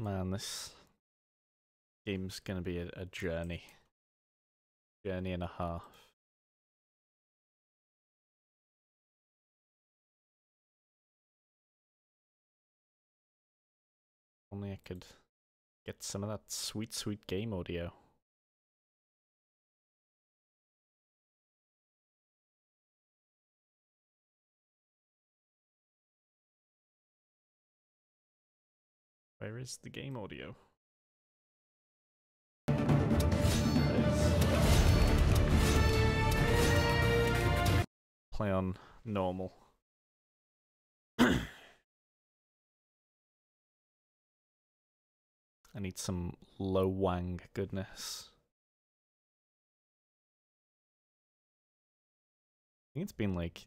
Man, this game's gonna be a journey. Journey and a half. Only I could get some of that sweet, sweet game audio. Where is the game audio? Play on normal. I need some Lo Wang goodness. I think it's been like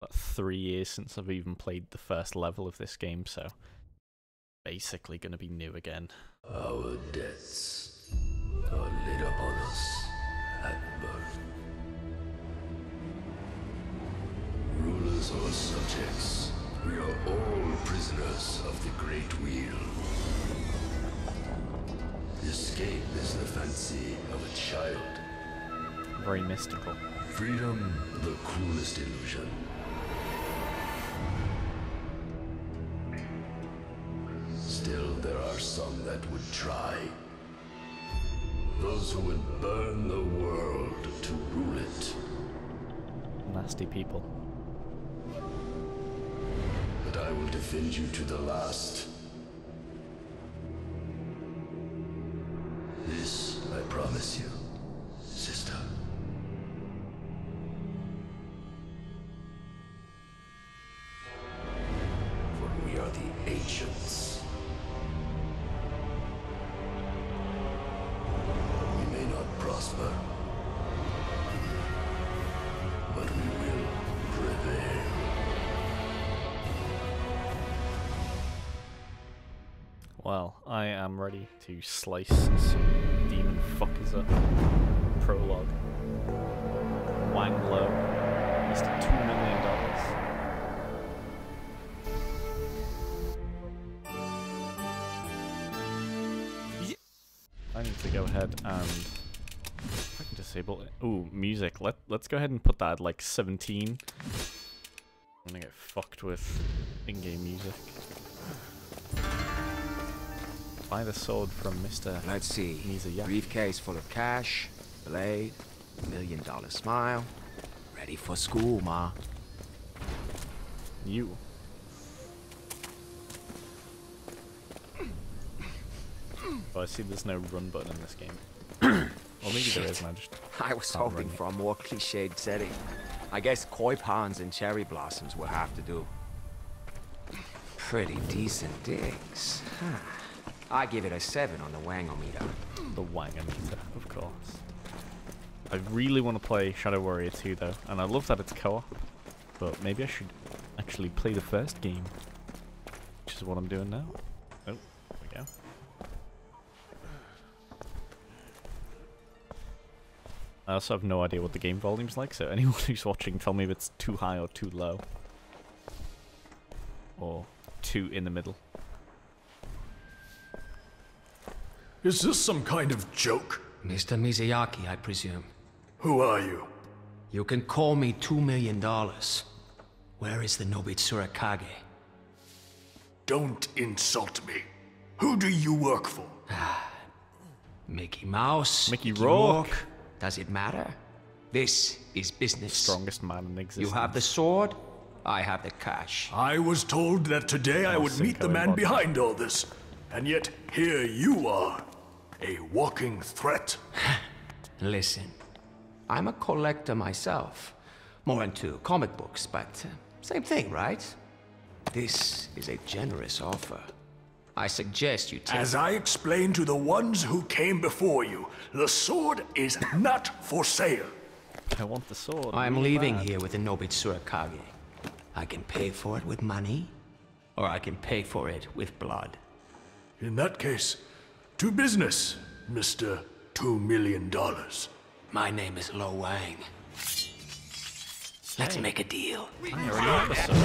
about 3 years since I've even played the first level of this game, so basically gonna be new again. Our deaths are lit upon us at birth. Rulers or subjects, we are all prisoners of the Great Wheel. Escape is the fancy of a child. Very mystical. Freedom, the cruelest illusion. Still, there are some that would try. Those who would burn the world to rule it. Nasty people. But I will defend you to the last. This I promise you, sister. For we are the ancients. I am ready to slice some demon fuckers up. Prologue. Wang Lo. Mr. $2 million. Yeah. I need to go ahead and I can disable it. Ooh, music. Let's go ahead and put that at like 17. I'm gonna get fucked with in-game music. Buy the sword from Mr. Let's see. Mizuyaki. Briefcase full of cash, blade, $1 million smile. Ready for school, ma. You. Oh, I see there's no run button in this game. Or maybe there is, man. I was hoping for a more cliched setting. I guess koi ponds and cherry blossoms will have to do. Pretty decent digs. Huh. I give it a 7 on the Wangometer. The Wangometer, of course. I really want to play Shadow Warrior 2 though, and I love that it's co-op, but maybe I should actually play the first game, which is what I'm doing now. Oh, there we go. I also have no idea what the game volume's like, so anyone who's watching, tell me if it's too high or too low. Or too in the middle. Is this some kind of joke? Mr. Mizuyaki, I presume. Who are you? You can call me $2 million. Where is the Nobitsura Kage? Don't insult me. Who do you work for? Mickey Mouse, Mickey Rourke. Does it matter? This is business. Strongest man in existence. You have the sword, I have the cash. I was told that today I would meet the man behind all this. And yet, here you are. A walking threat. Listen, I'm a collector myself. More into comic books, but same thing, right? This is a generous offer. I suggest you take... As I explained to the ones who came before you, the sword is not for sale. I want the sword. I'm leaving here with the Nobitsura Kage. I can pay for it with money, or I can pay for it with blood. In that case, to business, Mr. $2 million. My name is Lo Wang. Let's make a deal. I already have the sword.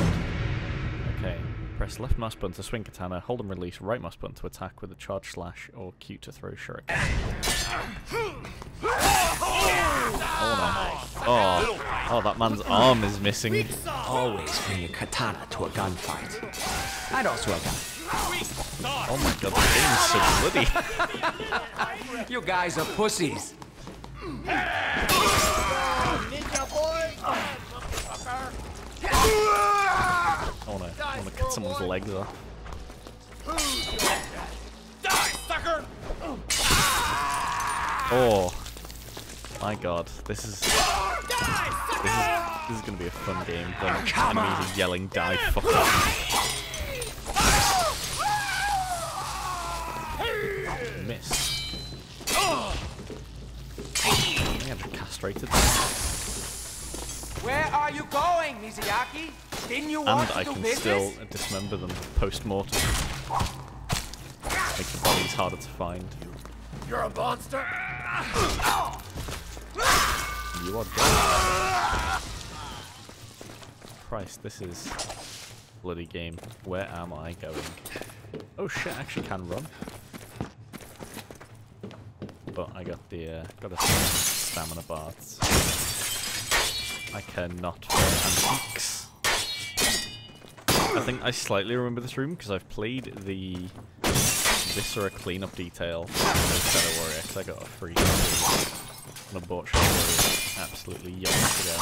Okay, Press left mouse button to swing katana, hold and release right mouse button to attack with a charge slash or Q to throw shuriken. Oh, no. Oh, that man's arm is missing. Always bring your katana to a gunfight. I'd also have done. Oh my god, the game is so bloody. You guys are pussies. I wanna cut someone's legs off. Die, sucker! Oh my god, this is gonna be a fun game. When enemies yelling, die, fuck off. Miss. I think I've castrated them. Where are you going, Mizuyaki? Didn't you want to do business? And I can still dismember them post-mortem. Make the bodies harder to find. You're a monster! You are dead. Christ, this is a bloody game. Where am I going? Oh shit, I actually can run. But I got the got a stamina bar. I cannot find antiques. I think I slightly remember this room because I've played the Viscera cleanup detail in Shadow Warrior because I got a free and I bought Shadow Warrior absolutely young today.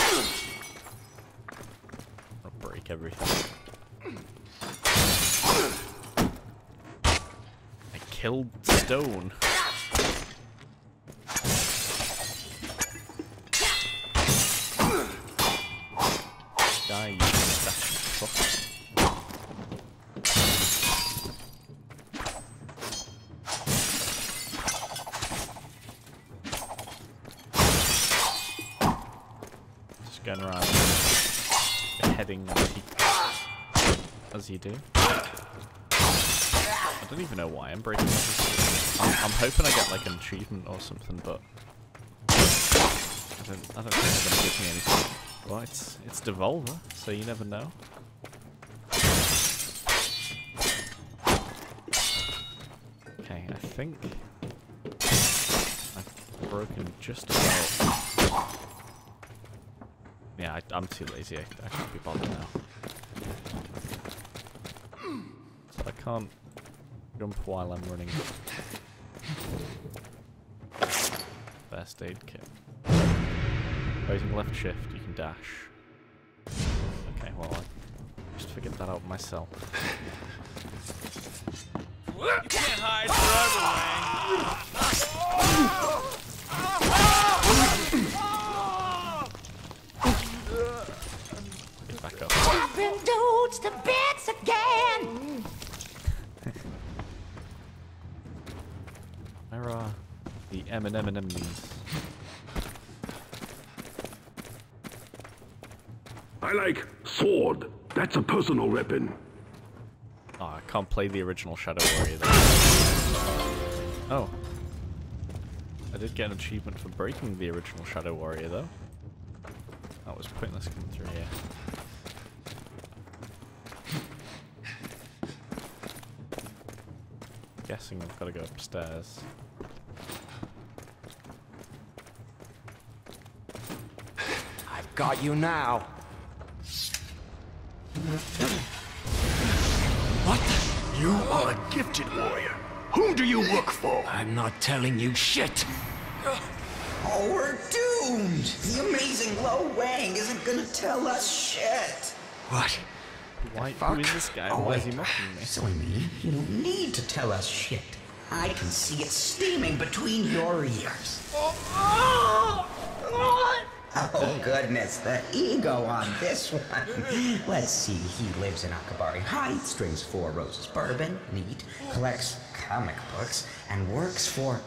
I'll break everything. I killed stone. You do. I don't even know why I'm breaking this. I'm hoping I get like an achievement or something, but I don't think it's gonna give me anything. Well, it's Devolver, so you never know. Okay, I think I've broken just about. Yeah, I'm too lazy. I can't be bothered now. I can't jump while I'm running. First aid kit. Using left shift, you can dash. Okay, well, I just figured that out myself. You can't hide forever, man. Get back up. Jumping dudes to bits again. Where are the M&M's? I like sword. That's a personal weapon. Oh, I can't play the original Shadow Warrior then. Oh. I did get an achievement for breaking the original Shadow Warrior though. That was pointless coming through here. Guessing I've got to go upstairs. I've got you now. What? You are a gifted warrior. Whom do you work for? I'm not telling you shit. Oh, we're doomed. The amazing Lo Wang isn't gonna tell us shit. What? Why is this guy? Oh, why is he mocking me? So you don't need to tell us shit. I can see it steaming between your ears. Oh goodness, the ego on this one. Let's see, he lives in Akabari Heights, drinks 4 roses bourbon, neat, collects comic books, and works for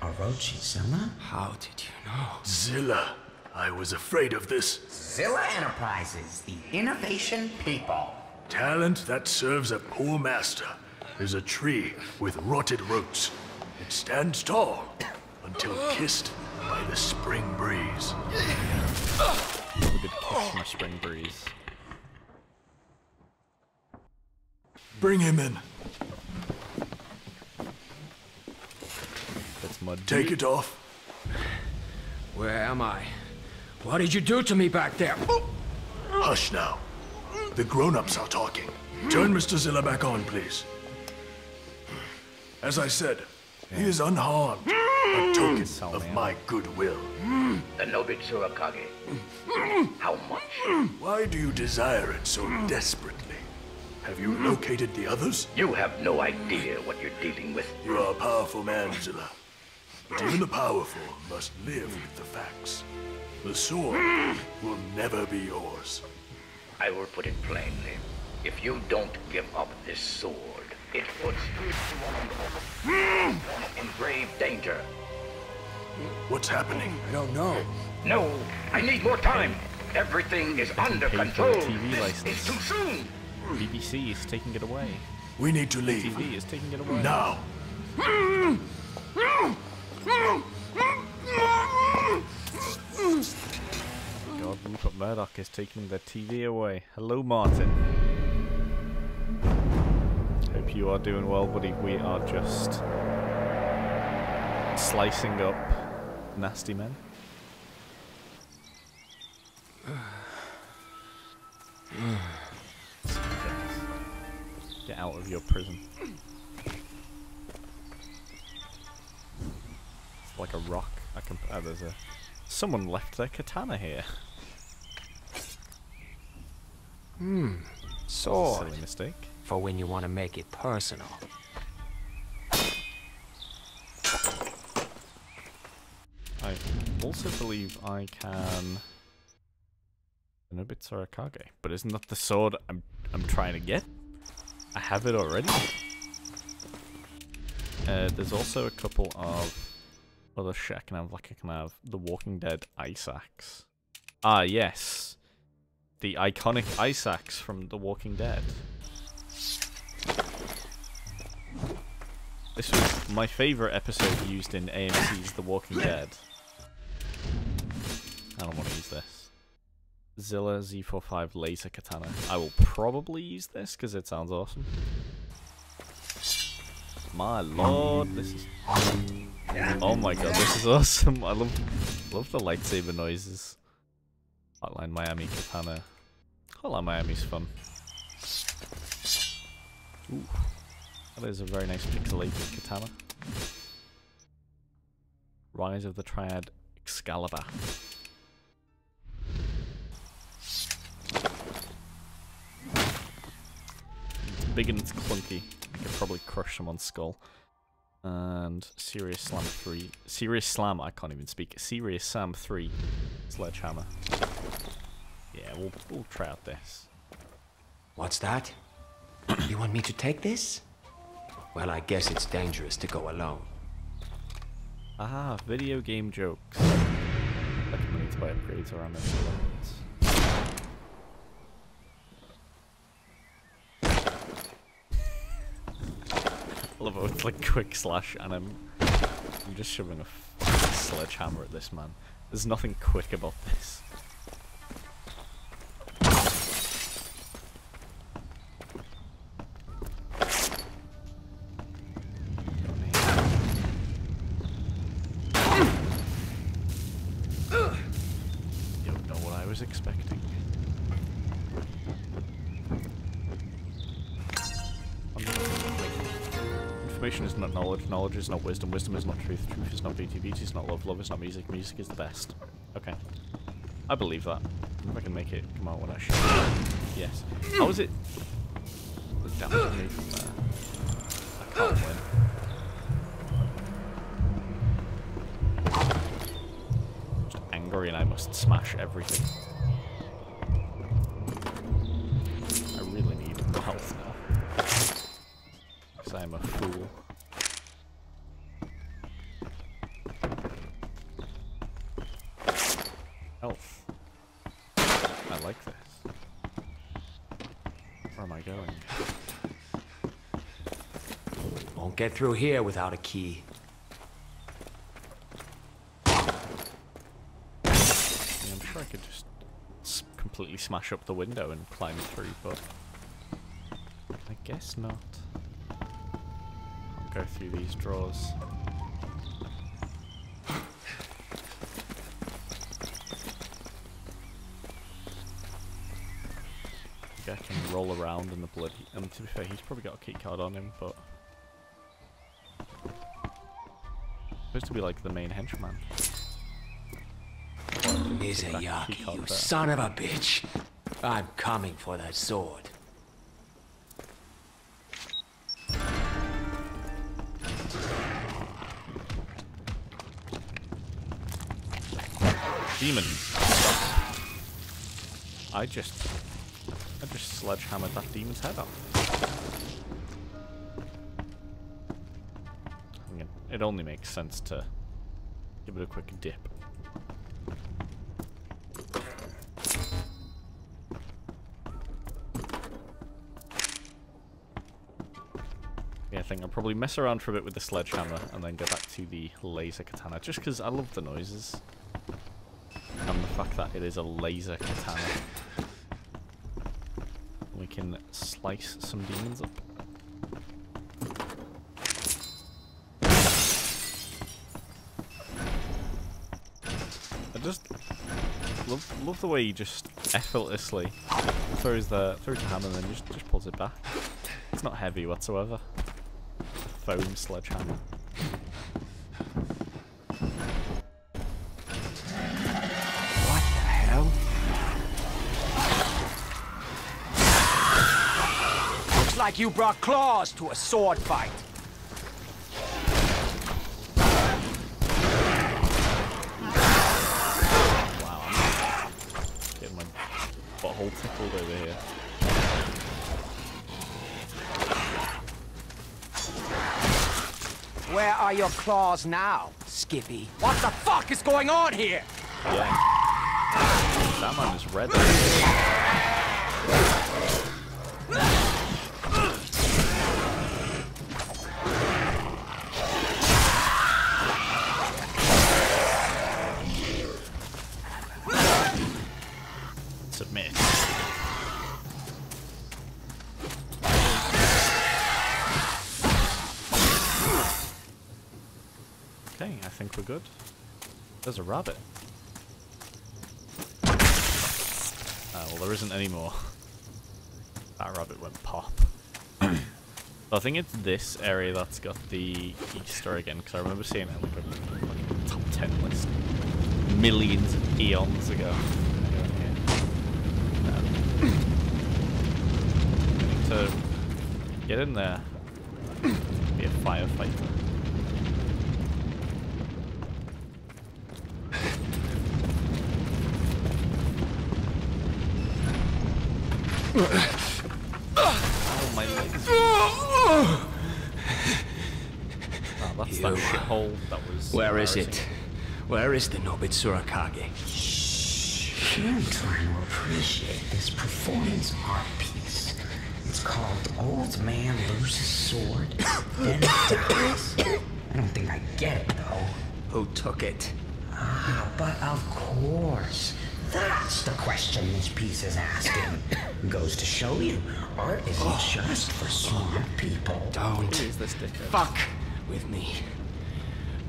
Orochizama? How did you know? Zilla. I was afraid of this. Zilla Enterprises, the innovation people. Talent that serves a poor master is a tree with rotted roots. It stands tall until kissed by the spring breeze. A good kiss from a spring breeze. Bring him in. That's mud. Take it off. Where am I? What did you do to me back there? Hush now. The grown-ups are talking. Turn Mr. Zilla back on, please. As I said, he is unharmed. A token of my goodwill. The Nobitsura Kage. How much? Why do you desire it so desperately? Have you located the others? You have no idea what you're dealing with. You are a powerful man, Zilla. But even the powerful must live with the facts. The sword will never be yours. I will put it plainly. If you don't give up this sword, it puts you in grave danger. What's happening? I don't know. No, I need more time. Everything is under control. It's too soon. BBC is taking it away. We need to leave. TV is taking it away. Now. God, Rupert Murdoch is taking the TV away. Hello, Martin. Hope you are doing well, buddy. We are just slicing up nasty men. Get out of your prison. It's like a rock. I can. Oh, there's a. Someone left their katana here. Sword. Silly mistake. For when you want to make it personal. I also believe I can. Nobitsura Kage, but isn't that the sword I'm trying to get? I have it already. There's also a couple of other shit I can have, like I can have The Walking Dead ice axe. Ah, yes. The iconic ice axe from The Walking Dead. This was my favourite episode used in AMC's The Walking Dead. I don't want to use this. Zilla Z45 laser katana. I will probably use this because it sounds awesome. My lord, this is. Oh my god, this is awesome. I love the lightsaber noises. Hotline Miami katana. Hotline Miami's fun. Ooh, that is a very nice pixelated katana. Rise of the Triad Excalibur. Big and it's clunky. I could probably crush someone's skull. And Serious Sam 3. Serious Sam, I can't even speak. Serious Sam 3 sledgehammer. Yeah, we'll try out this. What's that? You want me to take this? Well, I guess it's dangerous to go alone. Ah, video game jokes. Like money to buy upgrades around the world. It's like quick slash, and I'm just shoving a sledgehammer at this man. There's nothing quick about this. Don't know what I was expecting. Information is not knowledge, knowledge is not wisdom, wisdom is not truth, truth is not beauty, beauty is not love, love is not music, music is the best. Okay. I believe that. If I can make it come out when I shoot. Yes. How is it? The damage I made from there. I can't win. I'm just angry and I must smash everything. I really need health now. I'm a fool. Health. I like this. Where am I going? Won't get through here without a key. Yeah, I'm sure I could just completely smash up the window and climb through, but I Guess not. I'll go through these drawers. I can roll around in the bloody. And to be fair, he's probably got a keycard on him, but supposed to be like the main henchman. Mizuyaki, you son of a bitch! I'm coming for that sword. Demons. I just sledgehammered that demon's head off. It only makes sense to give it a quick dip. Yeah, I think I'll probably mess around for a bit with the sledgehammer and then go back to the laser katana, just because I love the noises and the fact that it is a laser katana. We can slice some demons up. I just love the way he just effortlessly throws the hammer and then just pulls it back. It's not heavy whatsoever. Foam sledgehammer. Like you brought claws to a sword fight. Wow, I'm getting my butthole tickled over here. Where are your claws now, Skippy? What the fuck is going on here? Yeah. That man is red. Good. There's a rabbit. Ah, well, there isn't any more. That rabbit went pop. I think it's this area that's got the Easter again, because I remember seeing it like a top 10 list millions of eons ago. I need to get in there. Be a firefighter. Oh, my legs. Oh, that's that shithole that was. Where is it? Where is the Nobitsura Kage? Shinto, you appreciate this performance art piece. It's called Old Man Loses Sword, Then Dies. I don't think I get it, though. Who took it? Ah, but of course. That's the question this piece is asking. Goes to show you, art isn't just for smart people. Don't fuck with me.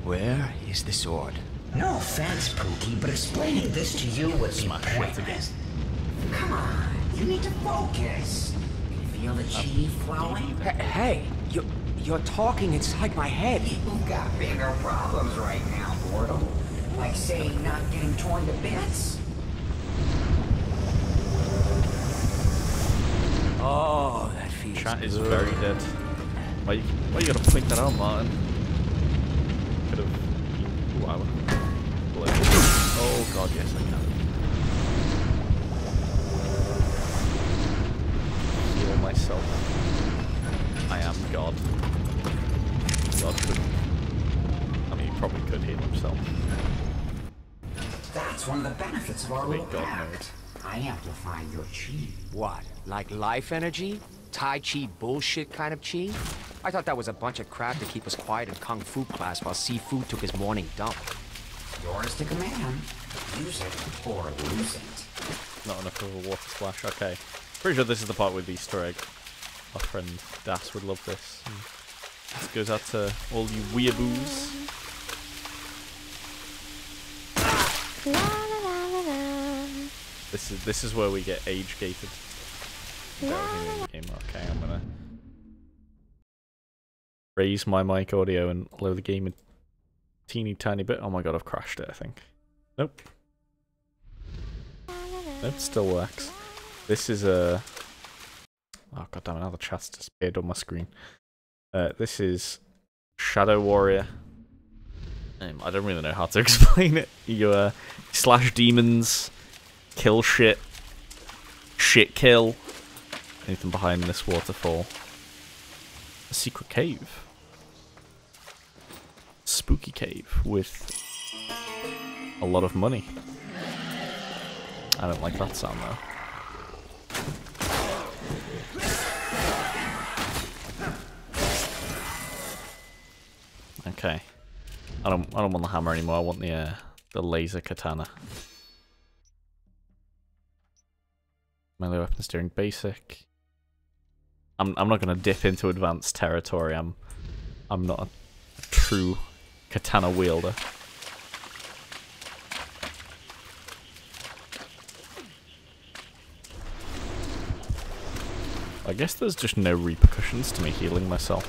Where is the sword? No offense, Pookie, but explaining this to you would be pointless. Come on, you need to focus. Can you feel the chi flowing? Hey, you're talking inside my head. You've got bigger problems right now, Mortal. Like, say, not getting torn to bits. Oh, that feature. Chat is very dead. Why you gotta point that out, Martin? Could have. Wow. Oh god, yes I can. Heal myself. I am God. God couldn't. I mean, he probably could heal himself. That's one of the benefits of our little act. I amplify your chi. What? Like life energy? Tai chi bullshit kind of chi? I thought that was a bunch of crap to keep us quiet in kung fu class while Sifu took his morning dump. Yours to command. Use it or lose it. Not enough of a water splash, okay. Pretty sure this is the part with the Easter egg. Our friend Das would love this. This goes out to all you weeaboos. This is where we get age gated. Okay, I'm gonna raise my mic audio and lower the game a teeny tiny bit. Oh my god, I've crashed it, I think. Nope. Nope, still works. This is a... oh god damn, now the chat's disappeared on my screen. This is Shadow Warrior. I don't really know how to explain it. You slash demons, kill shit, shit kill. Anything behind this waterfall? A secret cave. Spooky cave with a lot of money. I don't like that sound though. Okay. I don't want the hammer anymore. I want the laser katana. Melee weapons during basic. I'm not gonna dip into advanced territory. I'm not a true katana wielder. I guess there's just no repercussions to me healing myself,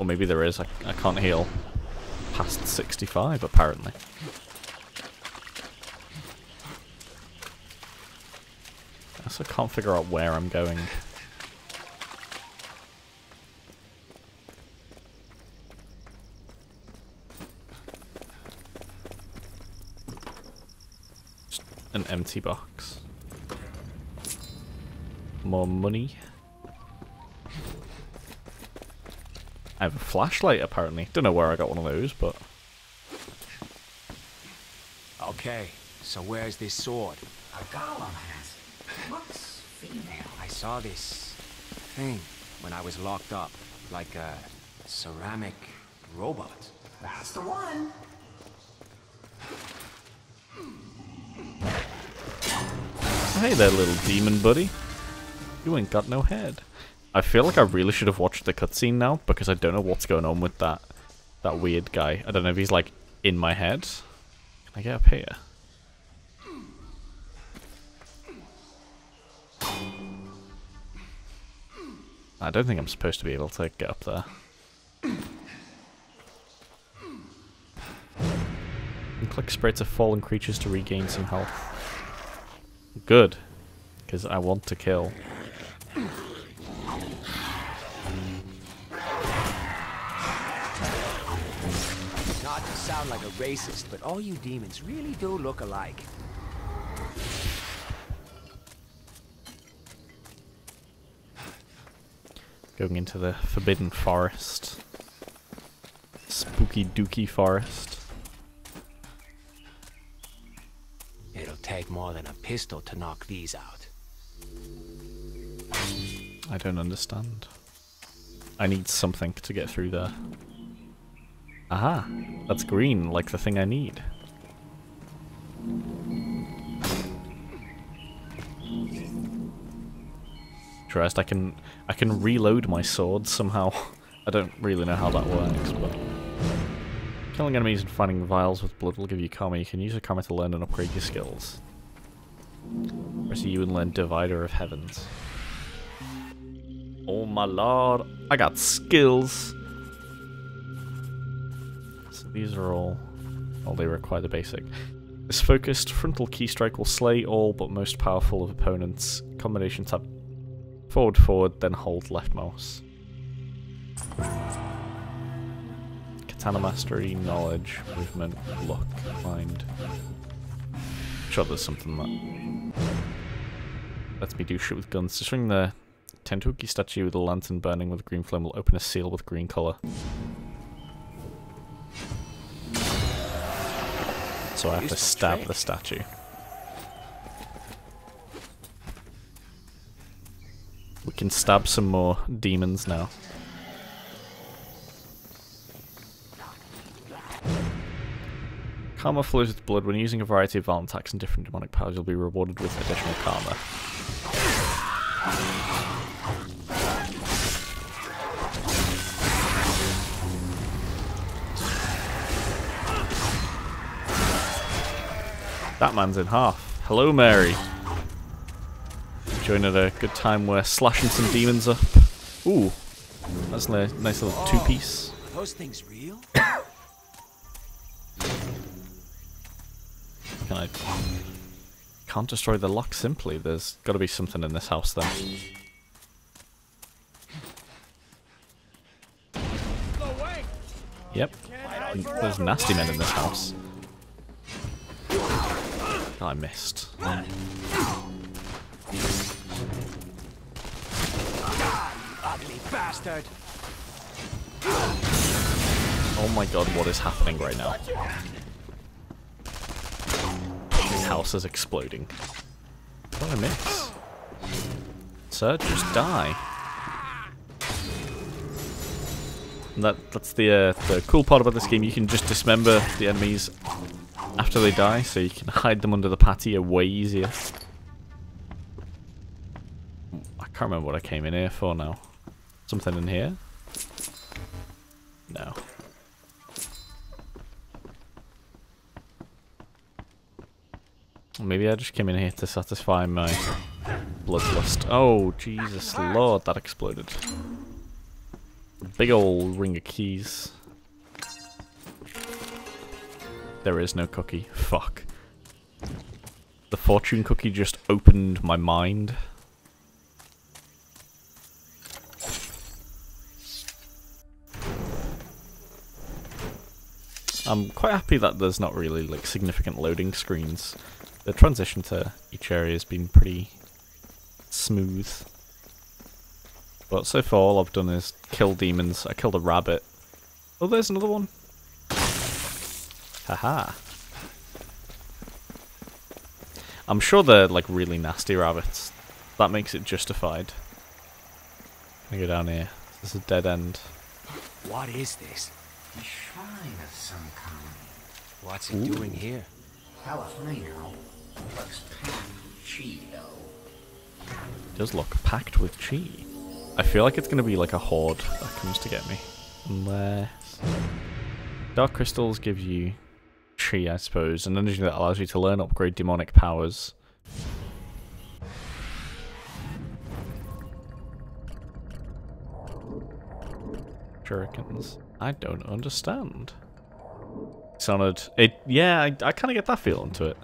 or maybe there is. I can't heal past 65, apparently. I also can't figure out where I'm going. Just an empty box. More money. I have a flashlight, apparently. Don't know where I got one of those, but... okay, so where's this sword? A golem has it. Looks female. I saw this thing when I was locked up. Like a ceramic robot. That's the one. Hey there, little demon buddy. You ain't got no head. I feel like I really should have watched the cutscene now, because I don't know what's going on with that weird guy. I don't know if he's like in my head. Can I get up here? I don't think I'm supposed to be able to get up there. And click spread to fallen creatures to regain some health. Good, because I want to kill. Sound like a racist, but all you demons really do look alike. Going into the forbidden forest. Spooky dooky forest. It'll take more than a pistol to knock these out. I don't understand. I need something to get through there. Aha, that's green, like the thing I need. Interesting, I can reload my sword somehow. I don't really know how that works, but... killing enemies and finding vials with blood will give you karma. You can use a karma to learn and upgrade your skills. Press U and learn Divider of Heavens. Oh my lord, I got skills! These are all... well, they require the basic. This focused frontal keystrike will slay all but most powerful of opponents. Combination tab. Forward, then hold left mouse. Katana mastery, knowledge, movement, look, mind. I'm sure there's something that lets me do shit with guns. Just ring the Tentoki statue with a lantern burning with green flame will open a seal with green colour. So I have to stab the statue. We can stab some more demons now. Karma flows with blood. When using a variety of violent attacks and different demonic powers, you'll be rewarded with additional karma. That man's in half. Hello, Mary. Enjoying a good time where slashing some demons up. Ooh, that's a nice little two-piece. Are those things real? Can I? Can't destroy the lock simply. There's got to be something in this house then. Yep, there's nasty men in this house. Oh, I missed. Ugly bastard! Oh my god, what is happening right now? This house is exploding. What did I miss? Sir, just die. And that's the cool part about this game. You can just dismember the enemies after they die, so you can hide them under the patio way easier. I can't remember what I came in here for now. Something in here? No. Maybe I just came in here to satisfy my bloodlust. Oh, Jesus Lord, that exploded. Big old ring of keys. There is no cookie. Fuck. The fortune cookie just opened my mind. I'm quite happy that there's not really like significant loading screens. The transition to each area has been pretty smooth. But so far all I've done is kill demons. I killed a rabbit. Oh, there's another one. Haha. I'm sure they're like really nasty rabbits. That makes it justified. I'm gonna go down here. This is a dead end. What is this? A shrine of some kind. What's it doing here? How if I know. It looks packed with chi though. It does look packed with chi. I feel like it's going to be like a horde that comes to get me. Unless... Dark Crystals gives you Chi, I suppose. An energy that allows you to learn, upgrade demonic powers. Shurikens. I don't understand. Dishonored. Yeah, I kind of get that feeling to it.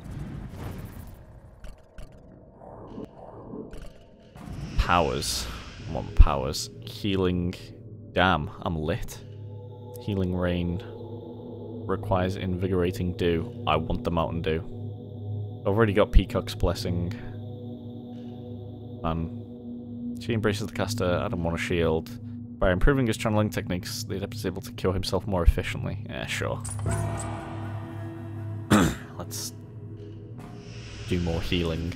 Powers. Want powers. Healing. Damn, I'm lit. Healing rain requires invigorating dew. I want the Mountain Dew. I've already got Peacock's Blessing. She embraces the caster. I don't want a shield. By improving his channeling techniques, the adept is able to cure himself more efficiently. Yeah, sure. Let's do more healing.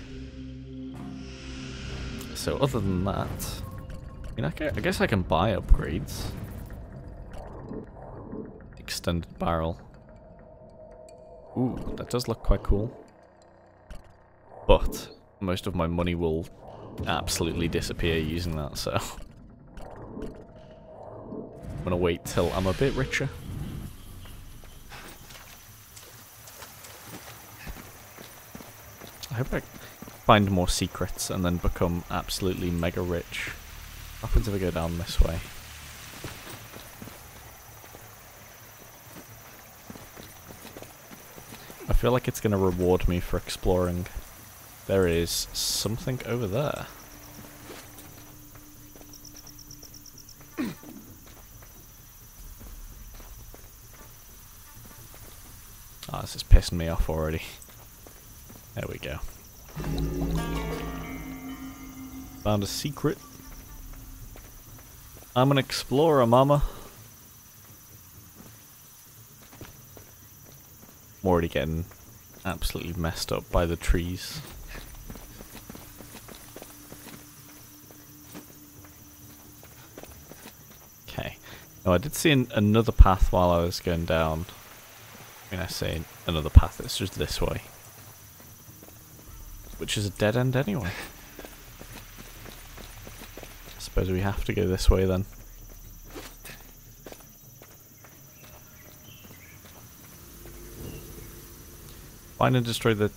So other than that... I mean, I guess I can buy upgrades. Extended barrel. Ooh, that does look quite cool. But most of my money will absolutely disappear using that, so... I'm gonna wait till I'm a bit richer. I hope I find more secrets and then become absolutely mega rich. What happens if I go down this way? I feel like it's going to reward me for exploring. There is something over there. Ah, oh, this is pissing me off already. There we go. Found a secret. I'm an explorer, mama. I'm already getting absolutely messed up by the trees. Okay. Oh, I did see another path while I was going down. I mean, I say another path, it's just this way. Which is a dead end anyway. I suppose we have to go this way then. Find and destroy the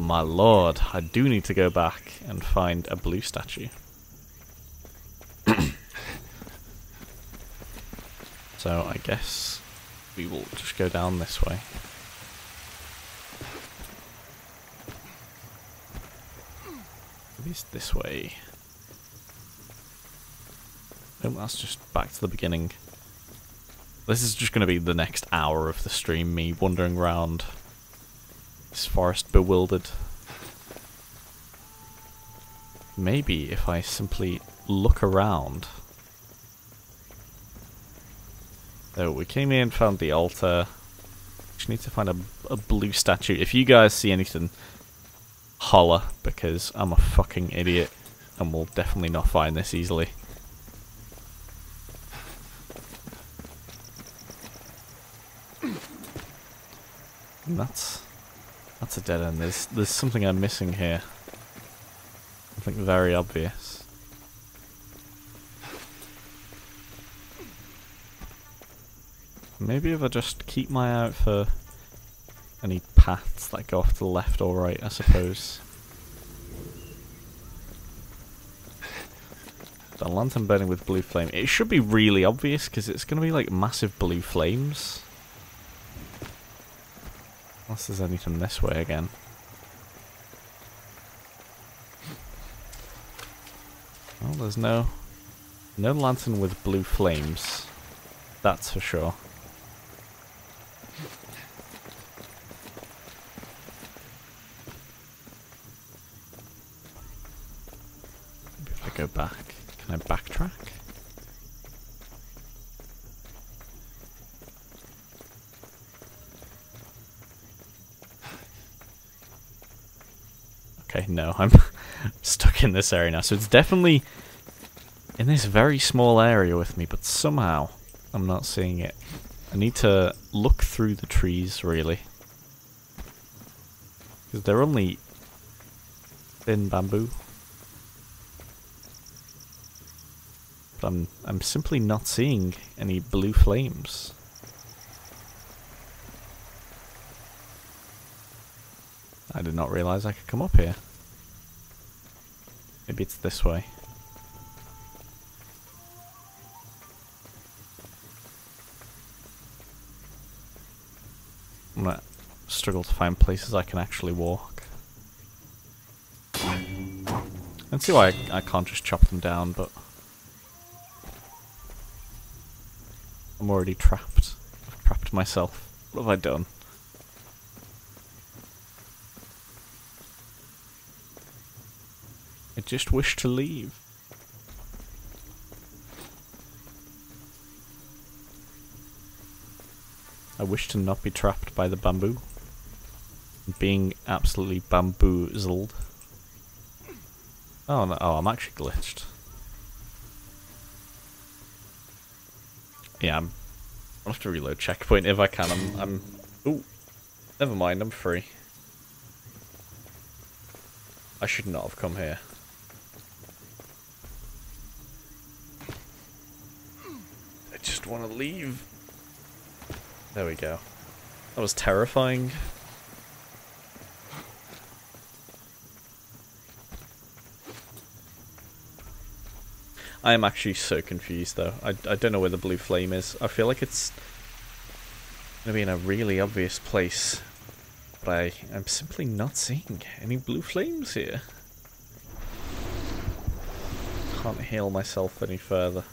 my lord, I do need to go back and find a blue statue. So I guess we will just go down this way. Maybe it's this way. Oh, that's just back to the beginning. This is just going to be the next hour of the stream, me wandering around this forest bewildered. Maybe if I simply look around. So we came in, found the altar. Just need to find a blue statue. If you guys see anything, holler, because I'm a fucking idiot and we'll definitely not find this easily. And that's a dead end. There's something I'm missing here. Something very obvious. Maybe if I just keep my eye out for any paths that go off to the left or right, I suppose. The lantern burning with blue flame. It should be really obvious because it's going to be like massive blue flames. Unless there's anything this way again. Well, there's no lantern with blue flames. That's for sure. Maybe if I go back, can I backtrack? Okay, no, I'm stuck in this area now. So it's definitely in this very small area with me, but somehow I'm not seeing it. I need to look through the trees, really. Because they're only thin bamboo. But I'm simply not seeing any blue flames. I did not realise I could come up here. Maybe it's this way. I'm gonna struggle to find places I can actually walk. Let's see why I can't just chop them down, but I'm already trapped. I've trapped myself. What have I done? I just wish to leave. I wish to not be trapped by the bamboo. Being absolutely bamboozled. Oh no, oh, I'm actually glitched. Yeah, I'll have to reload checkpoint if I can. Ooh, never mind, I'm free. I should not have come here. I just want to leave. There we go. That was terrifying. I am actually so confused though. I don't know where the blue flame is. I feel like it's going to be in a really obvious place. But I'm simply not seeing any blue flames here. Can't heal myself any further.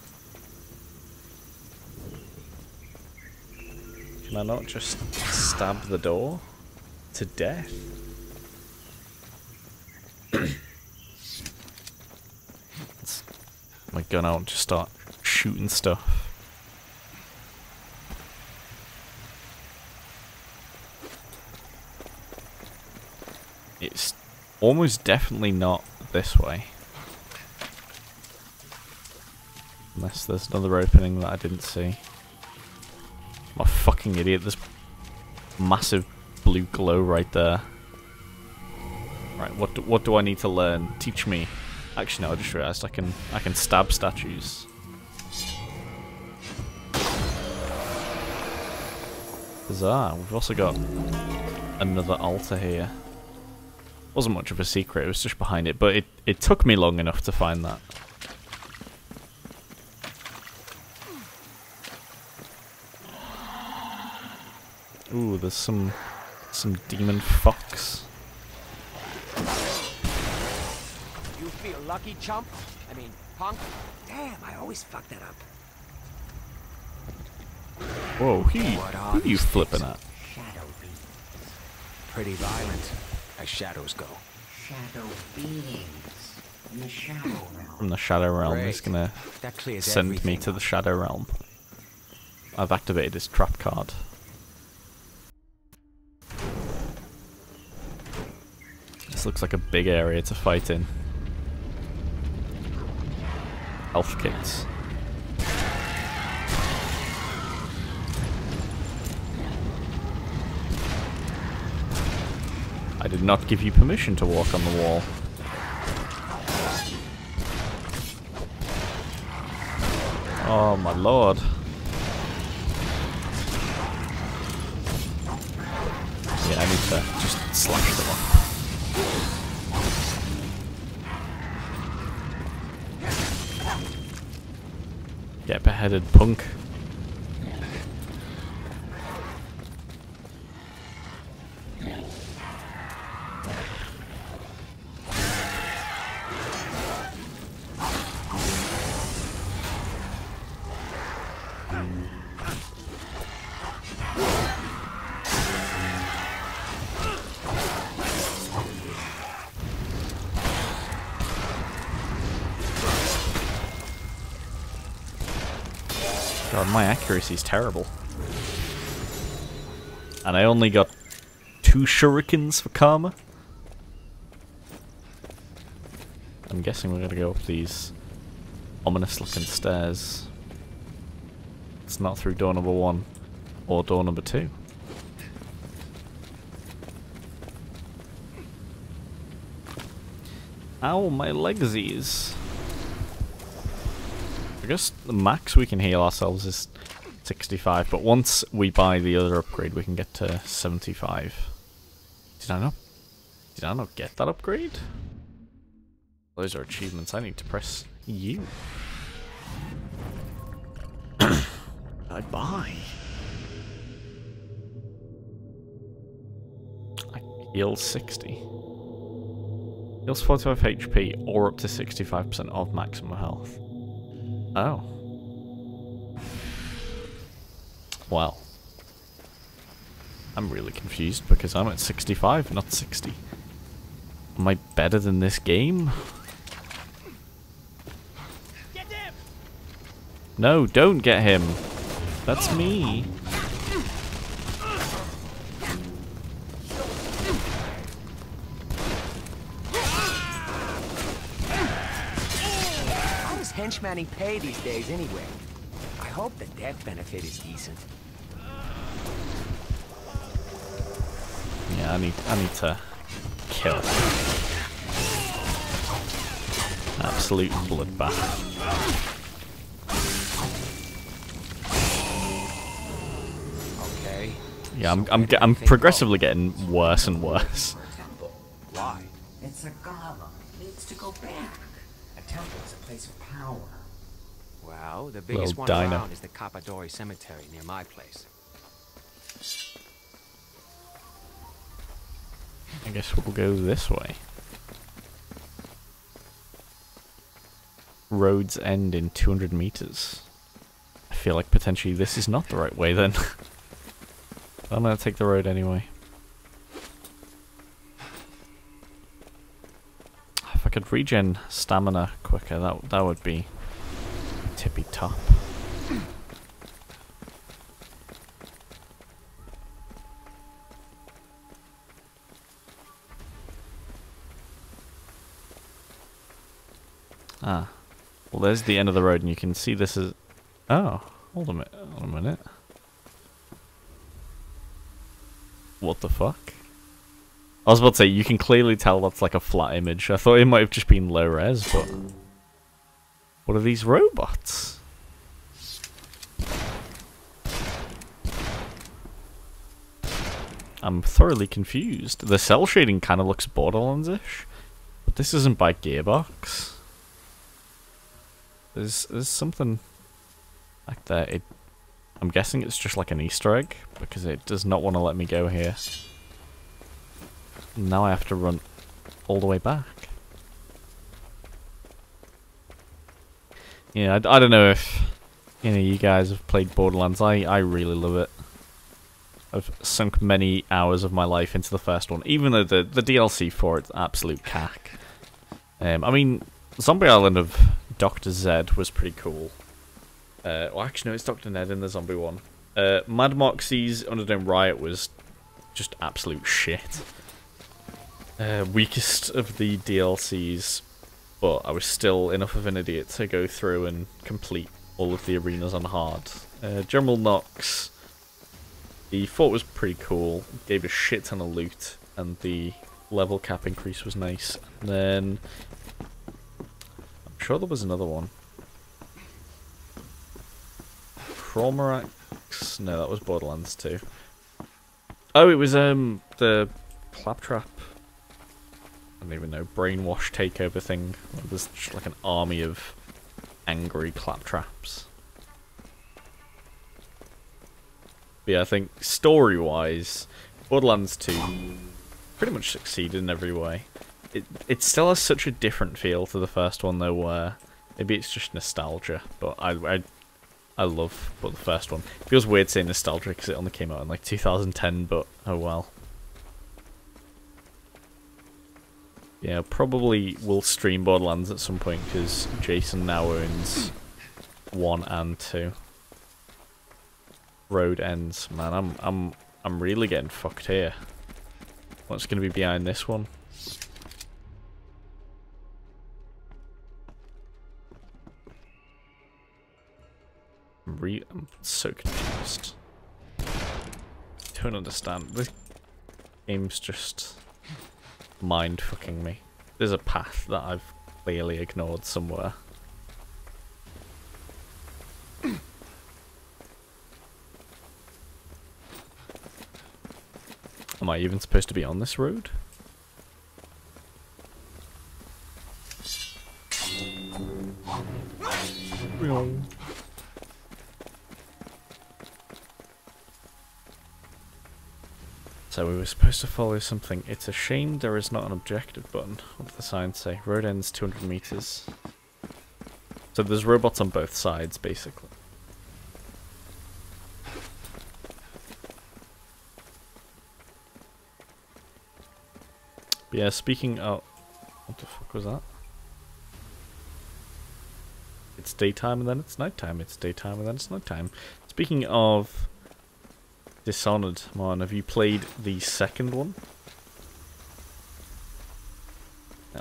Can I not just stab the door to death? It's my gun out and just start shooting stuff. It's almost definitely not this way. Unless there's another opening that I didn't see. I'm a fucking idiot. There's massive blue glow right there. Right, what do I need to learn? Teach me. Actually, no, I just realised I can stab statues. Bizarre. We've also got another altar here. Wasn't much of a secret, it was just behind it, but it took me long enough to find that. Ooh, there's some demon fox. You feel lucky, chump? I mean, punk? Damn, I always fuck that up. Whoa, who are you flipping at? Shadow beings. Pretty violent, as shadows go. Shadow beings in the shadow realm. From the shadow realm, it's gonna send me to the shadow realm. I've activated his trap card. This looks like a big area to fight in. Health kits. I did not give you permission to walk on the wall. Oh my lord. Yeah, I need to just slash them off. Get beheaded, punk. My accuracy's terrible. And I only got 2 shurikens for karma. I'm guessing we're gonna go up these ominous looking stairs. It's not through door number 1 or door number 2. Ow, my legsies. I guess the max we can heal ourselves is 65, but once we buy the other upgrade we can get to 75. Did I not get that upgrade? Those are achievements. I need to press U. Bye-bye. I heal 60. Heals 45 HP or up to 65% of maximum health. Oh. Well. I'm really confused because I'm at 65, not 60. Am I better than this game? Get him! No, don't get him. That's me. Henchmanning pay these days anyway. I hope the death benefit is decent. Yeah, I need to kill it. Absolute bloodbath. Okay. Yeah, I'm progressively getting worse and worse. Why? It's a golem. Needs to go back. Temple's a place of power. Wow, the biggest one around is the Kapadori Cemetery near my place. I guess we'll go this way. Roads end in 200 meters. I feel like potentially this is not the right way then. I'm gonna take the road anyway. If I could regen stamina quicker, that would be tippy top. Ah, well, there's the end of the road, and you can see this is. Oh, hold a minute. What the fuck? I was about to say, you can clearly tell that's like a flat image. I thought it might have just been low res, but... What are these robots? I'm thoroughly confused. The cell shading kind of looks Borderlands-ish, but this isn't by Gearbox. There's something like that. I'm guessing it's just like an Easter egg, because it does not want to let me go here. Now I have to run all the way back. Yeah, I don't know if any of you guys have played Borderlands. I really love it. I've sunk many hours of my life into the first one, even though the DLC for it's absolute cack. I mean, Zombie Island of Dr. Zed was pretty cool. Well, actually, no, it's Dr. Ned in the zombie one. Mad Moxxi's Underdome Riot was just absolute shit. Weakest of the DLCs, but I was still enough of an idiot to go through and complete all of the arenas on hard. General Knox, the fort was pretty cool, gave a shit ton of loot, and the level cap increase was nice. And then, I'm sure there was another one. Cormorax? No, that was Borderlands 2. Oh, it was the Claptrap. I don't even know, brainwash takeover thing. There's just like an army of angry claptraps. But yeah, I think story-wise, Borderlands 2 pretty much succeeded in every way. It still has such a different feel to the first one, though, where maybe it's just nostalgia, but I love the first one. It feels weird saying nostalgia because it only came out in like 2010, but oh well. Yeah, probably will stream Borderlands at some point because Jason now owns 1 and 2. Road ends, man. I'm really getting fucked here. What's going to be behind this one? I'm so confused. Don't understand. This game's just mind fucking me. There's a path that I've clearly ignored somewhere. Am I even supposed to be on this road? So we were supposed to follow something. It's a shame there is not an objective button. What did the sign say? Road ends 200 meters. So there's robots on both sides, basically. But yeah, speaking of... What the fuck was that? It's daytime and then it's nighttime. It's daytime and then it's nighttime. Speaking of... Dishonored, man, have you played the second one?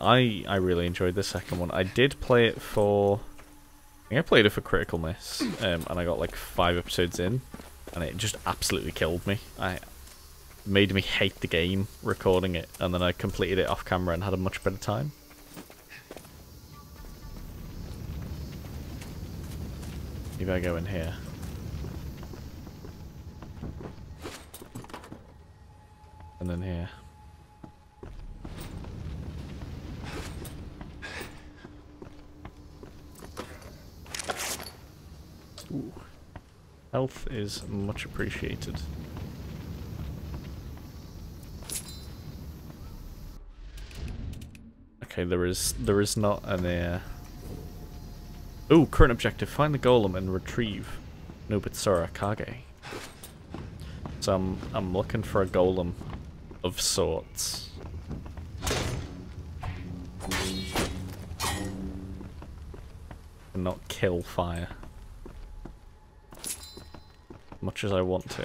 I really enjoyed the second one. I did play it for... I think I played it for Critical Miss, and I got like 5 episodes in, and it just absolutely killed me. It made me hate the game recording it, and then I completed it off camera and had a much better time. Maybe I go in here. And then here. Ooh. Health is much appreciated. Okay, there is not an air. Ooh, current objective, find the golem and retrieve Nobitsura Kage. So I'm looking for a golem. Of sorts. And not kill fire. Much as I want to.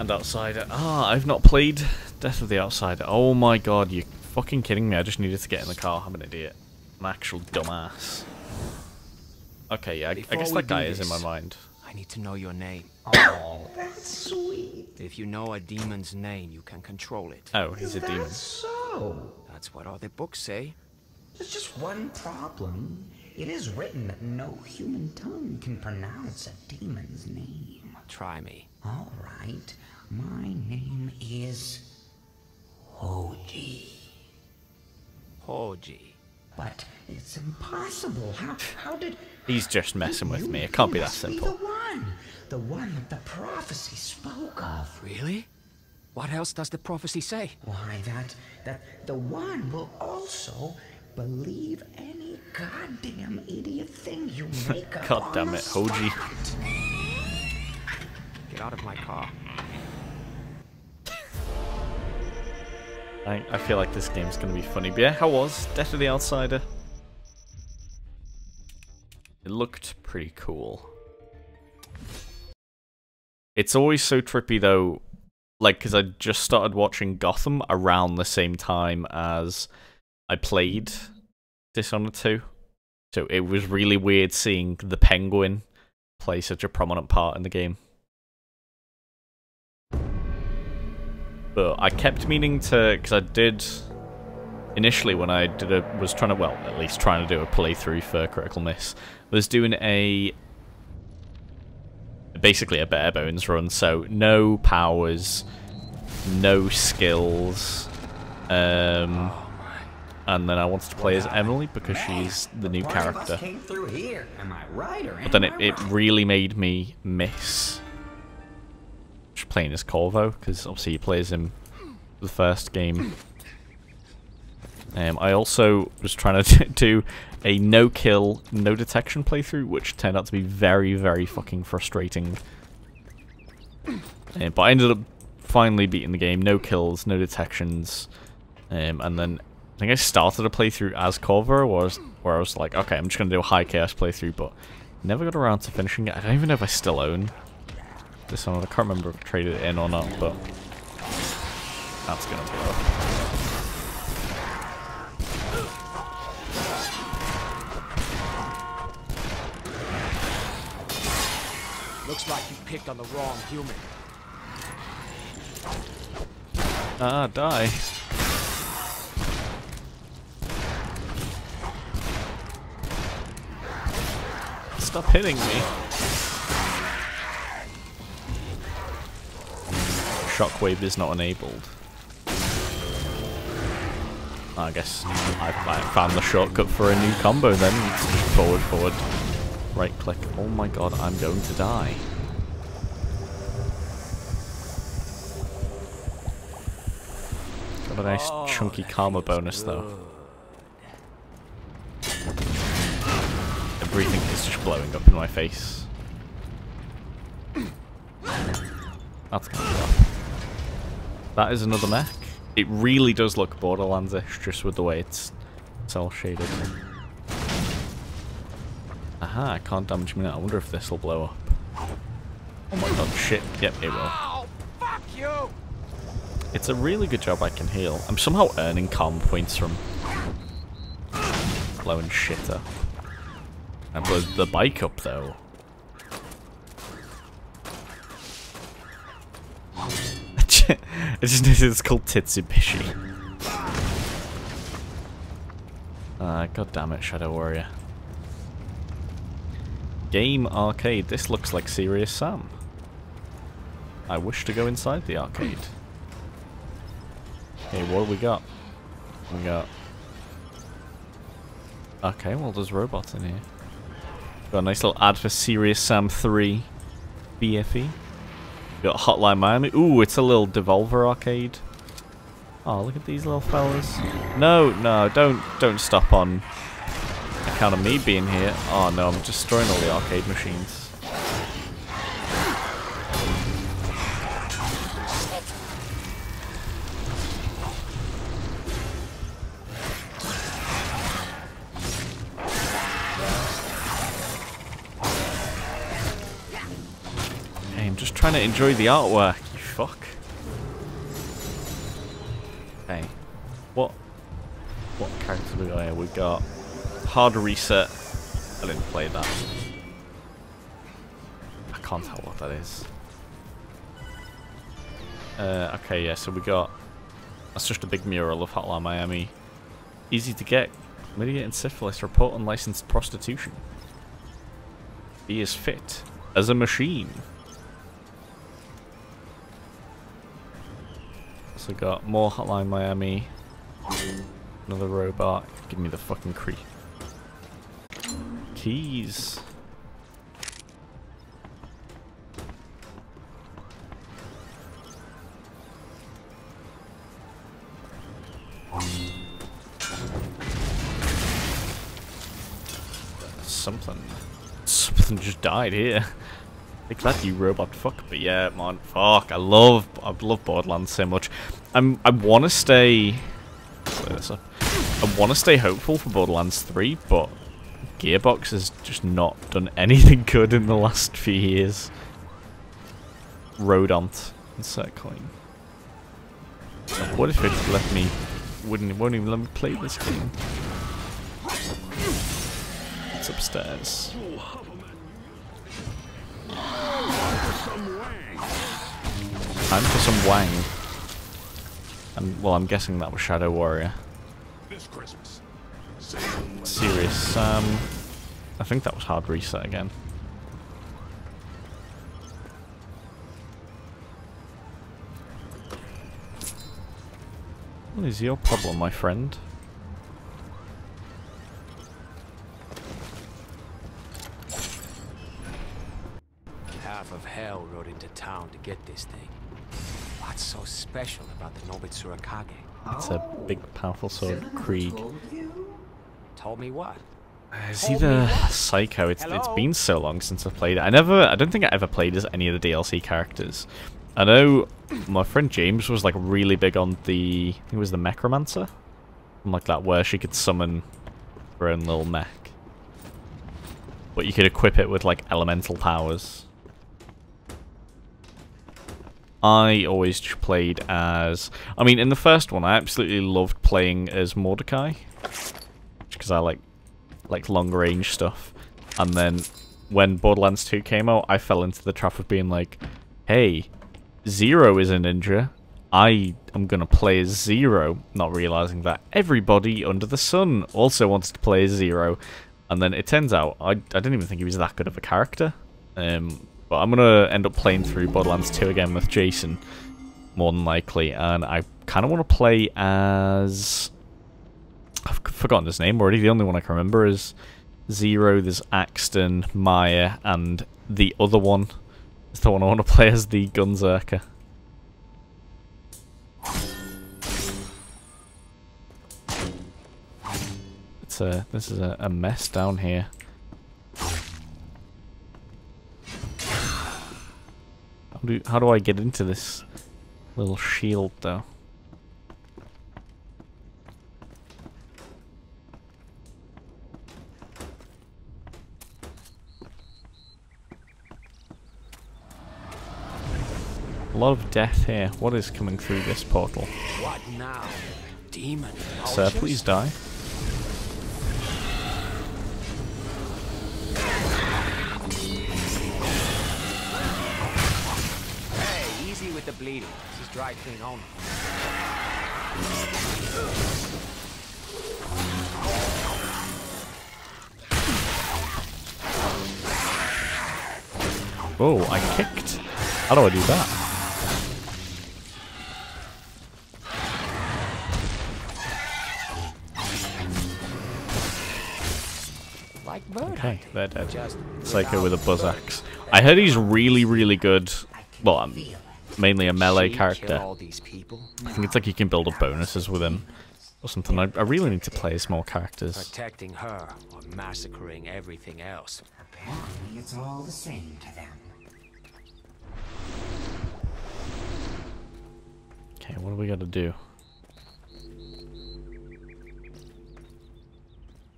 And Outsider. Ah, I've not played Death of the Outsider. Oh my god, you're fucking kidding me. I just needed to get in the car. I'm an idiot. An actual dumbass. Okay, yeah, I guess that guy is in my mind. I need to know your name. Oh, that's sweet. If you know a demon's name, you can control it. Oh, he's a demon. So? That's what all the books say. There's just one problem. It is written that no human tongue can pronounce a demon's name. Try me. All right. My name is Hoji. Hoji. But it's impossible. How did... He's just messing with me. It can't be that simple. The one that the prophecy spoke of. Really? What else does the prophecy say? Why, that the one will also believe any goddamn idiot thing you make up. God damn it, Hoji. Get out of my car. I feel like this game's gonna be funny. But yeah, how was Death of the Outsider? It looked pretty cool. It's always so trippy though, like, because I just started watching Gotham around the same time as I played Dishonored 2. So it was really weird seeing the Penguin play such a prominent part in the game. But I kept meaning to, because I did, initially when I did a, was trying to, well, at least trying to do a playthrough for Critical Miss, was doing a, basically a bare bones run, so no powers, no skills, and then I wanted to play as Emily because she's the new character. But then it really made me miss playing as Corvo, because obviously he plays him the first game. I also was trying to do a no-kill, no-detection playthrough, which turned out to be very, very fucking frustrating. But I ended up finally beating the game, no kills, no detections, and then I think I started a playthrough as Corvo, where I was like, okay, I'm just going to do a high chaos playthrough, but never got around to finishing it. I don't even know if I still own this one. I can't remember if I traded it in or not, but that's gonna blow. Looks like you picked on the wrong human. Ah, die. Stop hitting me. Shockwave is not enabled. I guess I found the shortcut for a new combo then. Forward, forward, right click. Oh my god, I'm going to die. Got a nice chunky karma bonus though. Everything is just blowing up in my face. That's kind of rough. That is another mech. It really does look Borderlands-ish, just with the way it's all shaded. Aha, I can't damage me now. I wonder if this will blow up. Oh my god, shit. Yep, it will. Oh, fuck you! It's a really good job I can heal. I'm somehow earning calm points from blowing shit up. I blew the bike up, though. I just noticed it's called Titsubishi. God damn it, Shadow Warrior. Game arcade. This looks like Serious Sam. I wish to go inside the arcade. Okay, what have we got? We got... Okay, well there's robots in here. Got a nice little ad for Serious Sam 3 BFE. Got Hotline Miami. Ooh, it's a little Devolver arcade. Oh, look at these little fellas. No, don't stop on account of me being here. Oh no, I'm destroying all the arcade machines. Trying to enjoy the artwork, you fuck. Okay, what character we got here? We got Hard Reset. I didn't play that. I can't tell what that is. Okay, yeah. So we got. That's just a big mural of Hotline Miami. Easy to get. Lydia and Syphilis report on licensed prostitution. He is fit as a machine. So got more Hotline Miami. Another robot. Give me the fucking creep. Keys. Something just died here. Like that, you robot fuck. But yeah, man, fuck. I love Borderlands so much. I want to stay. I want to stay hopeful for Borderlands 3, but Gearbox has just not done anything good in the last few years. Rodant and circling. Like, what if it left me? Won't even let me play this game. It's upstairs. Time for some Wang. And well, I'm guessing that was Shadow Warrior. This Christmas. Serious Sam. I think that was Hard Reset again. What is your problem, my friend? Half of hell rode into town to get this thing. What's so special about the Nobitsura Kage? It's a big, powerful sword, Krieg. Told me what? Is he the Psycho? It's been so long since I've played it. I don't think I ever played as any of the DLC characters. I know my friend James was like really big on the, I think it was the Mechromancer? Something like that, where she could summon her own little mech. But you could equip it with like elemental powers. I always played as, I mean in the first one I absolutely loved playing as Mordecai. Because I like long range stuff. And then when Borderlands 2 came out, I fell into the trap of being like, hey, Zero is a ninja. I am going to play as Zero, not realizing that everybody under the sun also wants to play as Zero. And then it turns out, I didn't even think he was that good of a character. But I'm going to end up playing through Borderlands 2 again with Jason, more than likely. And I kind of want to play as... I've forgotten his name already. The only one I can remember is Zero, there's Axton, Maya, and the other one. It's the one I want to play as, the Gunzerker. It's a, this is a mess down here. How do I get into this little shield though? A lot of death here. What is coming through this portal? What now? Demon. Sir, please die. Hey, easy with the bleeding. This is dry clean only. Oh, I kicked. How do I do that? Okay, they're dead. Psycho with a buzz axe. I heard he's really, really good. Well, I'm mainly a melee character. I think it's like you can build up bonuses with him or something. I really need to play as more characters. Protecting her or massacring everything else. Apparently, it's all the same to them. Okay, what do we got to do?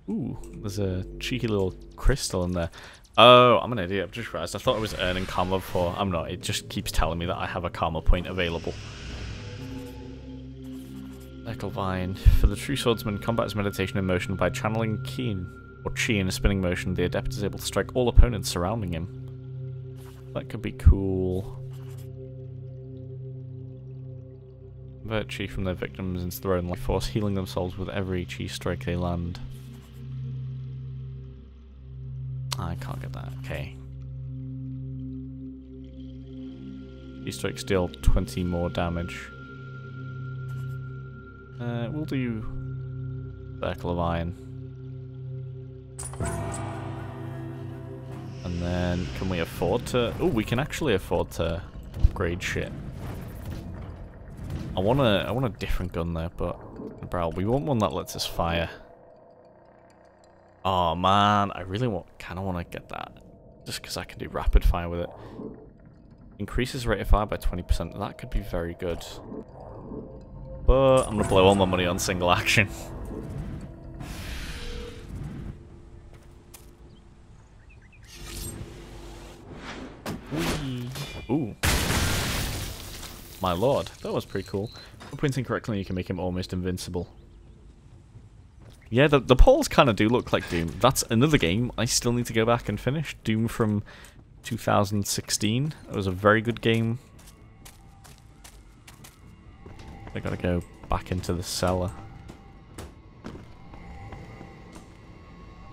Ooh, there's a cheeky little crystal in there. Oh, I'm an idiot. I've just realized. I thought I was earning karma before. I'm not. It just keeps telling me that I have a karma point available. Eckelvine. For the true swordsman, combat is meditation in motion. By channeling chi in a spinning motion, the adept is able to strike all opponents surrounding him. That could be cool. Convert chi from their victims into their own life force, healing themselves with every chi strike they land. I can't get that. Okay. Easter egg deal 20 more damage. We'll do Circle of Iron. And then can we afford to... Oh, we can actually afford to upgrade shit. I want a different gun there, but we want one that lets us fire. Oh man, I really kind of want to get that, just because I can do rapid fire with it. Increases rate of fire by 20%. That could be very good. But I'm gonna blow all my money on single action. Whee. Ooh. My lord, that was pretty cool. For printing correctly, you can make him almost invincible. Yeah, the polls kind of do look like Doom. That's another game I still need to go back and finish. Doom from 2016. It was a very good game. I gotta go back into the cellar.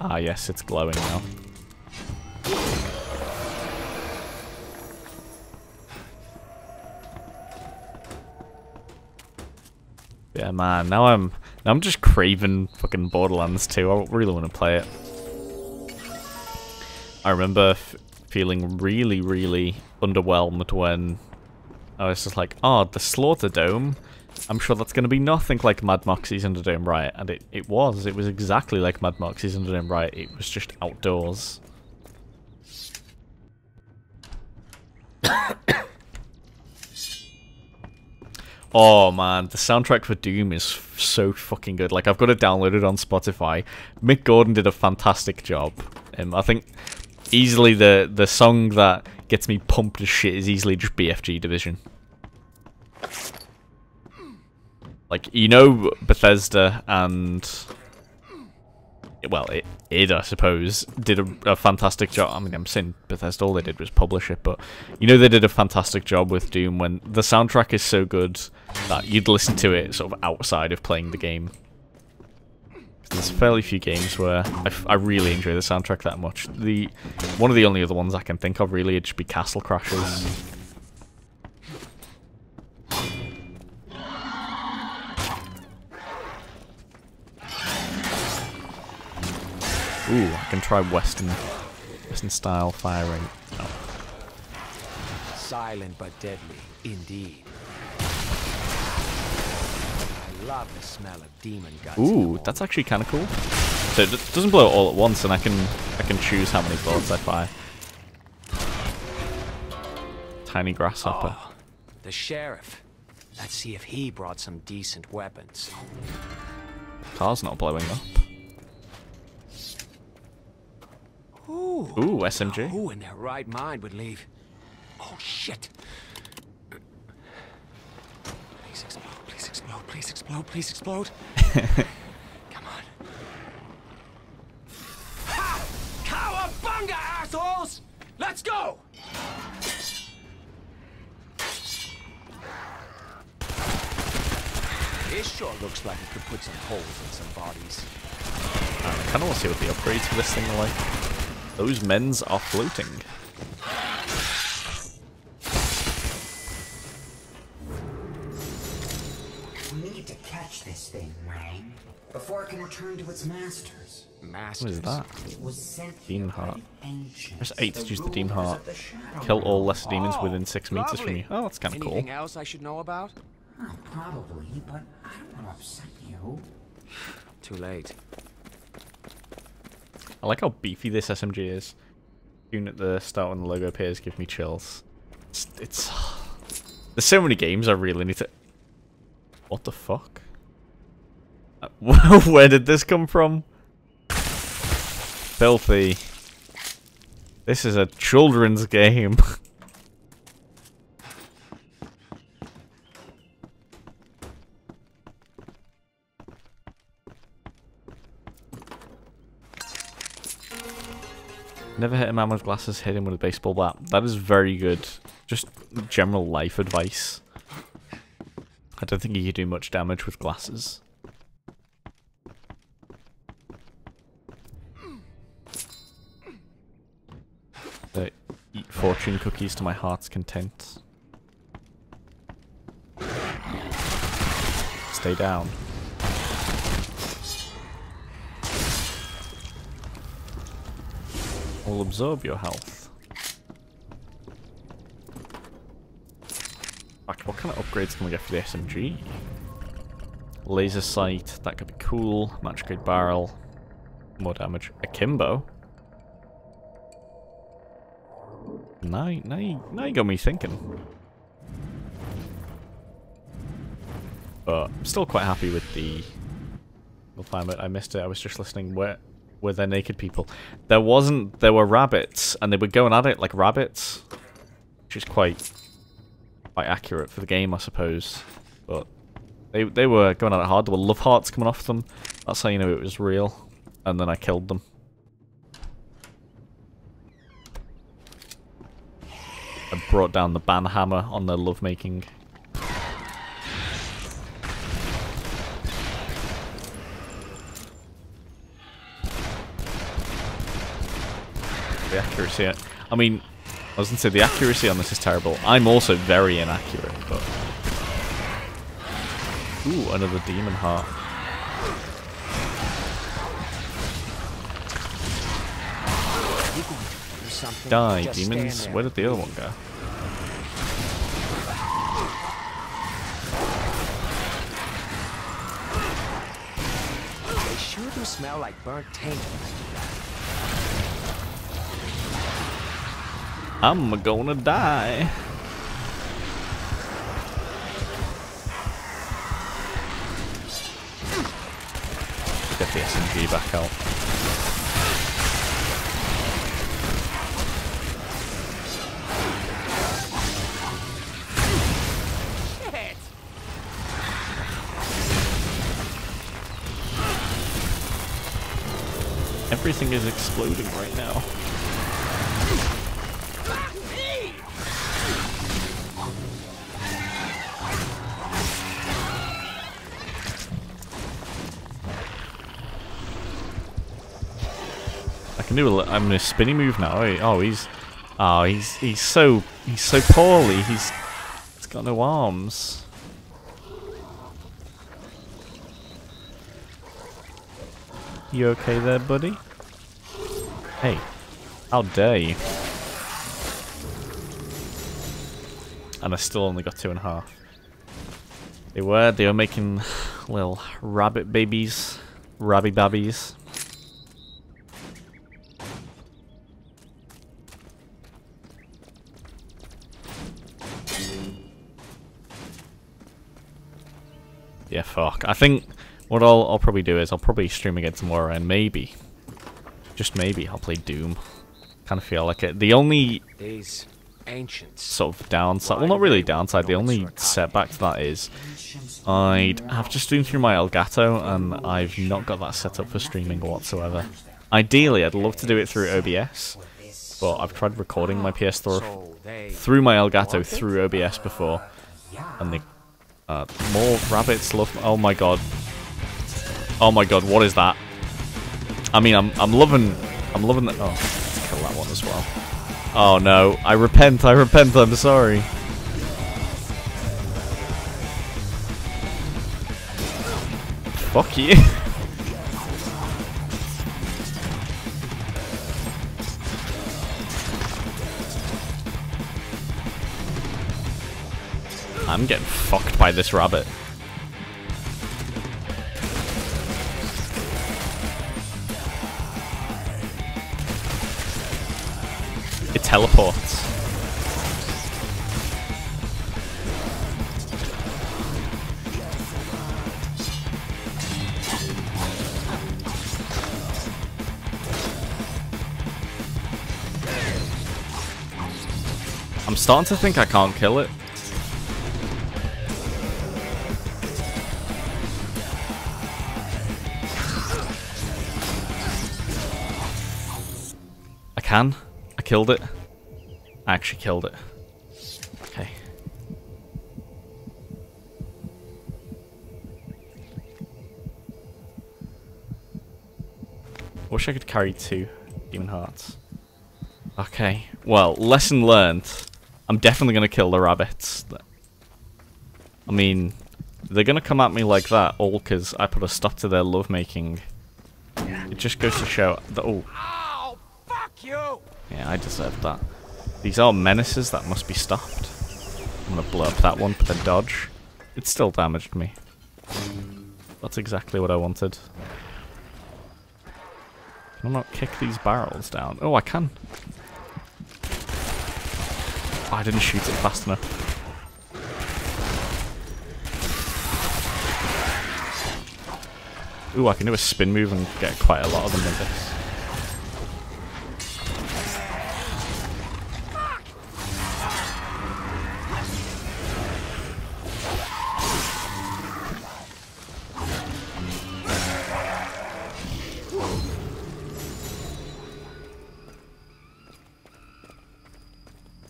Ah yes, it's glowing now. Yeah man, now I'm just craving fucking Borderlands 2. I really want to play it. I remember feeling really underwhelmed when I was just like, oh, the Slaughter Dome, I'm sure that's going to be nothing like Mad Moxxi's Underdome Riot. And it was exactly like Mad Moxxi's Underdome Riot. It was just outdoors. Oh man, the soundtrack for Doom is so fucking good. Like, I've got it downloaded on Spotify. Mick Gordon did a fantastic job. I think easily the song that gets me pumped as shit is easily just BFG Division. Like, you know, Bethesda and, well, it I suppose, did a fantastic job. I mean, I'm saying Bethesda, all they did was publish it, but, you know, they did a fantastic job with Doom when the soundtrack is so good that you'd listen to it sort of outside of playing the game. There's fairly few games where I really enjoy the soundtrack that much. One of the only other ones I can think of, really, would just be Castle Crashers. Ooh, I can try Western style firing. Oh. Silent but deadly, indeed. I love the smell of demon guts. Ooh, that's actually kind of cool. So it doesn't blow all at once, and I can choose how many bullets I fire. Tiny grasshopper. Oh, the sheriff. Let's see if he brought some decent weapons. Car's not blowing up. Ooh, SMG. Who in their right mind would leave? Oh shit! Please explode! Please explode! Please explode! Please explode! Come on! Ha! Cowabunga, assholes! Let's go! This sure looks like it could put some holes in some bodies. I kind of want to see what the upgrades for this thing are like. Those men's are floating. We need to catch this thing, Wang, before it can return to its masters. What is that? Demon heart. Press 8 to use the demon heart. Kill all lesser demons within 6 meters from you. Oh, that's kind of cool. Anything else I should know about? Oh, probably, but I don't want to upset you. Too late. I like how beefy this SMG is. Even at the start when the logo appears, give me chills. There's so many games I really need to... What the fuck? Where did this come from? Filthy. This is a children's game. Never hit a man with glasses, hit him with a baseball bat. That is very good. Just general life advice. I don't think you can do much damage with glasses. fortune cookies to my heart's content. Stay down. I'll absorb your health. Fuck, what kind of upgrades can we get for the SMG? Laser sight, that could be cool. Match grade barrel. More damage. Akimbo? Now you got me thinking. But I'm still quite happy with the climate. I missed it. I was just listening. Where were there naked people? There wasn't. There were rabbits, and they were going at it like rabbits, which is quite accurate for the game, I suppose. But they were going at it hard. There were love hearts coming off them. That's how you know it was real. And then I killed them. I brought down the ban hammer on their lovemaking. The accuracy, I mean, I was gonna say the accuracy on this is terrible. I'm also very inaccurate, but... Ooh, another demon heart. Die, just demons. Where did the other one go? They sure do smell like burnt tank. I'm gonna die. Get the SMG back out. Shit. Everything is exploding right now. I'm in a spinny move now. Oh, he's so poorly. He's got no arms. You okay there, buddy? Hey, how dare you? And I still only got 2.5. They were making little rabbit babies, rabby babbies. Yeah, fuck. I think what I'll probably do is I'll probably stream again tomorrow, and maybe, just maybe, I'll play Doom. Kind of feel like it. The only sort of downside, well, not really downside, the only setback to that is I'd have to stream through my Elgato, and I've not got that set up for streaming whatsoever. Ideally, I'd love to do it through OBS, but I've tried recording my PS4 through my Elgato through OBS before, and the more rabbits love. Oh my god! Oh my god! What is that? I mean, I'm loving that. Oh, let's kill that one as well. Oh no! I repent! I repent! I'm sorry. Fuck you! I'm getting fucked by this rabbit. It teleports. I'm starting to think I can't kill it. I killed it. I actually killed it. Okay. Wish I could carry 2 demon hearts. Okay, well, lesson learned. I'm definitely going to kill the rabbits. I mean, they're going to come at me like that, all because I put a stop to their lovemaking. It just goes to show that, oh. Oh, fuck you! Yeah, I deserved that. These are menaces that must be stopped. I'm going to blow up that one for the dodge. It still damaged me. That's exactly what I wanted. Can I not kick these barrels down? Oh, I can. Oh, I didn't shoot it fast enough. Ooh, I can do a spin move and get quite a lot of them with this.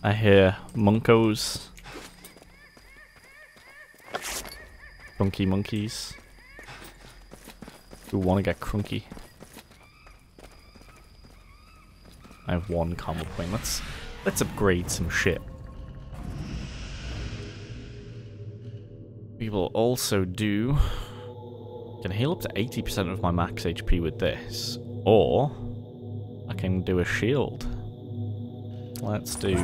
I hear monkos. Funky monkeys. We want to get crunky. I have one combo point. Let's upgrade some shit. We will also do. Can heal up to 80% of my max HP with this, or I can do a shield. Let's do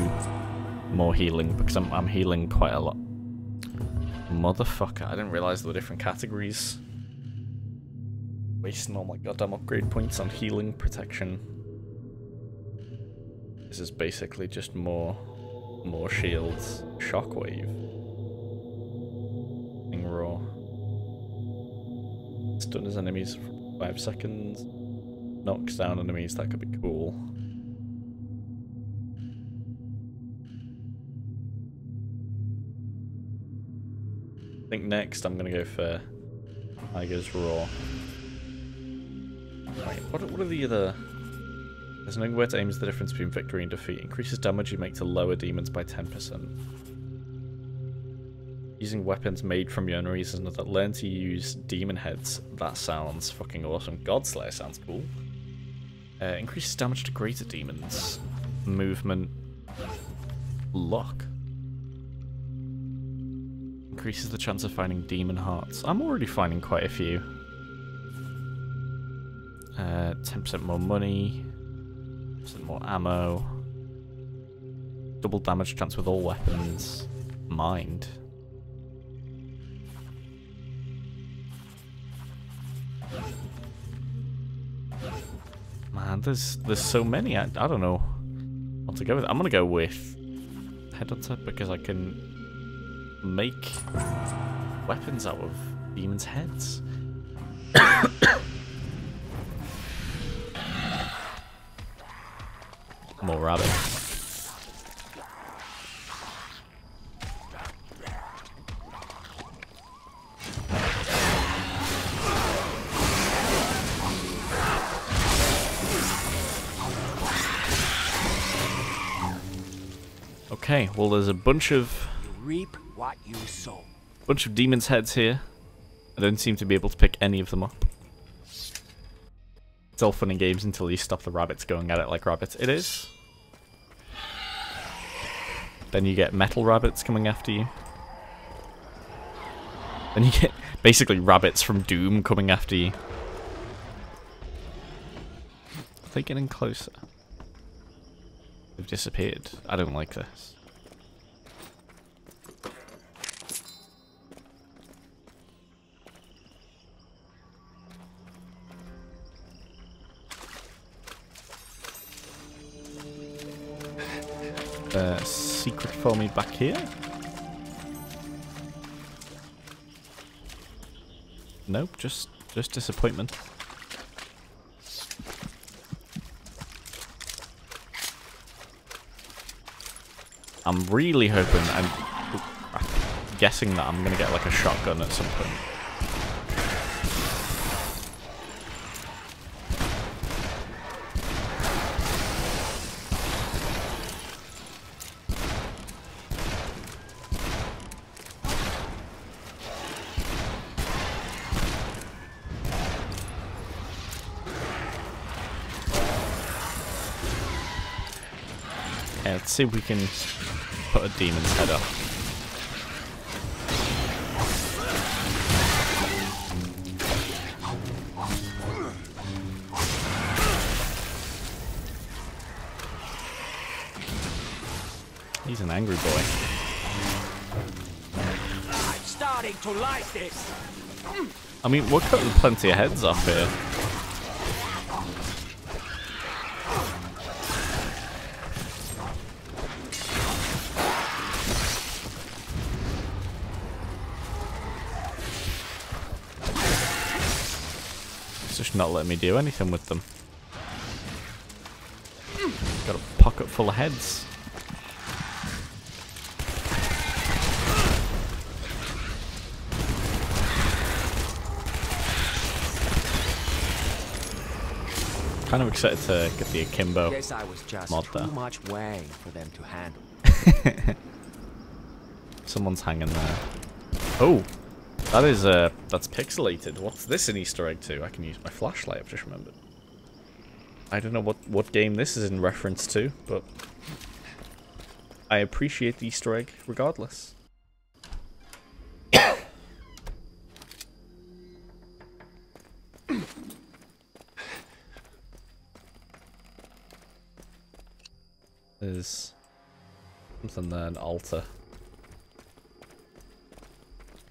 more healing because I'm healing quite a lot. Motherfucker! I didn't realize there were different categories. Wasting all my goddamn upgrade points on healing protection. This is basically just more shields. Shockwave. Thing raw. Stun his enemies for 5 seconds. Knocks down enemies, that could be cool. I think next I'm gonna go for Tiger's Roar. Right, what are the other... There's knowing where to aim is the difference between victory and defeat. Increases damage you make to lower demons by 10%. Using weapons made from your own reason that learn to use demon heads. That sounds fucking awesome. Godslayer sounds cool. Increases damage to greater demons. Movement. Lock. Increases the chance of finding demon hearts. I'm already finding quite a few. 10% more money, 10% more ammo, double damage chance with all weapons, mind. Man, there's so many, I don't know what to go with. I'm gonna go with Headhunter because I can make weapons out of demons' heads. More rabbits. Okay, well there's a bunch of demons' heads here. I don't seem to be able to pick any of them up. It's all fun and games until you stop the rabbits going at it like rabbits. It is. Then you get metal rabbits coming after you. Then you get basically rabbits from Doom coming after you. Are they getting closer? They've disappeared. I don't like this. Secret for me back here? Nope, just disappointment. I'm really hoping I'm guessing that I'm gonna get like a shotgun at some point. Yeah, let's see if we can put a demon's head up. He's an angry boy. I'm starting to like this. I mean, we're cutting plenty of heads off here. It's just not letting me do anything with them. Got a pocket full of heads. Kind of excited to get the Akimbo mod there. Too much way for them to handle. Someone's hanging there. Oh, that is that's pixelated. What's this an Easter egg to? I can use my flashlight. I've just remembered. I don't know what game this is in reference to, but I appreciate the Easter egg regardless. There's something there, an altar.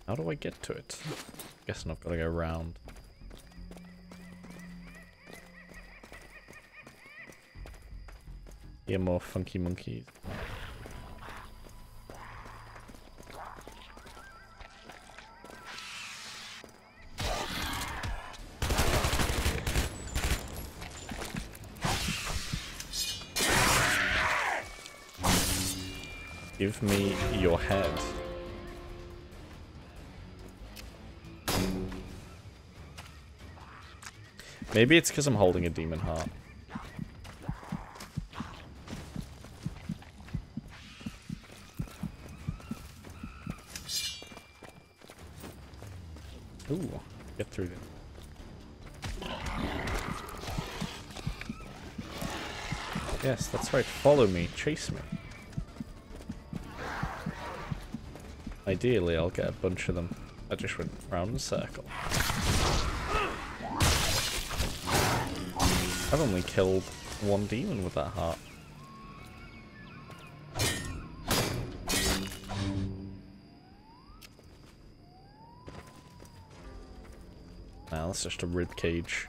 How do I get to it? I'm guessing I've got to go round. Hear more funky monkeys. Give me your head. Maybe it's because I'm holding a demon heart. Ooh, get through there. Yes, that's right. Follow me. Chase me. Ideally, I'll get a bunch of them. I just went round in a circle. I've only killed one demon with that heart. Nah, that's just a rib cage.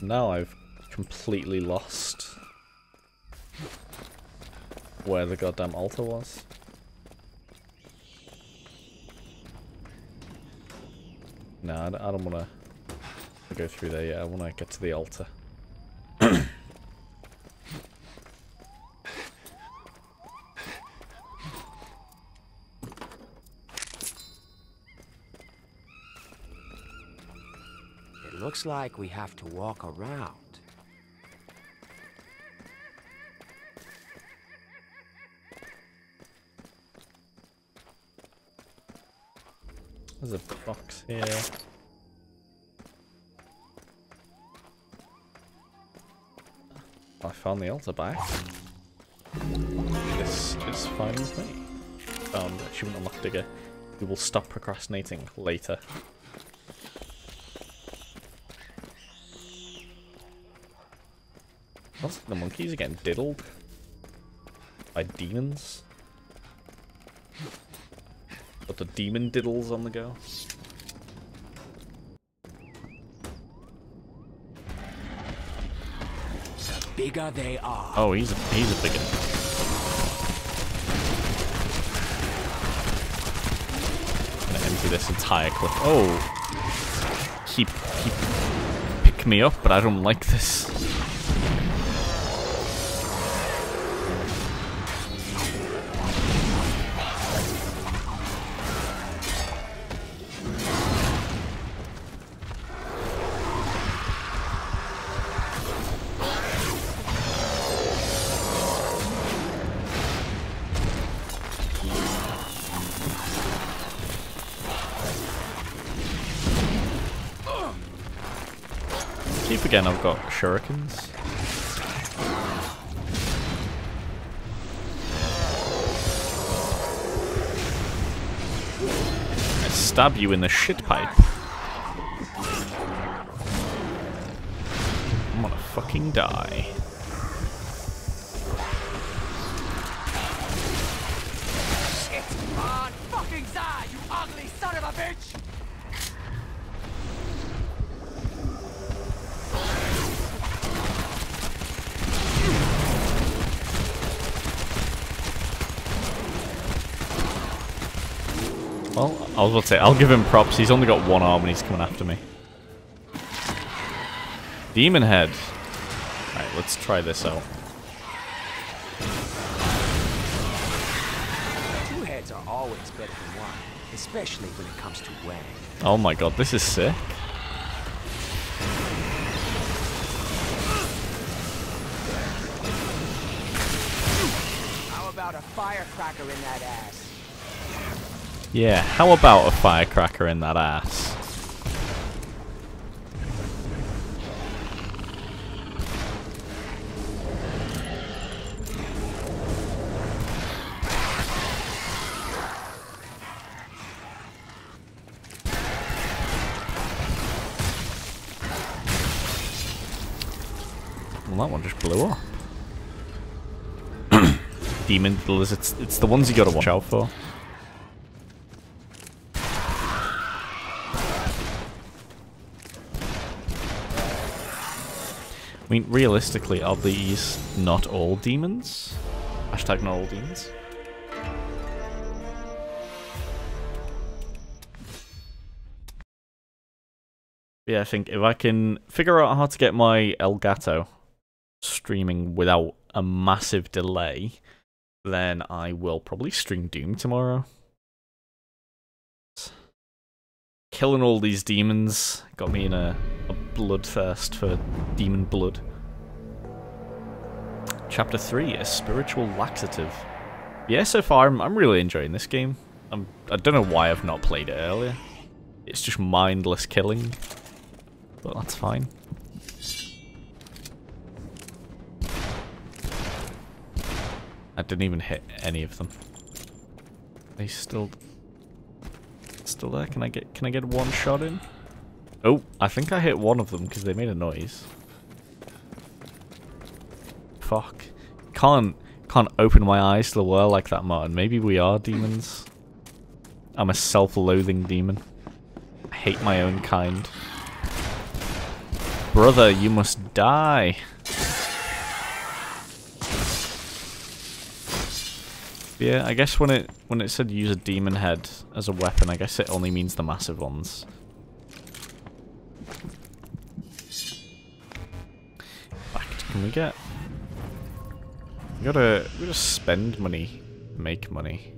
Now I've completely lost where the goddamn altar was. No, I don't want to go through there yet. I want to get to the altar. It looks like we have to walk around. There's a box here. I found the altar back. This is fine with me. Found achievement unlocked, digger. We will stop procrastinating later. Sounds like the monkeys are getting diddled by demons. Got the demon diddles on the go. The bigger they are. Oh, he's a bigger. I'm gonna empty this entire clip. Oh, keep pick me up, but I don't like this. See if again I've got shurikens. I stab you in the shit pipe. I'm gonna fucking die. Well, I was about to say, I'll give him props. He's only got one arm and he's coming after me. Demon head. Alright, let's try this out. Two heads are always better than one, especially when it comes to Wang. Oh my god, this is sick. How about a firecracker in that ass? Yeah, how about a firecracker in that ass? Well, that one just blew up. Demon blizzards, it's the ones you gotta watch out for. I mean, realistically, are these not all demons? Hashtag not all demons. Yeah, I think if I can figure out how to get my Elgato streaming without a massive delay, then I will probably stream Doom tomorrow. Killing all these demons got me in a bloodthirst for demon blood. Chapter 3, a spiritual laxative. Yeah, so far I'm really enjoying this game. I don't know why I've not played it earlier. It's just mindless killing, but that's fine. I didn't even hit any of them. They still there? Can I get one shot in? Oh, I think I hit one of them because they made a noise. Fuck. Can't open my eyes to the world like that, Martin. Maybe we are demons. I'm a self-loathing demon. I hate my own kind. Brother, you must die. Yeah, I guess when it said use a demon head as a weapon, I guess it only means the massive ones. Can we get? We gotta spend money, make money,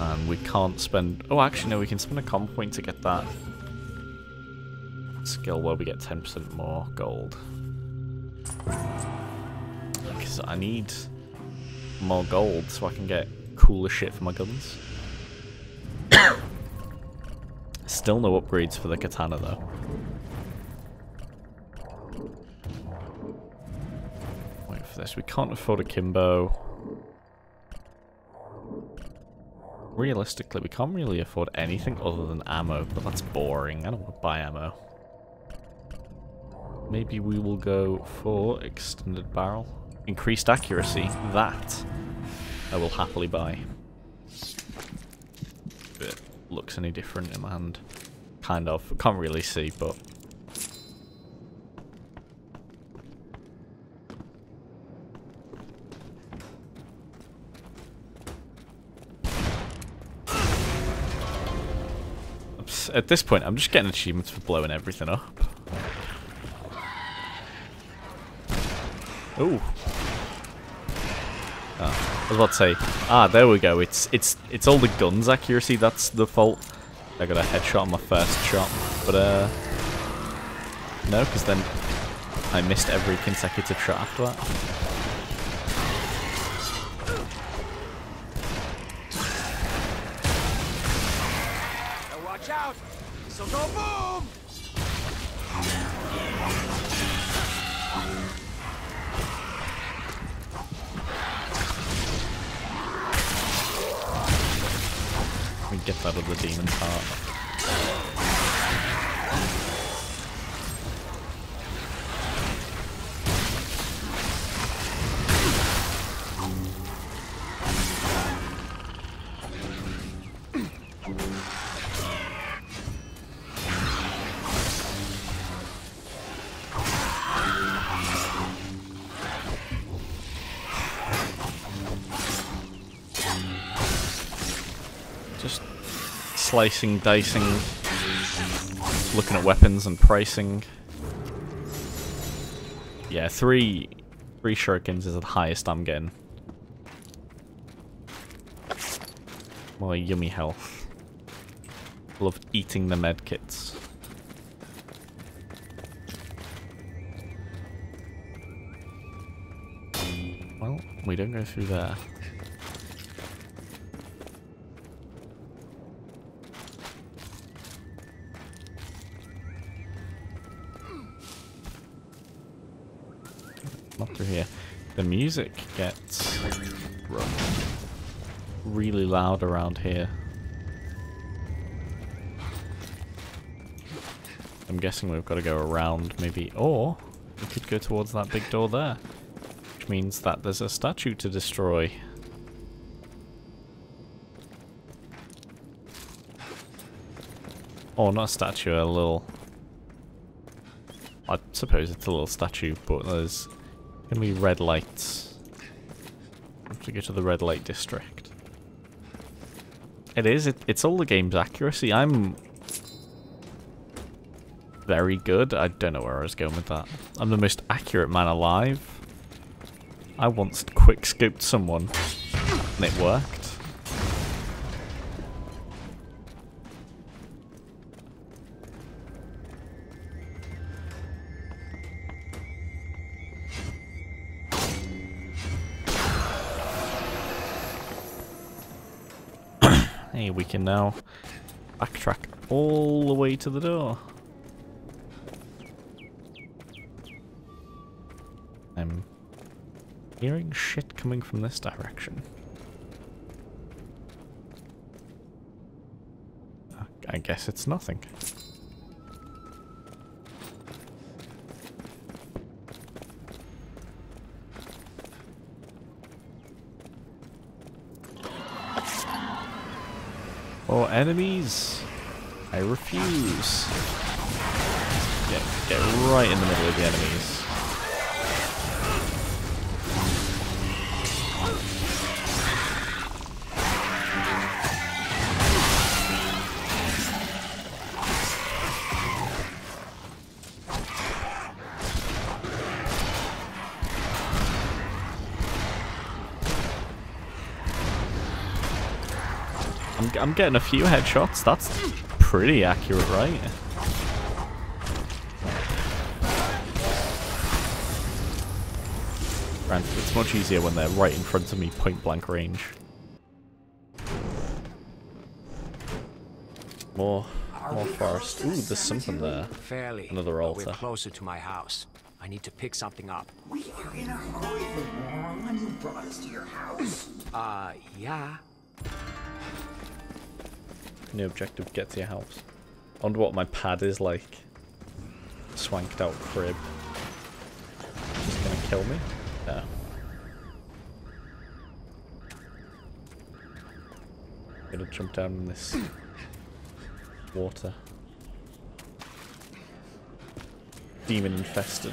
and we can't spend. Oh, actually, no, we can spend a comp point to get that skill where we get 10% more gold. Because I need more gold so I can get cooler shit for my guns. Still no upgrades for the katana though. This. We can't afford a Kimbo. Realistically, we can't really afford anything other than ammo, but that's boring. I don't want to buy ammo. Maybe we will go for extended barrel. Increased accuracy. That I will happily buy. If it looks any different in my hand. Kind of. Can't really see, but... At this point, I'm just getting achievements for blowing everything up. Ooh. Oh, I was about to say, there we go. It's all the guns accuracy that's the fault. I got a headshot on my first shot, but no, because then I missed every consecutive shot after that. Out, so go boom! We get that with the demon's heart. Slicing, dicing, looking at weapons and pricing. Yeah, three shurikens is the highest I'm getting. My yummy health. Love eating the medkits. Well, we don't go through there. Here. The music gets really loud around here. I'm guessing we've got to go around maybe, or we could go towards that big door there, which means that there's a statue to destroy. Or not a statue, a little... I suppose it's a little statue, but there's... gonna be red lights. Have to go to the red light district. It is. It's all the game's accuracy. I'm very good. I don't know where I was going with that. I'm the most accurate man alive. I once quick-scoped someone, and it worked. We can now backtrack all the way to the door. I'm hearing shit coming from this direction. I guess it's nothing. Oh, enemies! I refuse! Get right in the middle of the enemies. I'm getting a few headshots, that's pretty accurate, right? Granted, it's much easier when they're right in front of me, point blank range. More forest. Ooh, there's something there. Another altar. We're closer to my house. I need to pick something up. We are in a hurry. Remember when you brought us to your house? Yeah. New objective, get to your house. I wonder what my pad is like. Swanked out crib. Is it gonna kill me? No. I'm gonna jump down in this water. Demon infested.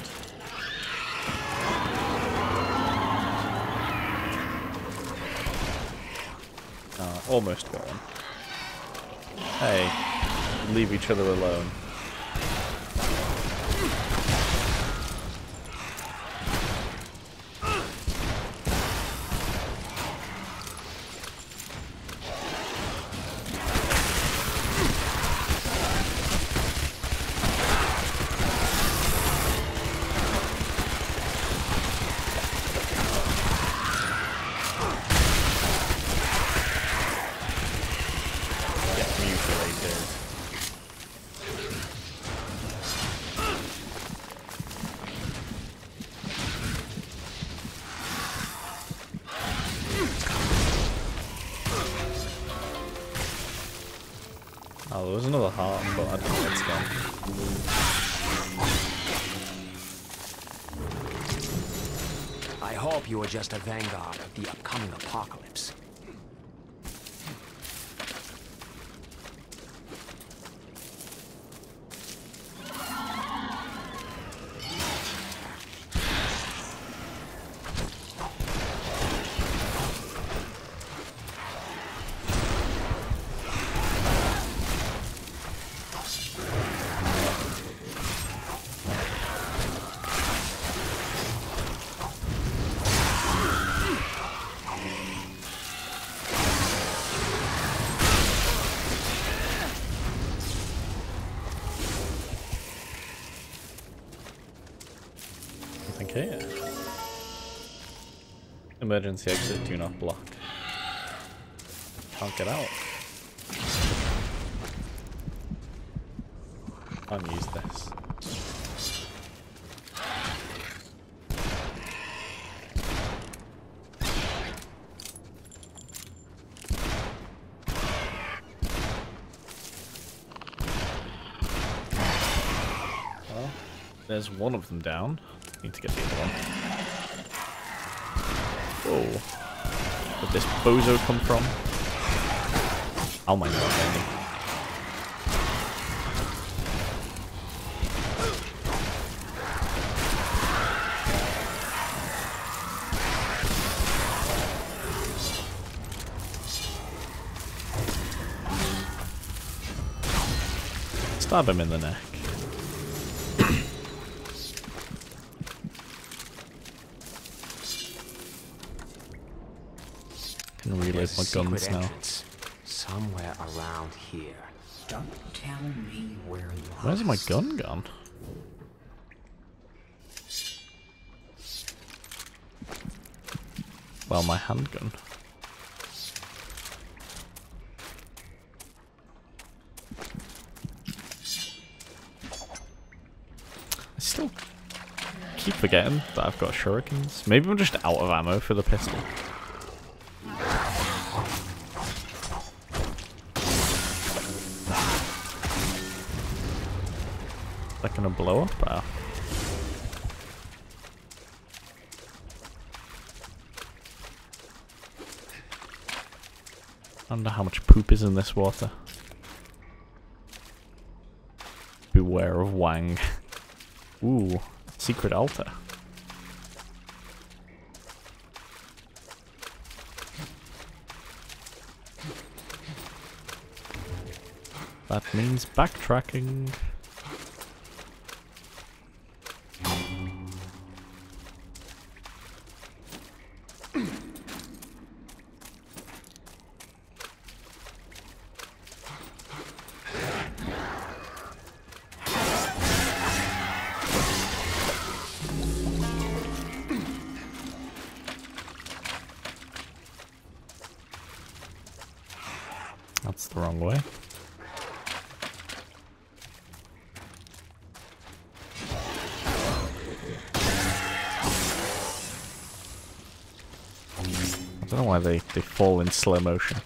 Almost got one. Hey, leave each other alone. God, let's go. I hope you are just a vanguard of the upcoming apocalypse. Emergency exit, do not block. Can't get out. Can't use this. Well, there's one of them down. Need to get the other one. Oh, where'd this bozo come from? Oh my god, baby. Stab him in the neck. My guns now. Somewhere around here. Don't tell me where you are. Where's my gun gone? Well, my handgun. I still keep forgetting that I've got shurikens. Maybe I'm just out of ammo for the pistol. Gonna blow up now. I wonder how much poop is in this water. Beware of Wang. Ooh, secret altar. That means backtracking. They fall in slow motion.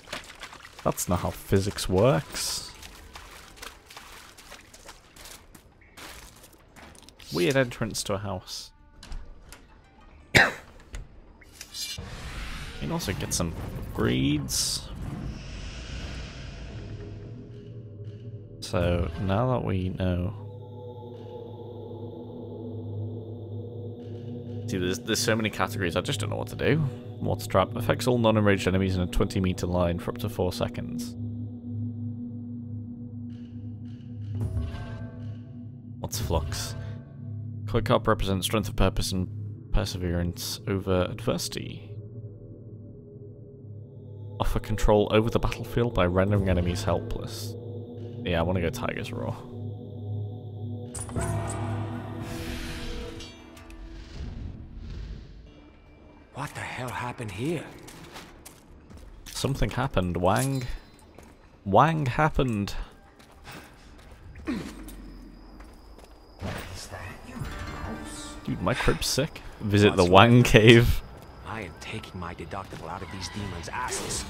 That's not how physics works. Weird entrance to a house. You can also get some upgrades. So now that we know. See, there's so many categories, I just don't know what to do. Water trap affects all non-enraged enemies in a 20-meter line for up to 4 seconds. What's flux? Quick up represents strength of purpose and perseverance over adversity. Offer control over the battlefield by rendering enemies helpless. Yeah, I want to go Tiger's Roar. What the hell happened here? Something happened, Wang. Wang happened. Is that your house? Dude, my crib's sick. Visit the Wang cave. I am taking my deductible out of these demons' asses.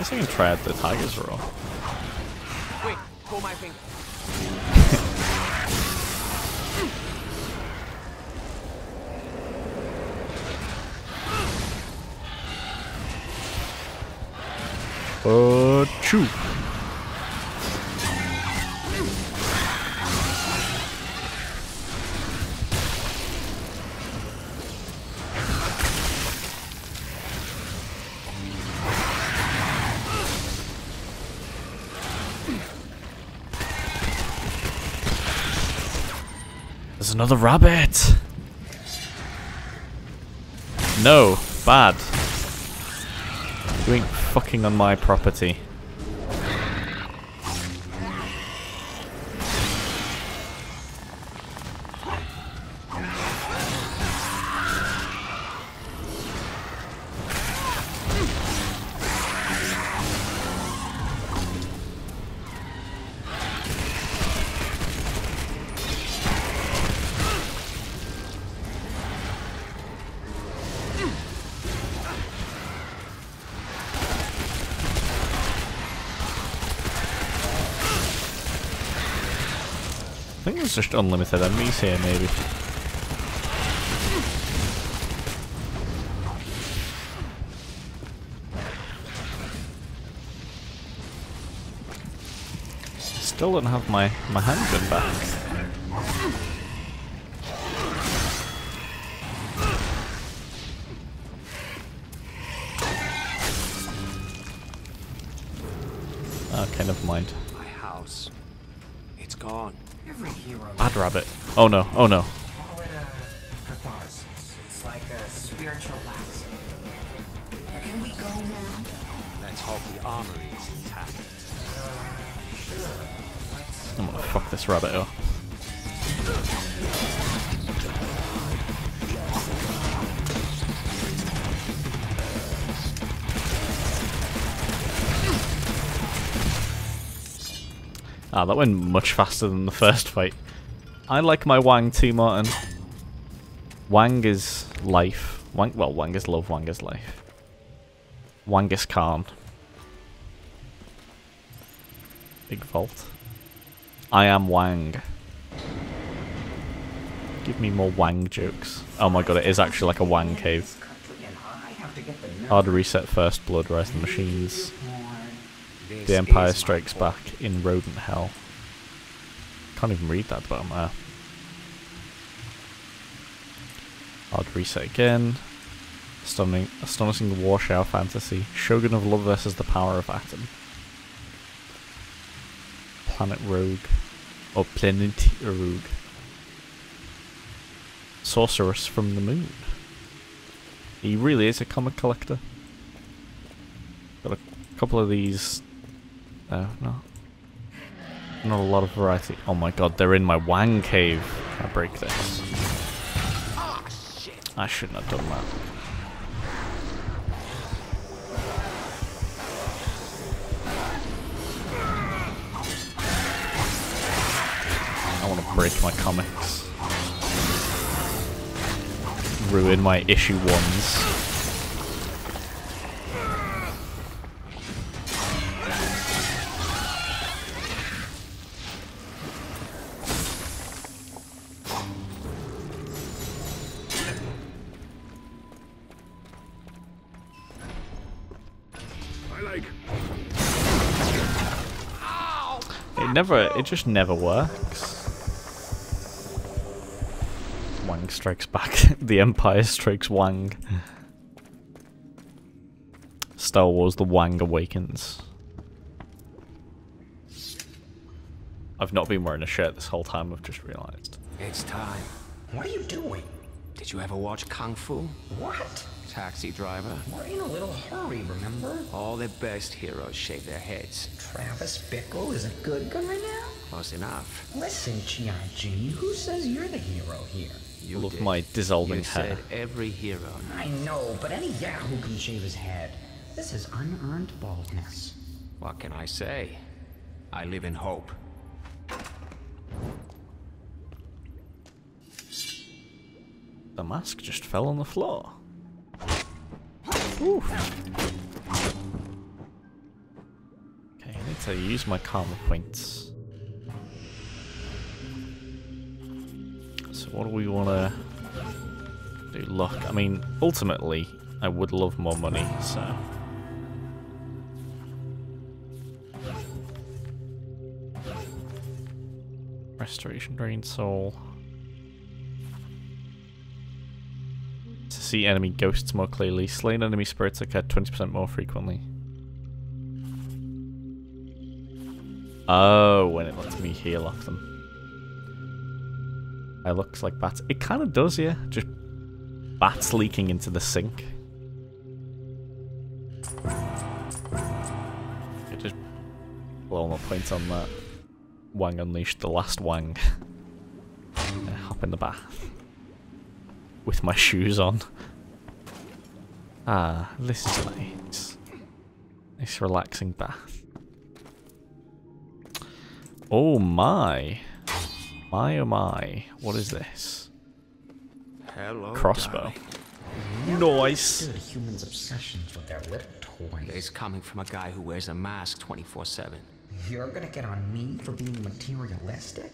Guess I can try out the tiger's roll. Wait, pull my finger. Choo. There's another rabbit. No, bad. You ain't fucking on my property. I think there's just unlimited enemies here, maybe. Still don't have my handgun back. Rabbit. Oh no, oh no. It's like a spiritual lapse. Can we go now? Let's hope the armory is intact. I'm gonna fuck this rabbit up. Ah, that went much faster than the first fight. I like my Wang too, Martin. Wang is life. Wang, well, Wang is love, Wang is life. Wang is calm. Big vault. I am Wang. Give me more Wang jokes. Oh my god, it is actually like a Wang cave. Hard Reset, First Blood, Rise of the Machines. The Empire Strikes Back, in rodent hell. Can't even read that, but I'm there. Hard Reset again. Astonishing Warship Fantasy. Shogun of Love versus the Power of Atom. Planet Rogue. Or Planet Rogue. Sorceress from the Moon. He really is a comic collector. Got a couple of these. Oh, no. Not a lot of variety. Oh my god, they're in my Wang cave. I break this. Oh, shit. I shouldn't have done that. I want to break my comics. Ruin my issue ones. It just never works. Wang Strikes Back. The Empire Strikes Wang. Star Wars, The Wang Awakens. I've not been wearing a shirt this whole time, I've just realised. It's time. What are you doing? Did you ever watch Kung Fu? What? Taxi driver. We're in a little hurry, remember? All the best heroes shave their heads. Travis Bickle is a good guy now? Close enough. Listen, Chianji, who says you're the hero here? You look did. My dissolving you hair. Said every hero. I know, but any yahoo can shave his head. This is unearned baldness. What can I say? I live in hope. The mask just fell on the floor. Oof. to use my karma points. So what do we want to do? Look, I mean, ultimately, I would love more money, so... Restoration Drain Soul. To see enemy ghosts more clearly. Slain enemy spirits occur 20% more frequently. Oh, when it lets me heal off them. It looks like bats. It kind of does, yeah. Just bats leaking into the sink. I just blow my points on that. Wang unleashed the last Wang. Hop in the bath. With my shoes on. Ah, this is nice. Nice relaxing bath. Oh my. My oh my. What is this? Hello, crossbow. Nice. The human's obsessions with their little toys. It's coming from a guy who wears a mask 24/7. You're gonna get on me for being materialistic?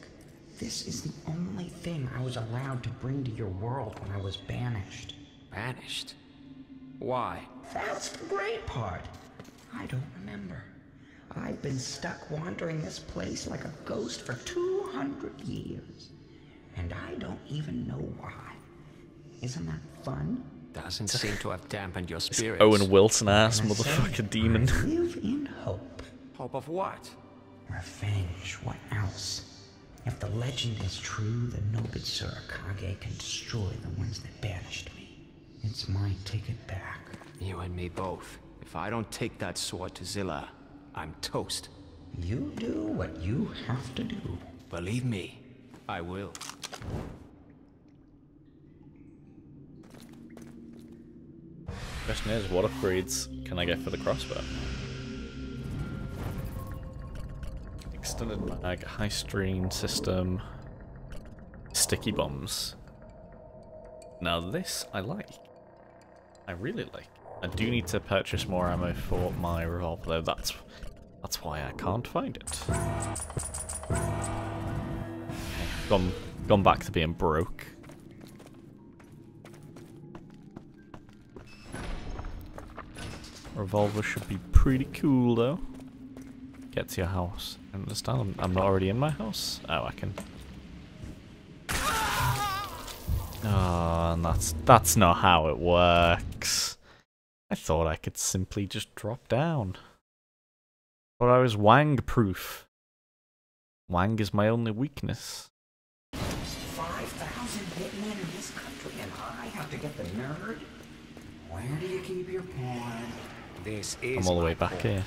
This is the only thing I was allowed to bring to your world when I was banished. Banished? Why? That's the great part. I don't remember. I've been stuck wandering this place like a ghost for 200 years. And I don't even know why. Isn't that fun? Doesn't seem to have dampened your spirits. Owen Wilson ass motherfucker demon. I live in hope. Hope of what? Revenge, what else? If the legend is true, then Nobitsura Kage can destroy the ones that banished me. It's my ticket back. You and me both. If I don't take that sword to Zilla, I'm toast. You do what you have to do. Believe me, I will. Question is, what upgrades can I get for the crossbow? Extended mag, high stream system, sticky bombs. Now this I like. I really like. I do need to purchase more ammo for my revolver though, that's why I can't find it. Gone back to being broke. Revolver should be pretty cool though. Get to your house. I understand. I'm not already in my house. Oh, I can. Oh, and that's not how it works. I thought I could simply just drop down. Thought I was Wang-proof. Wang is my only weakness. 5,000 hitmen in this country, and I have to get the nerd. Where do you keep your porn? This is. I'm all the way back here.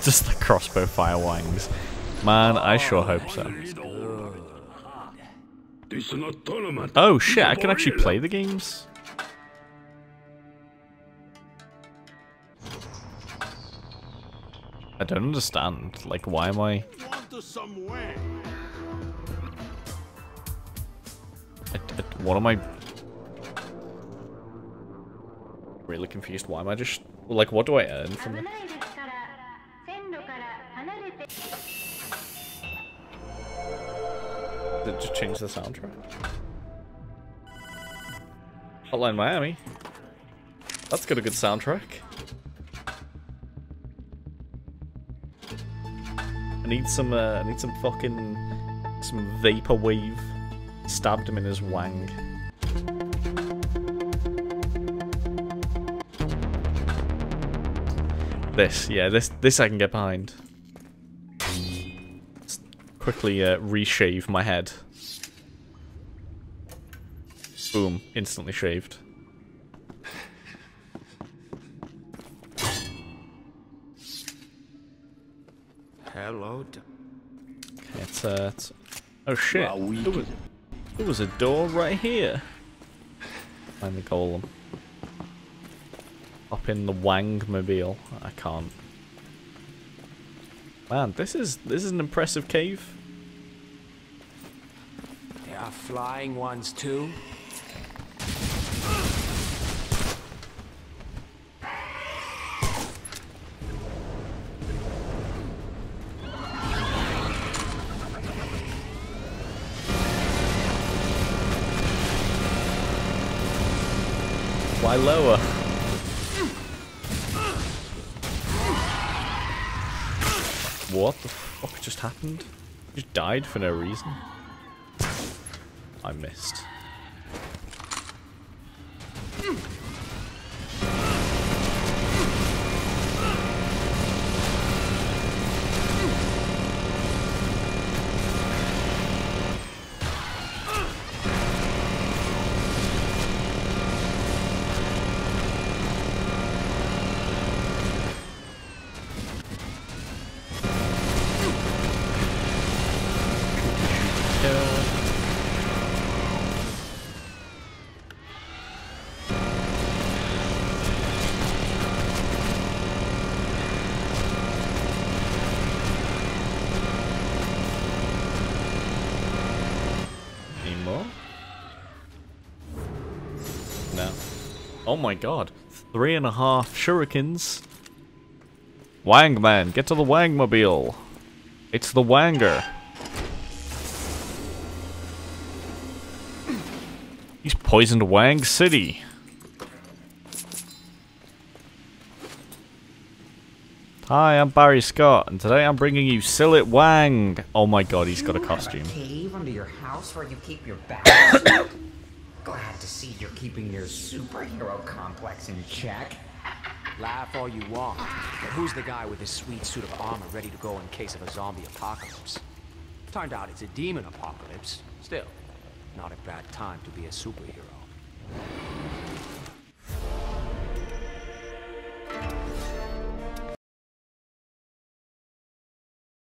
Just the crossbow fire Wangs. Man, I sure hope so. Oh shit, I can actually play the games? I don't understand. Like, why am I... What am I... Really confused. Why am I just... Like, what do I earn from this? Just change the soundtrack. Hotline Miami. That's got a good soundtrack. I need some fucking vaporwave. Stabbed him in his wang. This, yeah, this I can get behind. Quickly reshave my head. Boom. Instantly shaved. Hello. It's oh shit. Well, there was a door right here. Find the golem. Up in the Wang-mobile. I can't. Man, this is an impressive cave. There are flying ones too. Why lower? What the fuck just happened? You just died for no reason. I missed. Oh my god, 3.5 shurikens. Wang man, get to the Wang-mobile. It's the Wanger. He's poisoned Wang City. Hi, I'm Barry Scott, and today I'm bringing you Zilla Wang. Oh my god, he's got a costume. You have a cave under your house where you keep your bags? Glad to see you're keeping your superhero complex in check. Laugh all you want, but who's the guy with his sweet suit of armor ready to go in case of a zombie apocalypse? Turned out it's a demon apocalypse. Still, not a bad time to be a superhero.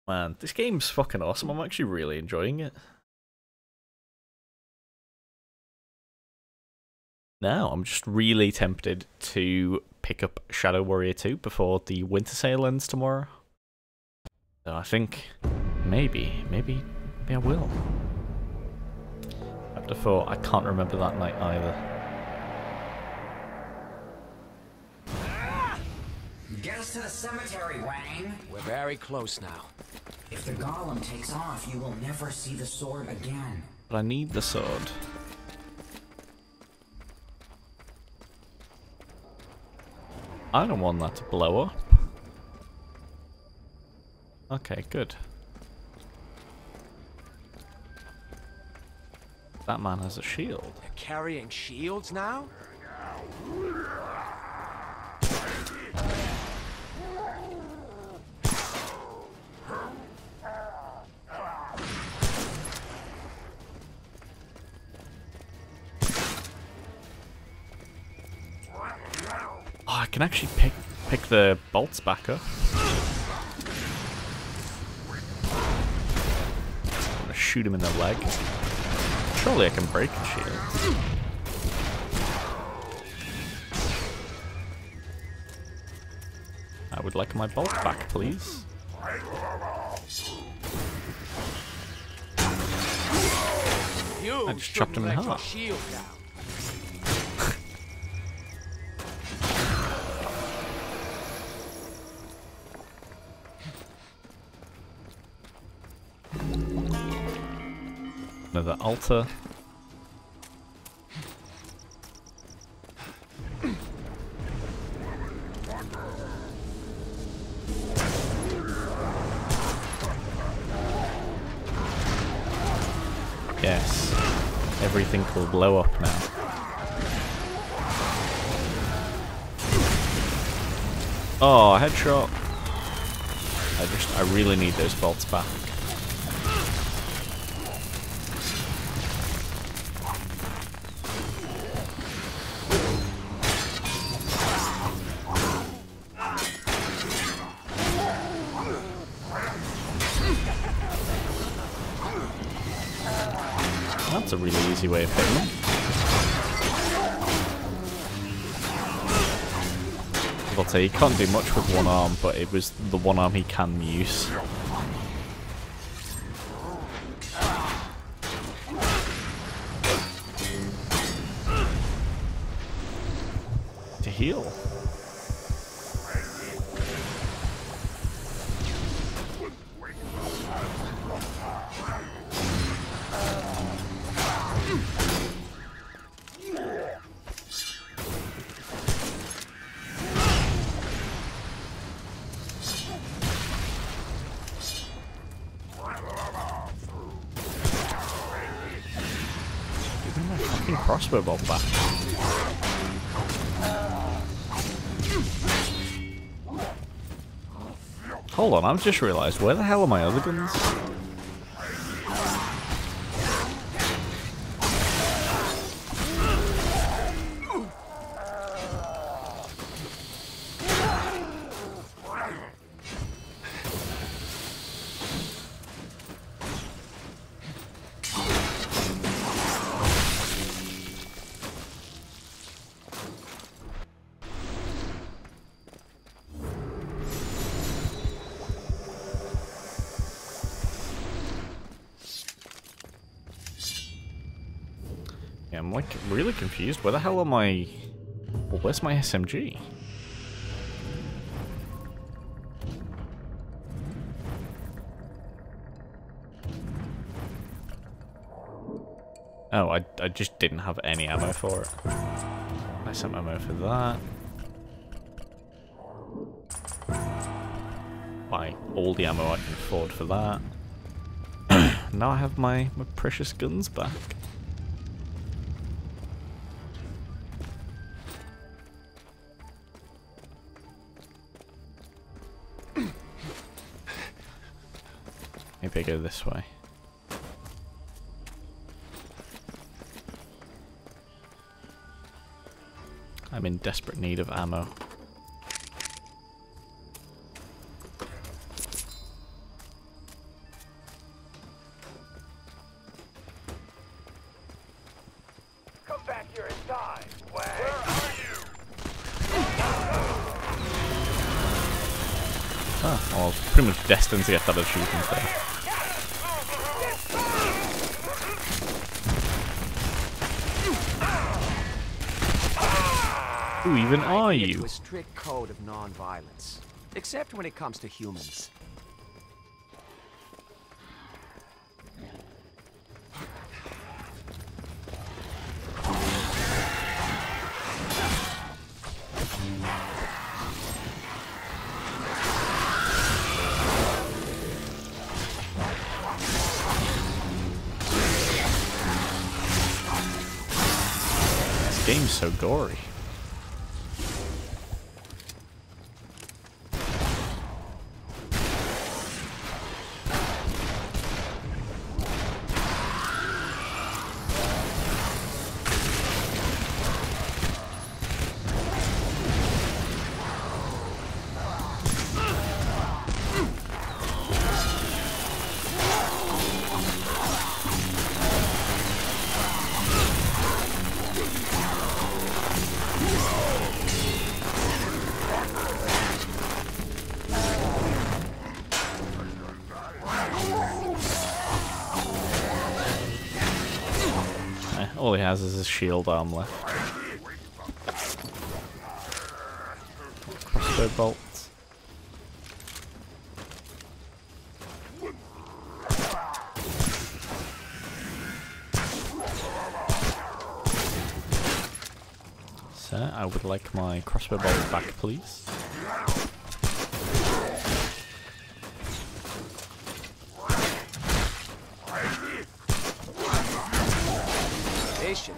Man, this game's fucking awesome. I'm actually really enjoying it. Now, I'm just really tempted to pick up Shadow Warrior 2 before the winter sale ends tomorrow. So I think maybe I will. Chapter 4, I can't remember that night either. Get us to the cemetery, Wang. We're very close now. If the golem takes off, you will never see the sword again. But I need the sword. I don't want that to blow up. Okay, good. That man has a shield. They're carrying shields now? I can actually pick the bolts back up. I'm gonna shoot him in the leg. Surely I can break the shield. I would like my bolt back, please. I just chopped him in half. The altar. Yes, everything will blow up now. Oh, headshot. I really need those bolts back. That's a really easy way of hitting them. I'll say he can't do much with one arm, but it was the one arm he can use. To heal. Crossbow bolt back. Hold on, I've just realised, where the hell are my other guns? Really confused. Where the hell am I? Well, where's my SMG? Oh, I just didn't have any ammo for it. I sent ammo for that. Buy all the ammo I can afford for that. Now I have my precious guns back. Maybe I go this way. I'm in desperate need of ammo. Come back here and die. Where are you? Oh, well, I was pretty much destined to get that achievement there. Who even are you? A strict code of non-violence, except when it comes to humans. This game's so gory. All he has is his shield arm left. Crossbow bolts. Sir, I would like my crossbow bolt back, please.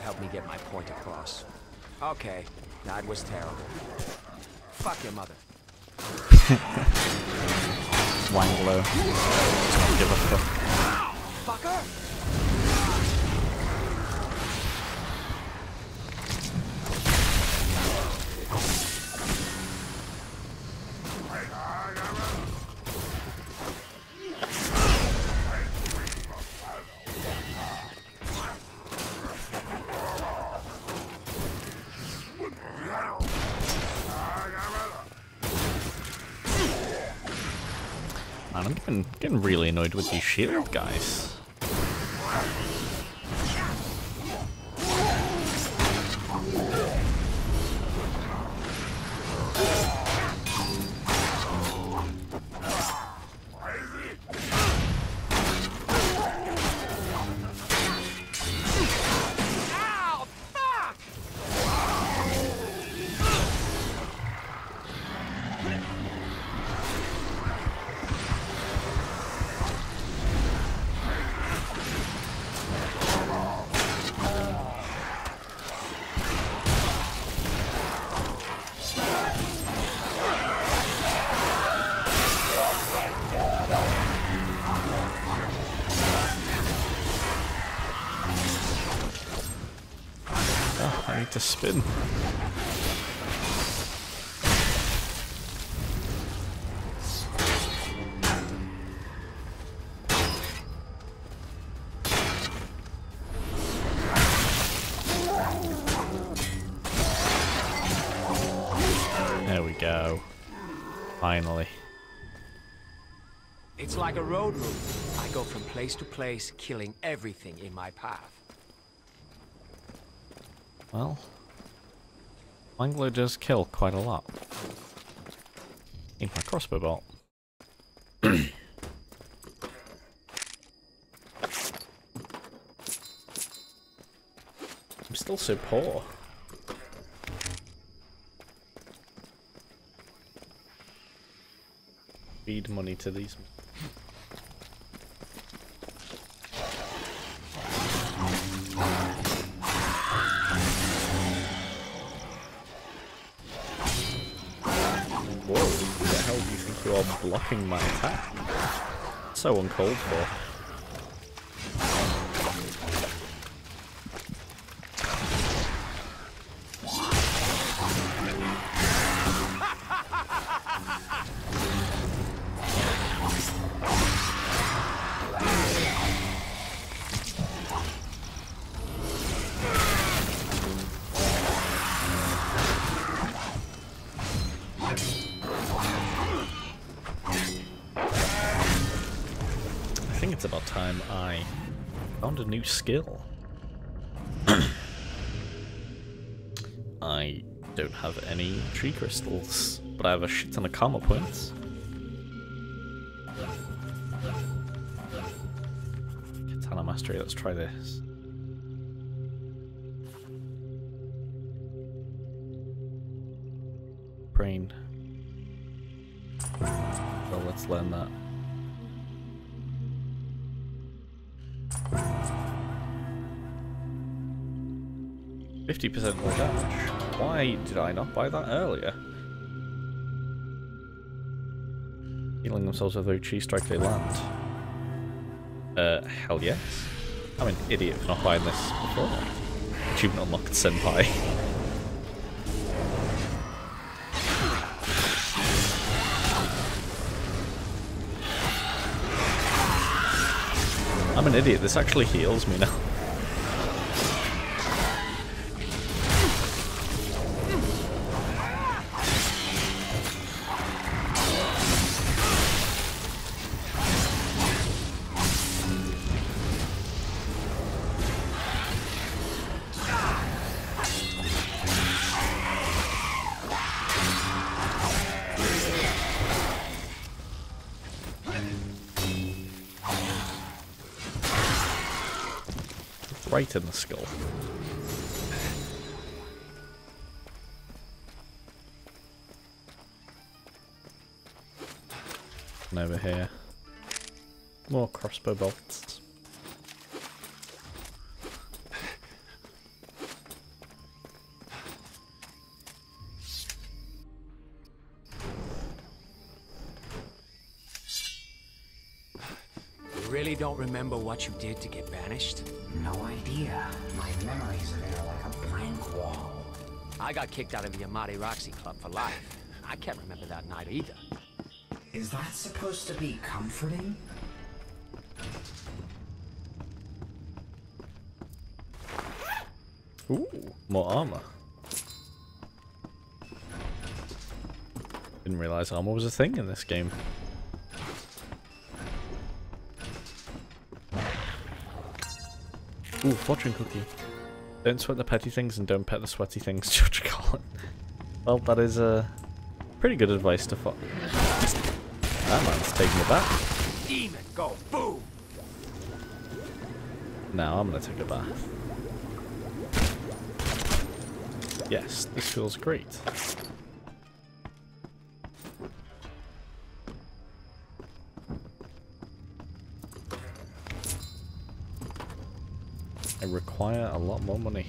Help me get my point across. Okay, that was terrible. Fuck your mother. Wanglo. Don't give a fuck. Fucker! I'm getting really annoyed with these shield guys. Spin. There we go. Finally. It's like a road move. I go from place to place, killing everything in my path. Well, Wangler does kill quite a lot. In my crossbow bolt. I'm still so poor. Feed money to these. Blocking my attack. So uncalled for. New skill. I don't have any tree crystals, but I have a shit ton of karma points. Katana mastery, let's try this. Brain. Well, let's learn that. More damage. Why did I not buy that earlier? Healing themselves with every tree strike they land. Hell yes. I'm an idiot for not buying this before. Achievement unlocked, senpai. I'm an idiot, this actually heals me now. Right in the skull. And over here, more crossbow bolts. Really don't remember what you did to get banished? No idea. My memories are there like a blank wall. I got kicked out of the Amati Roxy Club for life. I can't remember that night either. Is that supposed to be comforting? Ooh, more armor. Didn't realize armor was a thing in this game. Ooh, fortune cookie. Don't sweat the petty things and don't pet the sweaty things, Judge Colin. Well, that is pretty good advice to follow. That man's taking it back. Demon, go, boom! Now I'm gonna take a bath. Yes, this feels great. I require a lot more money.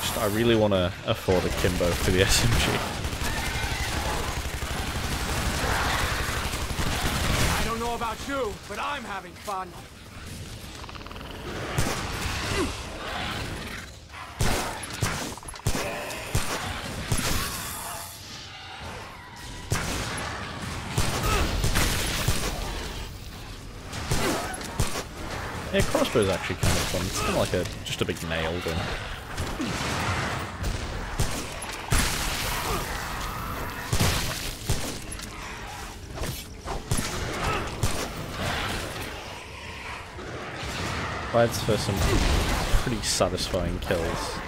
Just, I really want to afford a Kimbo for the SMG. I don't know about you, but I'm having fun. Yeah, crossbow is actually kind of fun. It's kind of like a just a big nail gun. Fights for some pretty satisfying kills.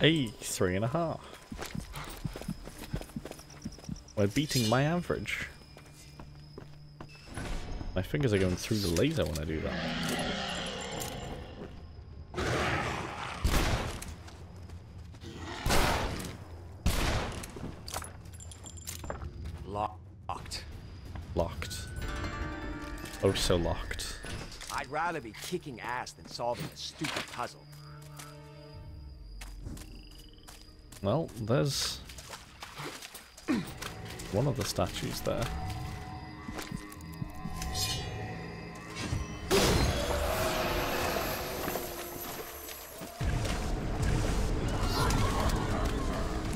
Hey, 3.5. We're beating my average. My fingers are going through the laser when I do that. Locked. Locked. Oh, so locked. I'd rather be kicking ass than solving a stupid puzzle. Well, there's one of the statues there.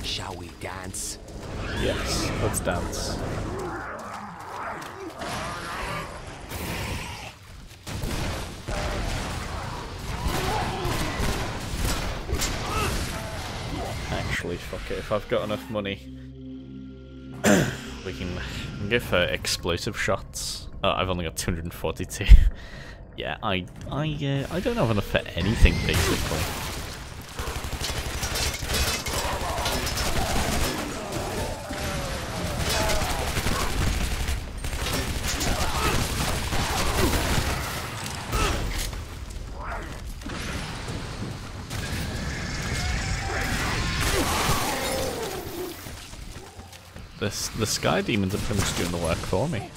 Shall we dance? Yes, let's dance. Fuck it, if I've got enough money, we can go for explosive shots. Oh, I've only got 242. Yeah, I don't have enough for anything, basically. The sky demons are pretty much doing the work for me.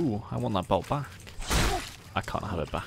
Ooh, I want that bolt back. I can't have it back.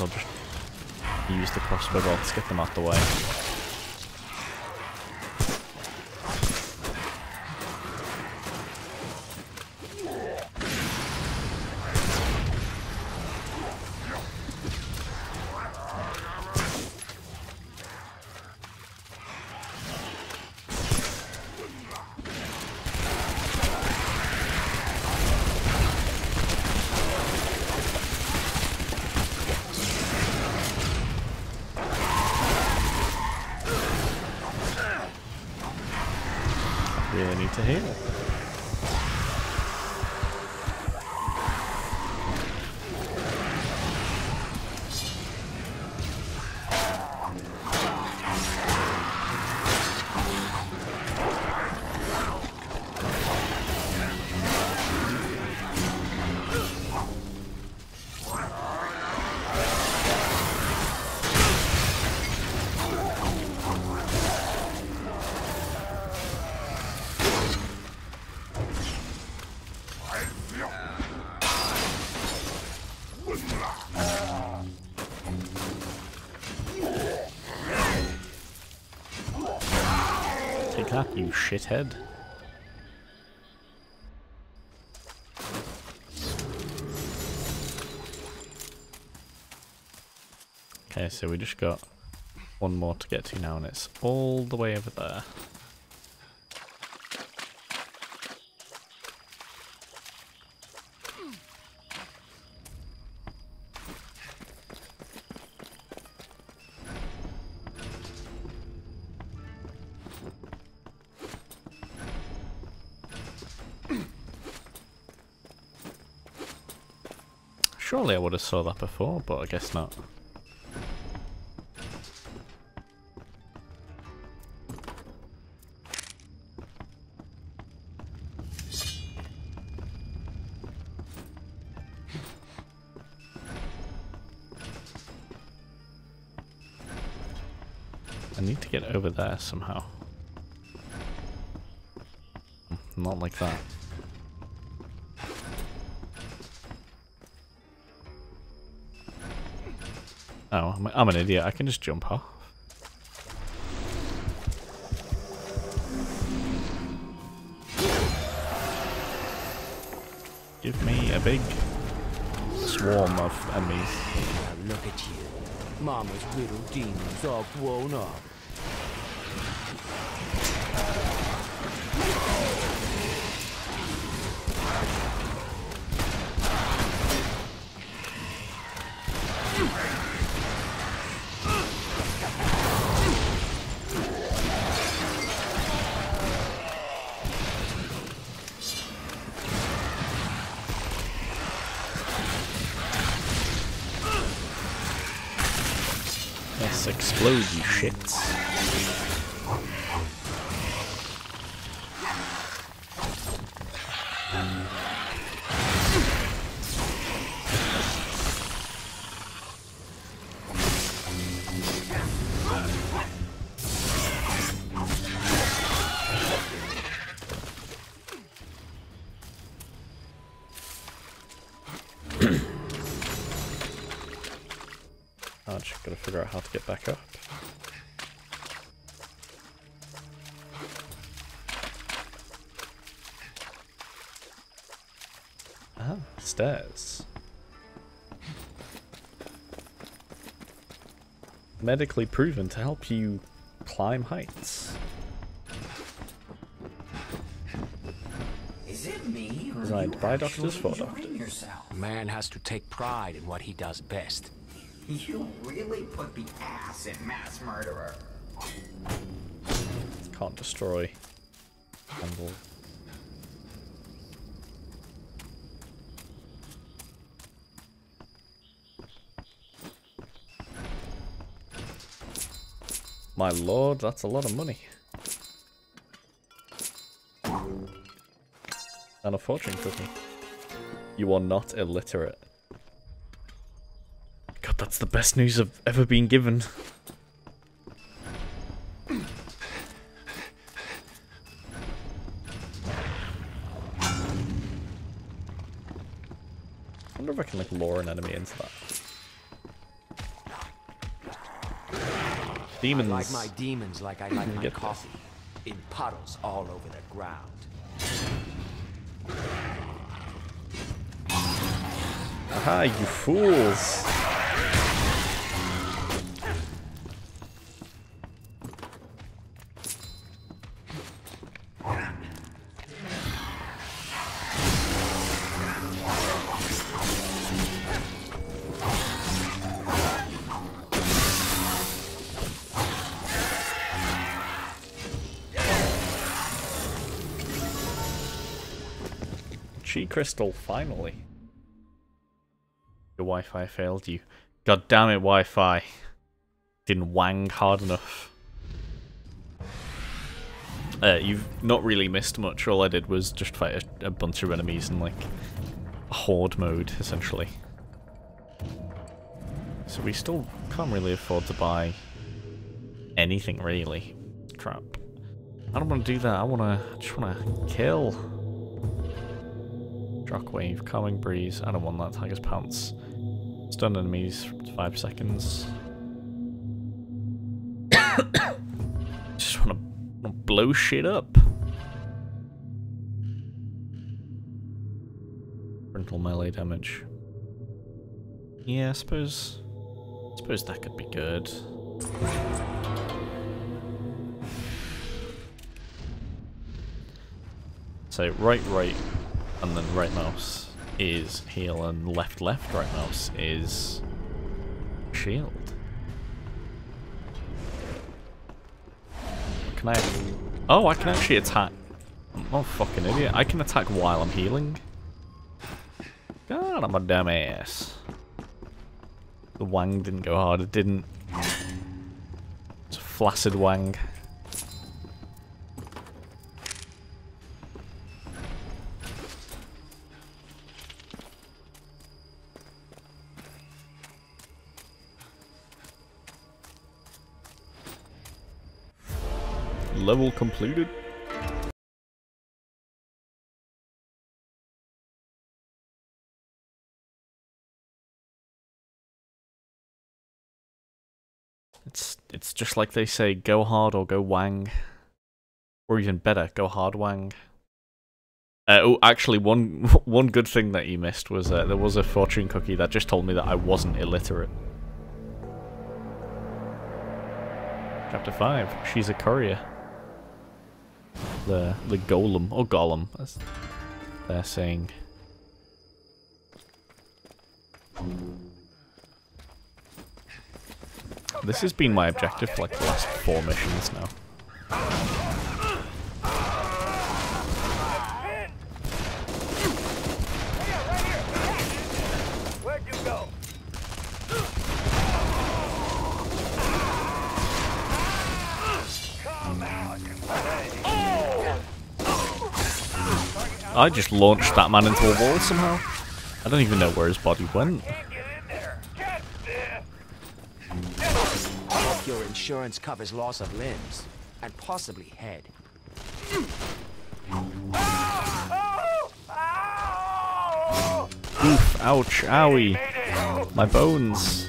I'll just use the crossbow bolt to get them out the way. need to heal. You shithead. Okay, so we just got one more to get to now, and it's all the way over there. Surely I would have saw that before, but I guess not. I need to get over there somehow. Not like that. Oh, I'm an idiot. I can just jump off. Give me a big swarm of enemies. Now look at you. Mama's little demons are grown up. Explode, you shits. I'm just gonna figure out how to get back up. Ah, stairs. Medically proven to help you climb heights. Is it me? Designed by doctors for doctors. Man has to take pride in what he does best. You really put the ass in Mass Murderer. Can't destroy handle. My lord, that's a lot of money. And a fortune cookie. You are not illiterate. That's the best news I've ever been given. I wonder if I can like lure an enemy into that. Demons. I like my demons like I like my coffee. In puddles all over the ground. Aha, you fools! Chi Crystal, finally. Your Wi-Fi failed you. God damn it, Wi-Fi. Didn't wang hard enough. You've not really missed much. All I did was just fight a bunch of enemies in, like, horde mode, essentially. So we still can't really afford to buy anything, really. Crap. I don't want to do that. I just want to kill. Shockwave, Calming Breeze. I don't want that. Tiger's Pants. Stun enemies for 5 seconds. Just want to blow shit up. Frontal melee damage. Yeah, I suppose that could be good. So right, and then right mouse is heal, and left, right mouse is shield. Can I? Oh, I can actually attack. I'm a fucking idiot. I can attack while I'm healing. God, I'm a damn ass. The Wang didn't go hard. It didn't. It's a flaccid Wang. Level completed. It's just like they say, go hard or go Wang. Or even better, go hard Wang. Oh, actually, one good thing that you missed was there was a fortune cookie that just told me that I wasn't illiterate. Chapter 5, She's a Courier. The golem, or golem, as they're saying. This has been my objective for like the last 4 missions now. I just launched that man into a wall somehow. I don't even know where his body went. Your insurance covers loss of limbs and possibly head. Oof! Ouch! Owie! My bones!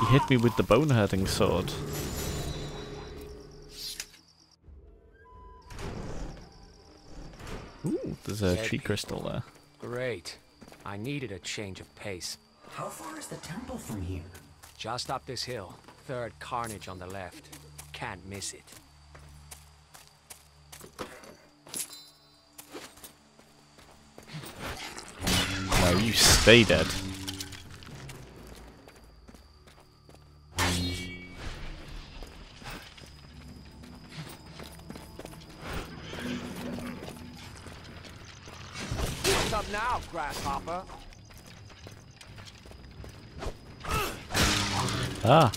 He hit me with the bone hurting sword. Ooh, there's a chi crystal there. Great. I needed a change of pace. How far is the temple from here? Just up this hill. Third carnage on the left. Can't miss it. No, you stay dead. Up now, grasshopper. Ah,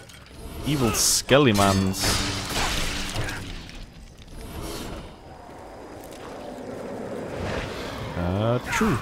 evil skelly-mans. True.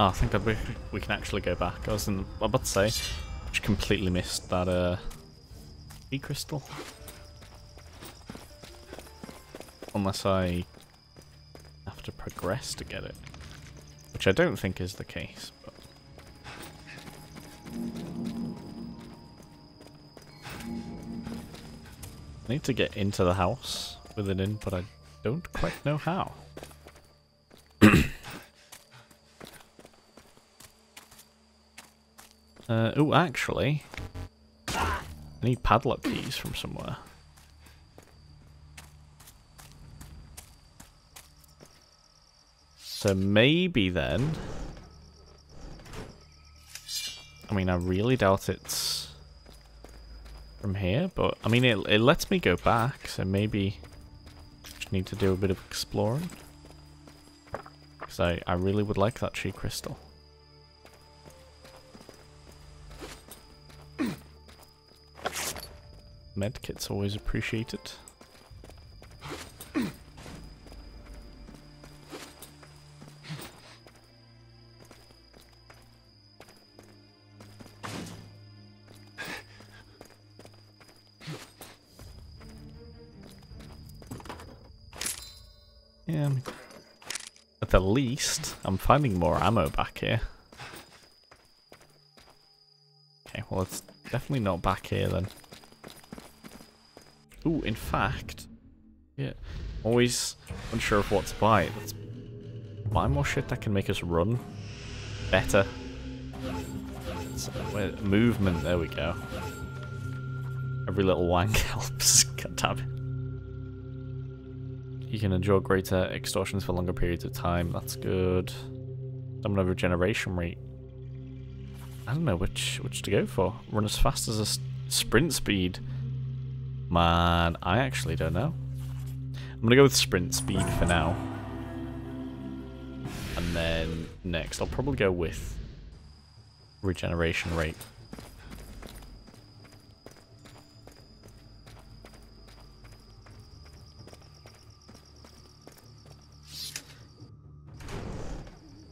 Oh, thank God we can actually go back. I was about to say, I just completely missed that sea crystal. Unless I have to progress to get it, which I don't think is the case. But I need to get into the house with an in, but I don't quite know how. Oh, actually, I need padlock keys from somewhere. So maybe then... I mean, I really doubt it's from here, but I mean, it lets me go back, so maybe I just need to do a bit of exploring. Because I really would like that chi crystal. Medkit's always appreciated. At the least, I'm finding more ammo back here. Okay, well, it's definitely not back here then. Ooh, in fact, yeah, always unsure of what to buy. Let's buy more shit that can make us run better. Movement, there we go. Every little wank helps, god damn it. You can endure greater extortions for longer periods of time. That's good. Stamina regeneration rate. I don't know which to go for. Run as fast as a sprint speed. Man, I actually don't know. I'm going to go with sprint speed for now. And then next, I'll probably go with regeneration rate.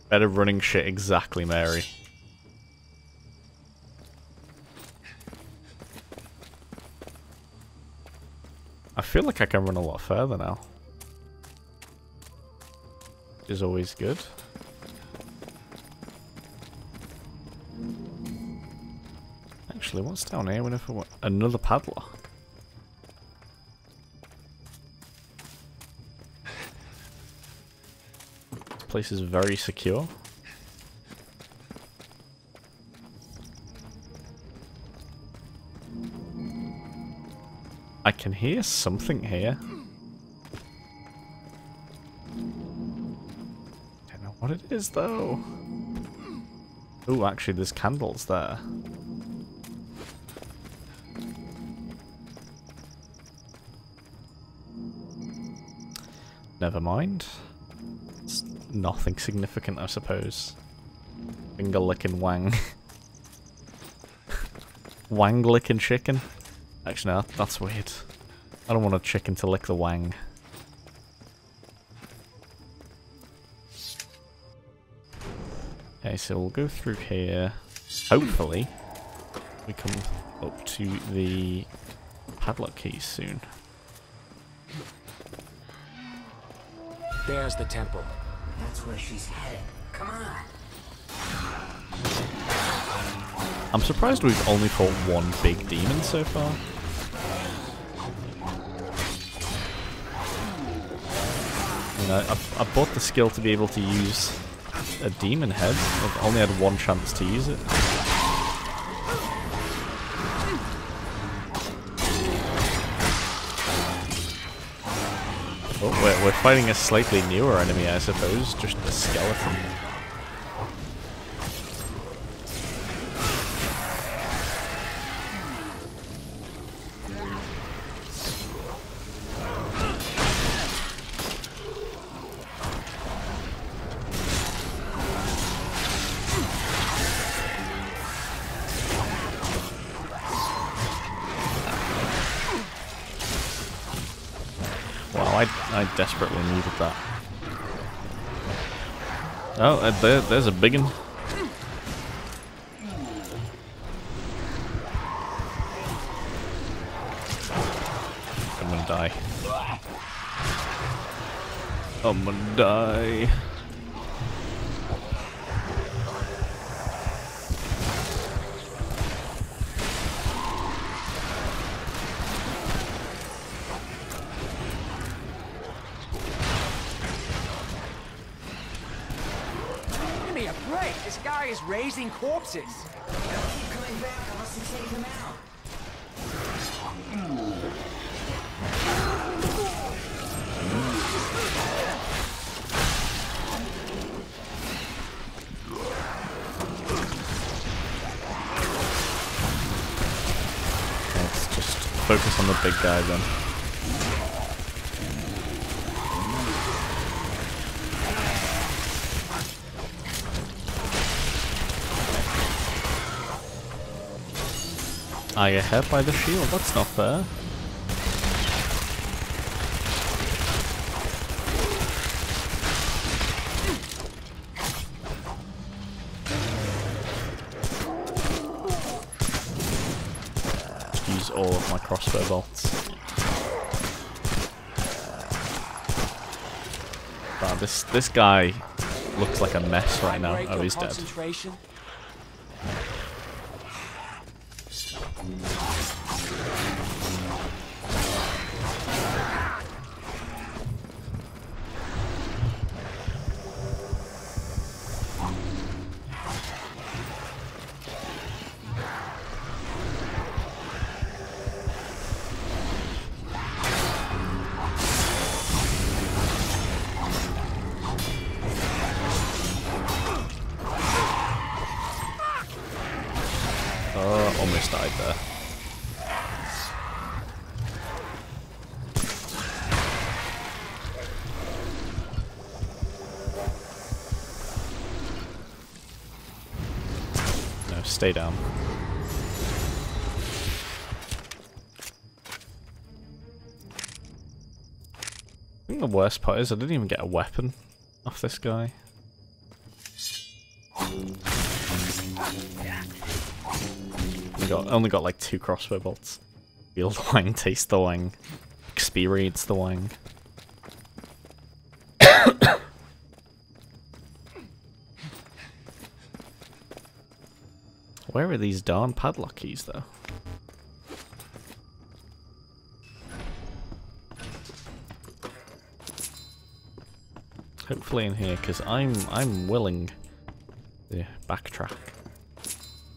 Better running shit, exactly, Mary. I feel like I can run a lot further now. Which is always good. Actually, what's down here? Whenever I want another padlock. This place is very secure. I can hear something here. Don't know what it is though. Oh, actually there's candles there. Never mind. Nothing significant, I suppose. Finger licking Wang. Wang licking chicken? Actually, no, that's weird. I don't want a chicken to lick the Wang. Okay, so we'll go through here. Hopefully, we come up to the padlock keys soon. There's the temple. That's where she's headed. Come on. I'm surprised we've only fought one big demon so far. You know, I bought the skill to be able to use a demon head. I've only had one chance to use it. We're fighting a slightly newer enemy, I suppose, just a skeleton. Desperately needed that. Oh, there's a big one. I'm gonna die. I'm gonna die. Corpses. Let's just focus on the big guy then. I get hurt by the shield, that's not fair. Use all of my crossbow bolts. Wow, this guy looks like a mess right now. Oh, he's dead. Almost died there. No, stay down. I think the worst part is I didn't even get a weapon off this guy. Only got like 2 crossbow bolts. Feel the Wang, taste the Wang, experience the Wang. Where are these darn padlock keys though? Hopefully in here, because I'm willing to backtrack.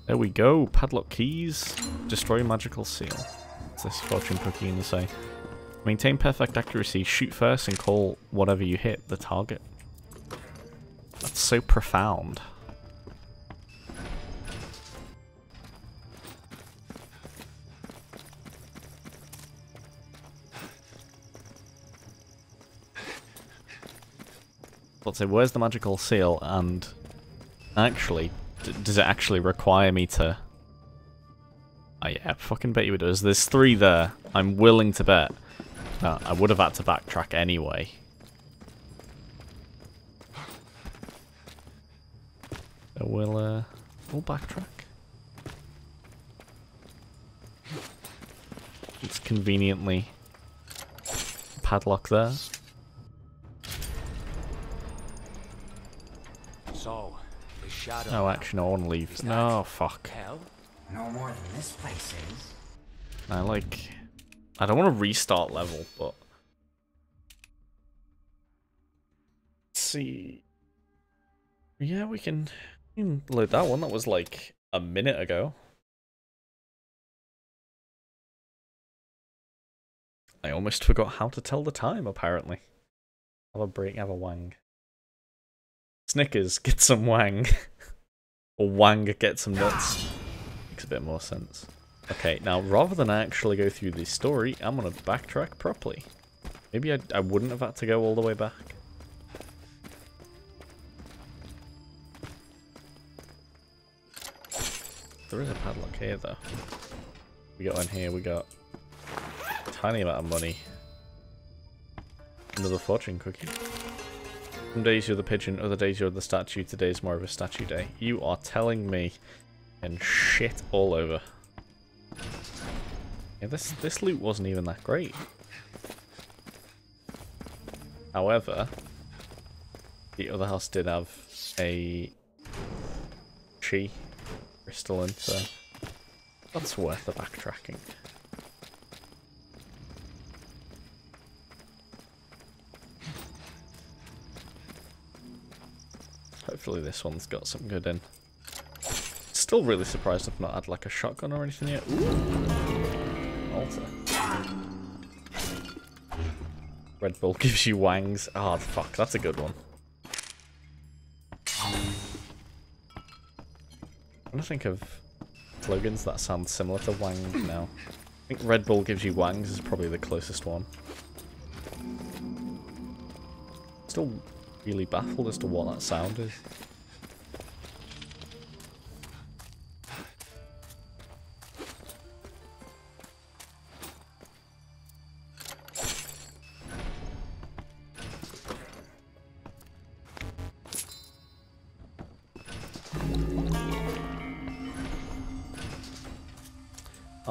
There we go, padlock keys, destroy magical seal. What's this fortune cookie in the say? Maintain perfect accuracy, shoot first and call whatever you hit the target. That's so profound. Let's say, where's the magical seal? And actually, does it actually require me to... Oh yeah, I fucking bet you it does. There's 3 there. I'm willing to bet that I would have had to backtrack anyway. So we'll backtrack. It's conveniently padlocked there. So... Oh, actually, no, I want to leave. No, fuck. No more than this place is. I don't want to restart level, but... Let's see... Yeah, we can load that one. That was like a minute ago. I almost forgot how to tell the time, apparently. Have a break, have a Wang. Snickers, get some Wang. Or Wang, get some nuts. Makes a bit more sense. Okay, now rather than actually go through the story, I'm gonna backtrack properly. Maybe I wouldn't have had to go all the way back. There is a padlock here though. We got one here, we got a tiny amount of money. Another fortune cookie. Some days you're the pigeon, other days you're the statue, today's more of a statue day. You are telling me and shit all over. Yeah, this loot wasn't even that great. However, the other house did have a chi crystal in, so that's worth the backtracking. Hopefully this one's got some good in. still really surprised I've not had like a shotgun or anything yet. Ooh. Altar. Red Bull gives you wangs. Ah, oh, fuck, that's a good one. I'm trying to think of slogans that sound similar to wang now. I think Red Bull gives you wangs is probably the closest one. Still really baffled as to what that sound is.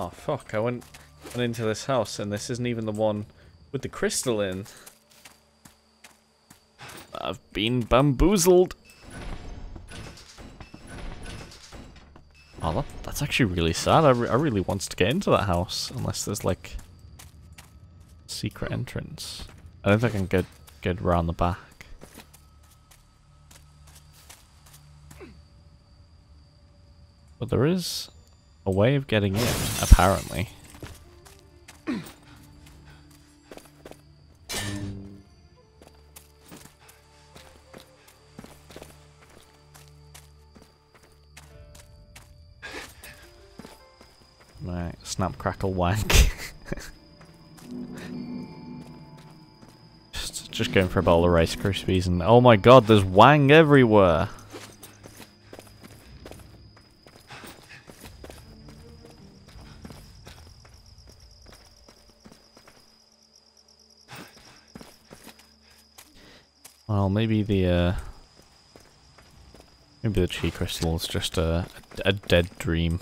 Oh fuck, I went into this house and this isn't even the one with the crystal in. I've been bamboozled. Oh, that's actually really sad. I really wanted to get into that house unless there's like a secret entrance. I don't think I can get around the back. But there is a way of getting in, apparently. Right, snap, crackle, wank. just going for a bowl of Rice Krispies and oh my god, there's wang everywhere! Well, maybe the chi crystal is just a dead dream.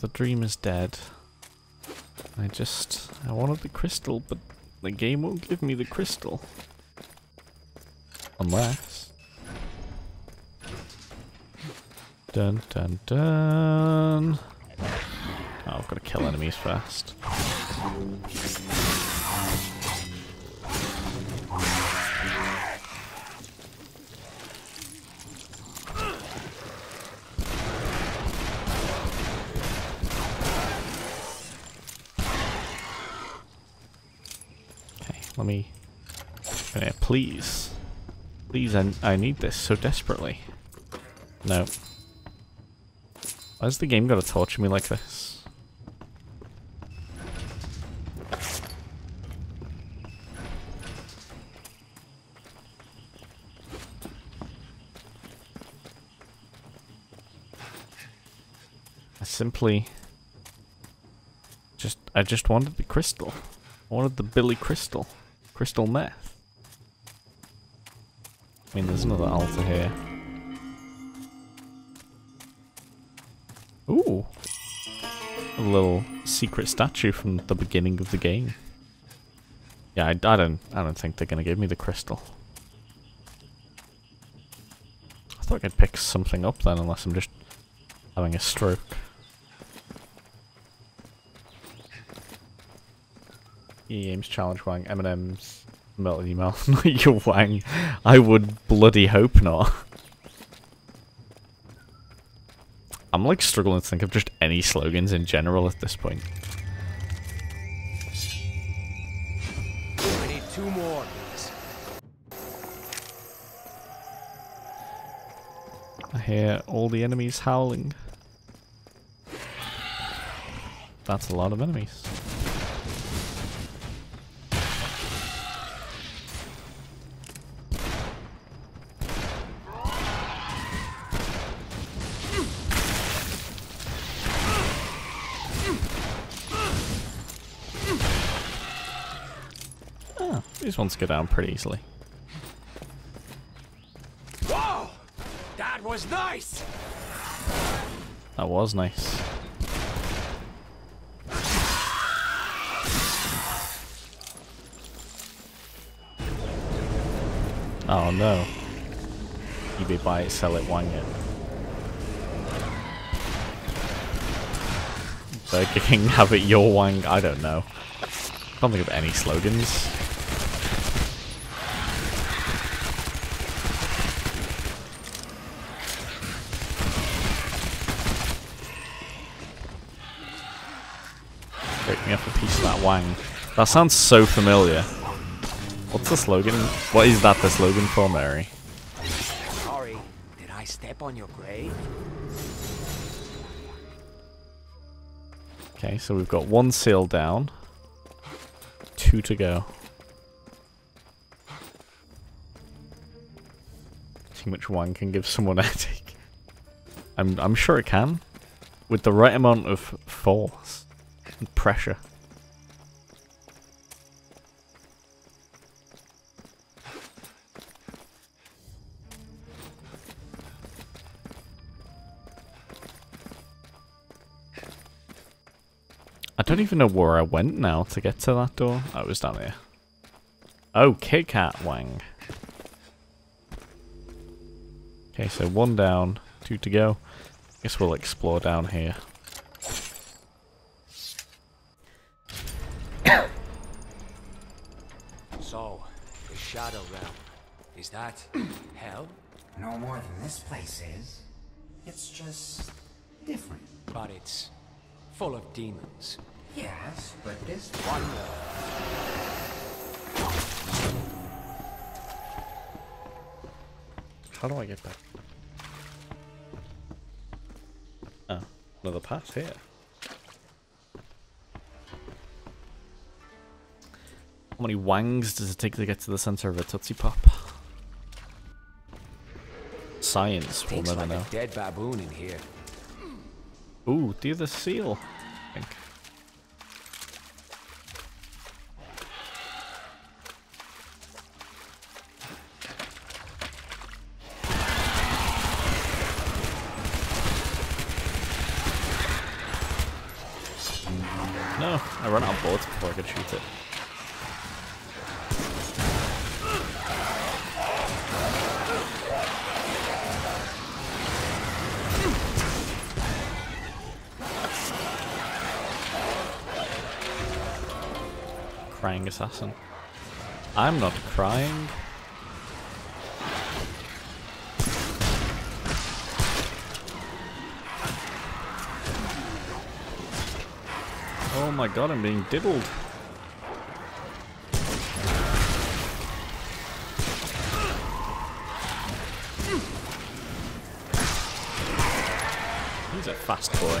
The dream is dead. I wanted the crystal, but the game won't give me the crystal. Unless. Dun dun dun. Oh, I've got to kill enemies first. Okay, let me. Okay, please. Please, I need this so desperately. No. Why's the game gotta torture me like this? I just wanted the crystal. I wanted the Billy Crystal. Crystal meth. I mean, there's another altar here. Ooh, a little secret statue from the beginning of the game. Yeah, I don't think they're gonna give me the crystal. I thought I'd pick something up then, unless I'm just having a stroke. E-games challenge wang M&M's melt in your mouth, not your wang. I would bloody hope not. I'm like struggling to think of just any slogans in general at this point. I need two more. I hear all the enemies howling. That's a lot of enemies. These ones go down pretty easily. Whoa! That was nice. That was nice. Oh no. You be buy it, sell it, wang it. Burger King, have it your Wang. I don't know. Can't think of any slogans. Break me up a piece of that Wang. That sounds so familiar. What's the slogan? What is that the slogan for, Mary? Sorry, did I step on your grave? Okay, so we've got one seal down. 2 to go. See much wine can give someone a headache. I'm sure it can. With the right amount of force and pressure. I don't even know where I went now to get to that door. Oh, it was down here. Oh, Kit Kat Wang. Okay, so 1 down, 2 to go. I guess we'll explore down here. So, the Shadow Realm. Is that hell? No more than this place is. It's just different. But it's full of demons. Yes, but this one... How do I get back? Oh, another path here. How many Wangs does it take to get to the center of a Tootsie Pop? Science will never know. Like a dead baboon in here. Ooh, do the seal, I think. No, I ran out of bullets before I could shoot it. Crying assassin. I'm not crying. Oh my god, I'm being dibbled. He's a fast boy.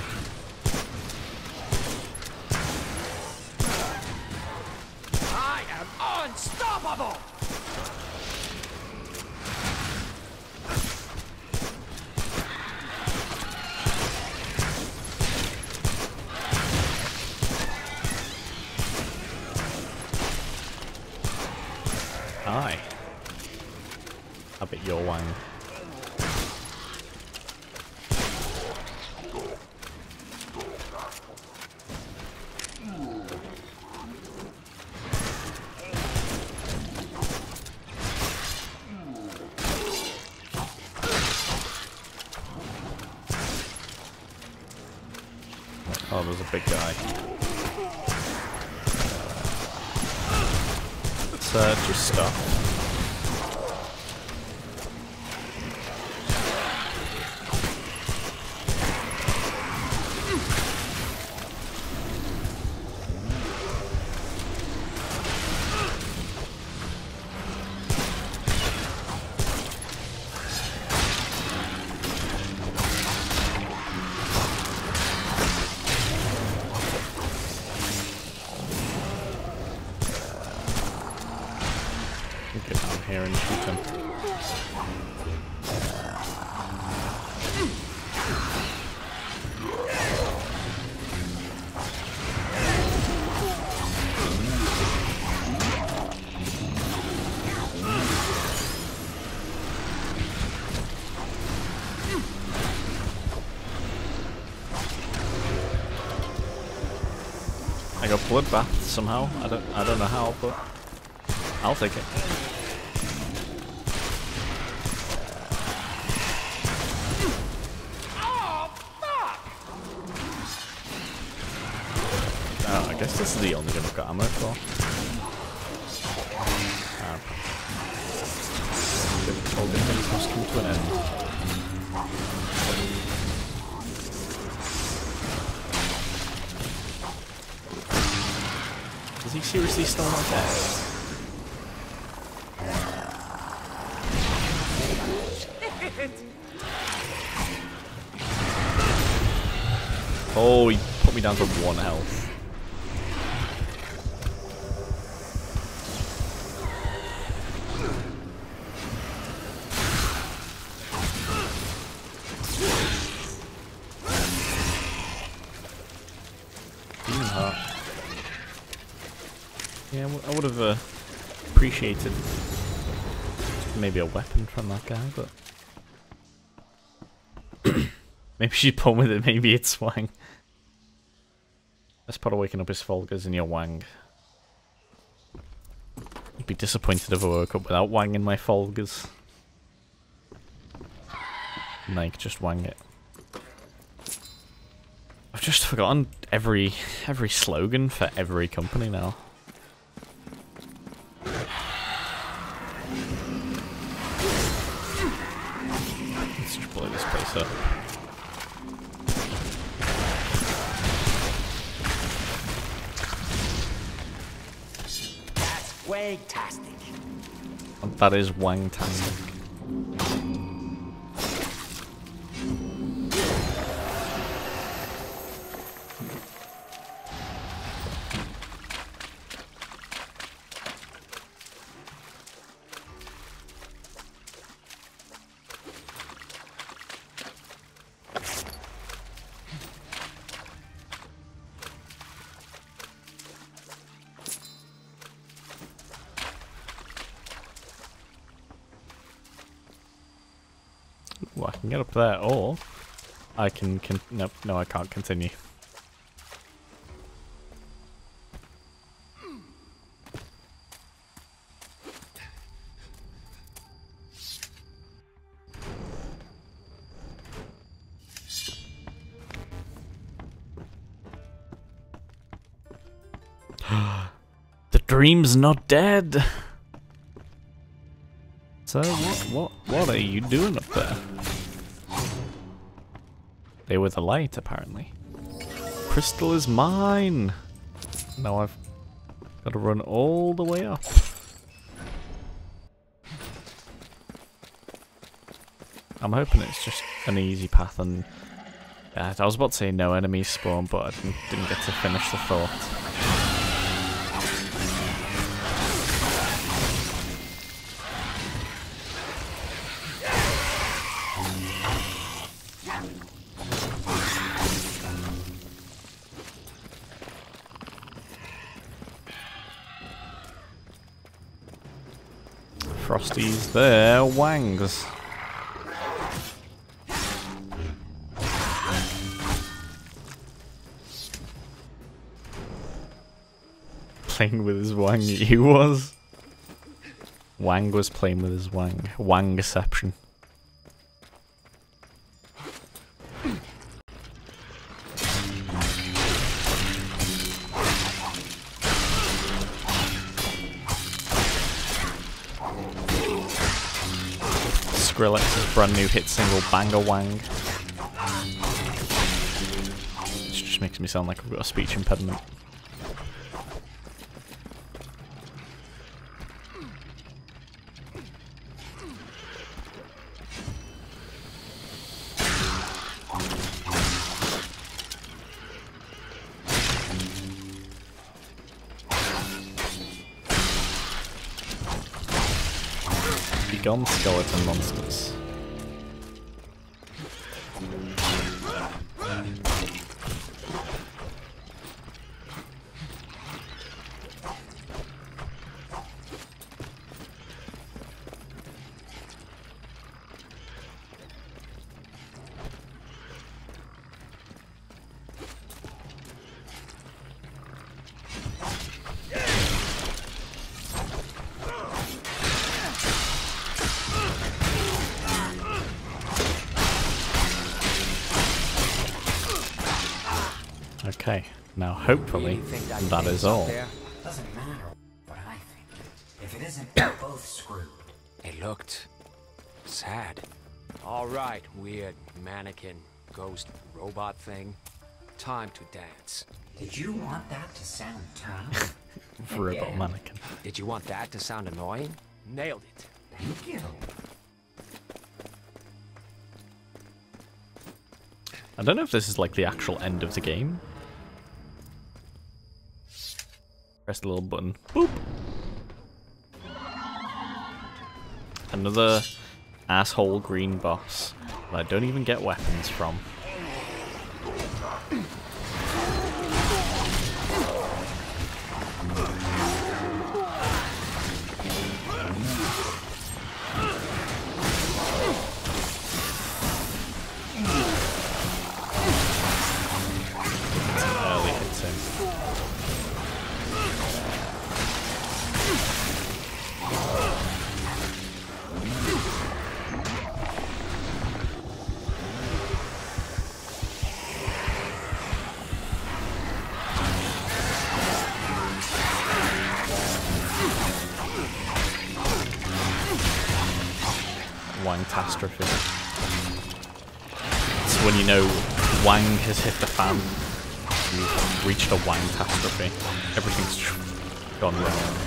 Oh, there's a big guy. Let's just stop. I got bloodbath somehow. I don't know how, but I'll take it. Oh, fuck! guess this is the only game I've got ammo for. All good things must come to an end. Is he seriously still not dead? Oh, he put me down to 1 health. Yeah, I would have appreciated maybe a weapon from that guy, but... Maybe she'd put with it, maybe it's Wang. Best part of waking up is Folgers and your Wang. I'd be disappointed if I woke up without Wang in my Folgers. Like, just Wang it. I've just forgotten every slogan for every company now. Let's just blow this place up. Wang-tastic. That is Wang-tastic. Well, I can get up there, or I can. No, I can't continue. The dream's not dead. So what are you doing up there? They were the light, apparently. Crystal is mine! Now I've got to run all the way up. I'm hoping it's just an easy path and... I was about to say no enemies spawn, but I didn't get to finish the thought. Frosties, there, Wangs. Playing with his Wang, he was. Wang was playing with his Wang. Wang-ception. Grillex's brand new hit single, Banger Wang. Which just makes me sound like I've got a speech impediment. Gone, skeleton monsters. Okay, now hopefully that is all. Doesn't matter what I think. If it isn't, we're both screwed. It looked sad. All right, weird mannequin ghost robot thing. Time to dance. Did you want that to sound tough? Robot mannequin. Did you want that to sound annoying? Nailed it. Thank you. I don't know if this is like the actual end of the game. Press the little button. Boop. Another asshole green boss that I don't even get weapons from. Catastrophe. It's when you know Wang has hit the fan. You've reached a Wang catastrophe. Everything's gone wrong.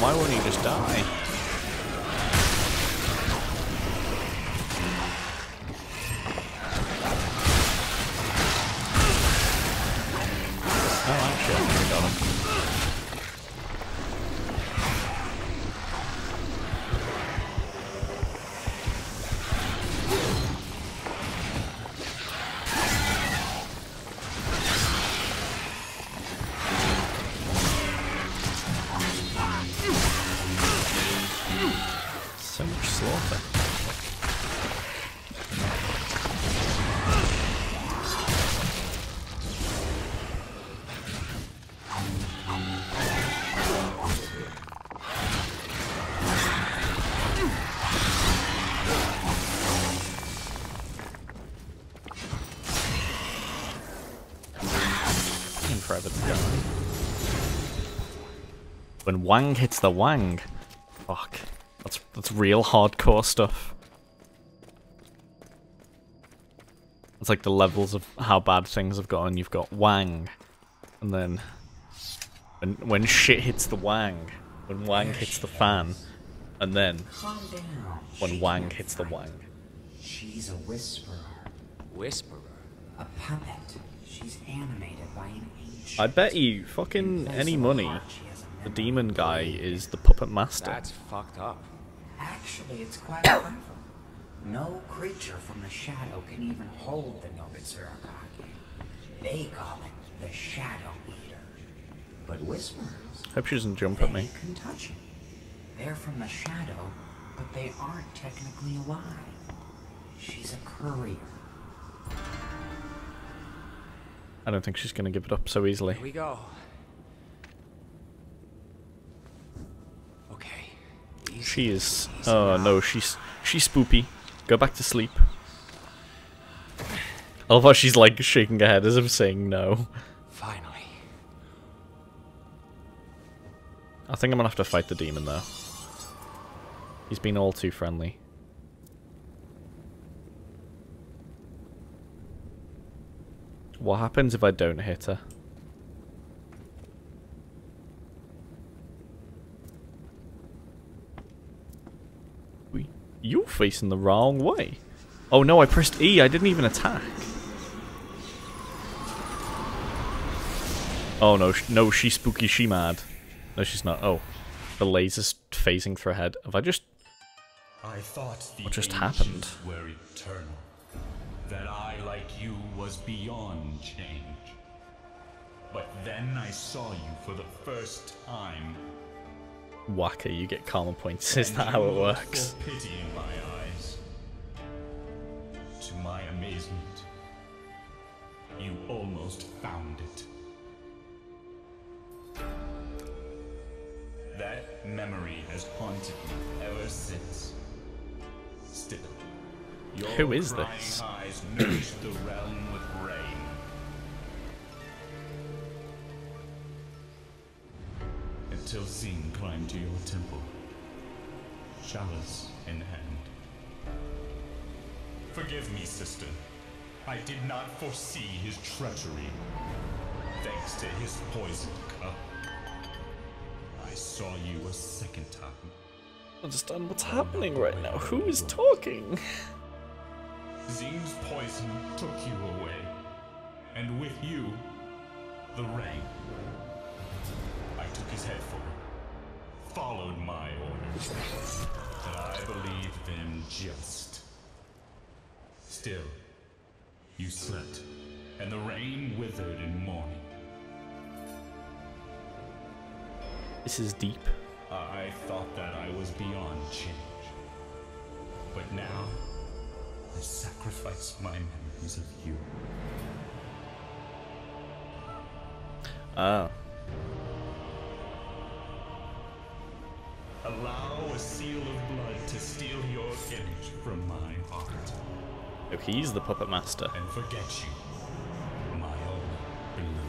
Why wouldn't he just die? Oh, actually, I think I got When Wang hits the Wang, fuck, that's real hardcore stuff. It's like the levels of how bad things have gotten. You've got Wang, and then when shit hits the Wang, when Wang hits the fan, and then when Wang hits the Wang. She's a whisperer. Whisperer. A puppet. She's animated by an angel. I bet you fucking any money. The demon guy is the puppet master. That's fucked up. Actually, it's quite powerful. No creature from the shadow can even hold the Nobitsura Kage. They call it the Shadow Eater. But whisperers. Hope she doesn't jump at me. Can touch him. They're from the shadow, but they aren't technically alive. She's a courier. I don't think she's going to give it up so easily. Here we go. She is. Oh no, she's spoopy. Go back to sleep. I love how she's like shaking her head as if saying no. Finally. I think I'm gonna have to fight the demon though. He's been all too friendly. What happens if I don't hit her? You're facing the wrong way. Oh no, I pressed E, I didn't even attack. Oh no, no, she's spooky, she mad. No, she's not. Oh, the laser's phasing through her head. Have I just... I thought the what just happened were eternal, that I, like you, was beyond change. But then I saw you for the first time. Wacker, you get karma points. Is that how it works? Pity in my eyes. To my amazement, you almost found it. That memory has haunted me ever since. Still, who is this? Eyes nourish the realm with rain. Until Zine climbed to your temple, chalice in hand. Forgive me, sister. I did not foresee his treachery. Thanks to his poison cup, I saw you a second time. I understand what's happening right now. Who is talking? Zine's poison took you away, and with you, the rain. I took his head for it, followed my orders, and I believed them just. Still, you slept, and the rain withered in morning. This is deep. I thought that I was beyond change. But now, I sacrifice my memories of you. Ah. Allow a seal of blood to steal your image from my heart. Okay, he's the puppet master. And forget you, my own beloved.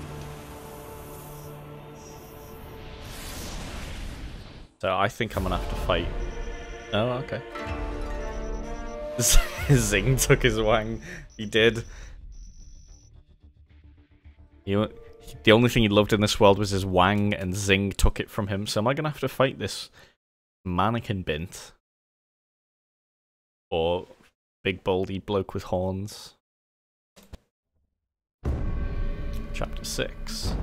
So I think I'm gonna have to fight. Oh, okay. Zing took his Wang. He did. The only thing he loved in this world was his Wang, and Zing took it from him. So am I gonna have to fight this mannequin bint? Or big baldy bloke with horns? Chapter 6.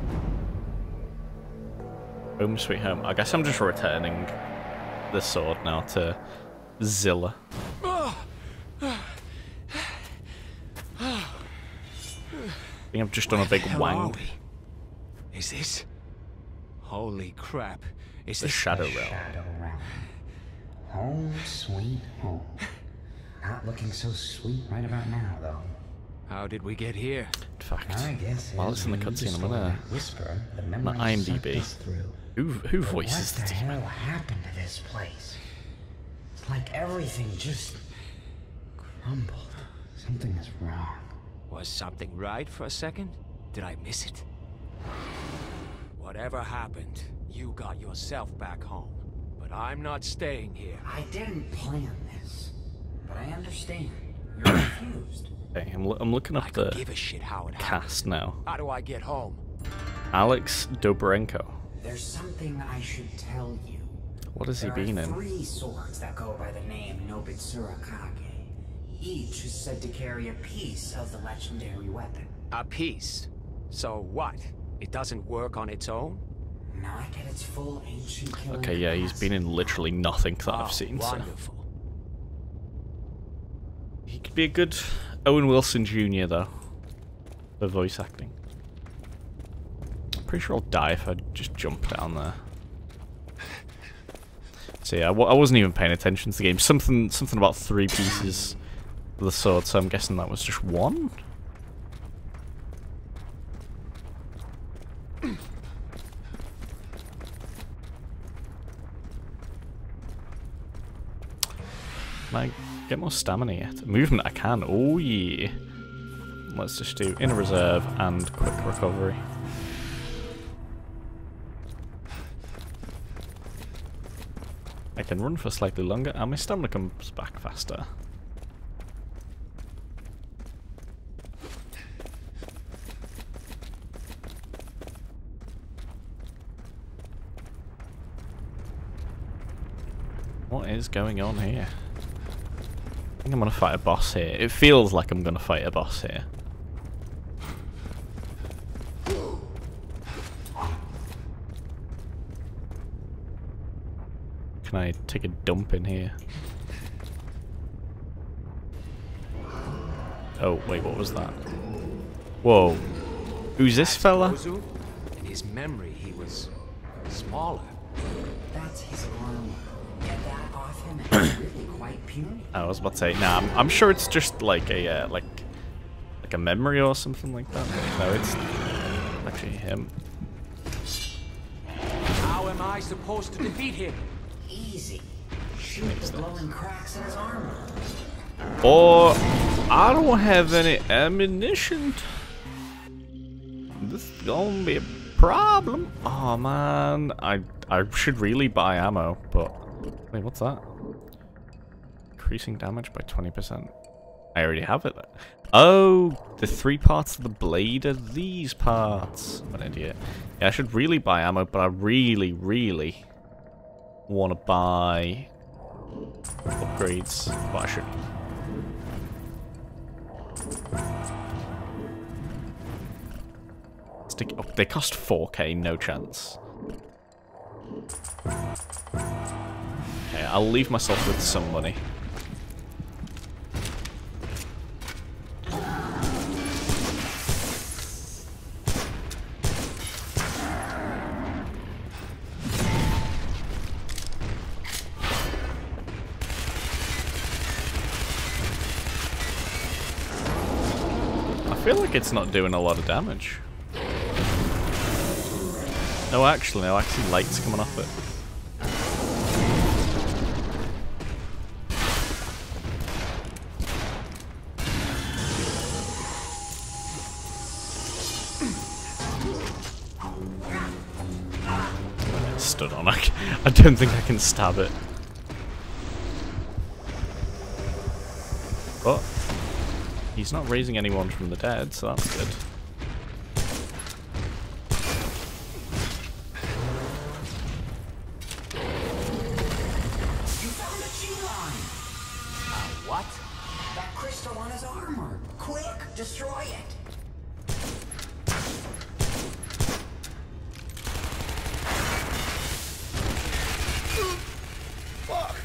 Home sweet home. I guess I'm just returning the sword now to Zilla. I think I've just done a big Wang. Is this? Holy crap. Is this Shadow Realm? Home sweet home. Not looking so sweet right about now, though. How did we get here? In fact, while it's in the cutscene, I'm gonna whisper the IMDb. Who voices the demon? What the hell happened to this place? It's like everything just crumbled. Something is wrong. Was something right for a second? Did I miss it? Whatever happened, you got yourself back home. But I'm not staying here. I didn't plan this, but I understand. You're confused. Okay, I'm looking up the cast now. How do I get home? Alex Dobrenko. There's something I should tell you. What has he been in? There are three swords that go by the name Nobitsura Kage. Each is said to carry a piece of the legendary weapon. A piece? So what? It doesn't work on its own? Not at its full ancient killing. Okay, yeah, he's been in literally nothing that I've seen. Wonderful. So. He could be a good Owen Wilson Jr. though, the voice acting. I'm pretty sure I'll die if I just jump down there. So yeah, I wasn't even paying attention to the game. Something about three pieces of the sword, so I'm guessing that was just one? My... Get more stamina yet. Movement I can. Oh yeah. Let's just do inner reserve and quick recovery. I can run for slightly longer and my stamina comes back faster. What is going on here? I'm gonna fight a boss here. It feels like I'm gonna fight a boss here. Can I take a dump in here? Oh, wait, what was that? Whoa. Who's this fella? In his memory, he was smaller. That's his armor. Get that off him, and it's really quite pure. I was about to say, nah, I'm sure it's just like a, like a memory or something like that. No, it's actually him. How am I supposed to defeat him? Easy. Shoot the glowing cracks in his armor. Or I don't have any ammunition. This is gonna be a problem. Oh man, I should really buy ammo. But wait, what's that? Increasing damage by 20%. I already have it. Oh, the three parts of the blade are these parts. What an idiot. Yeah, I should really buy ammo, but I really, really want to buy upgrades. But I should. Stick it up. They cost 4K, no chance. Okay, I'll leave myself with some money. I feel like it's not doing a lot of damage. No, actually, no, light's coming off it. It's stood on. I don't think I can stab it. But he's not raising anyone from the dead, so that's good. You found a G-line. What? That crystal on his armor. Quick, destroy it. Fuck.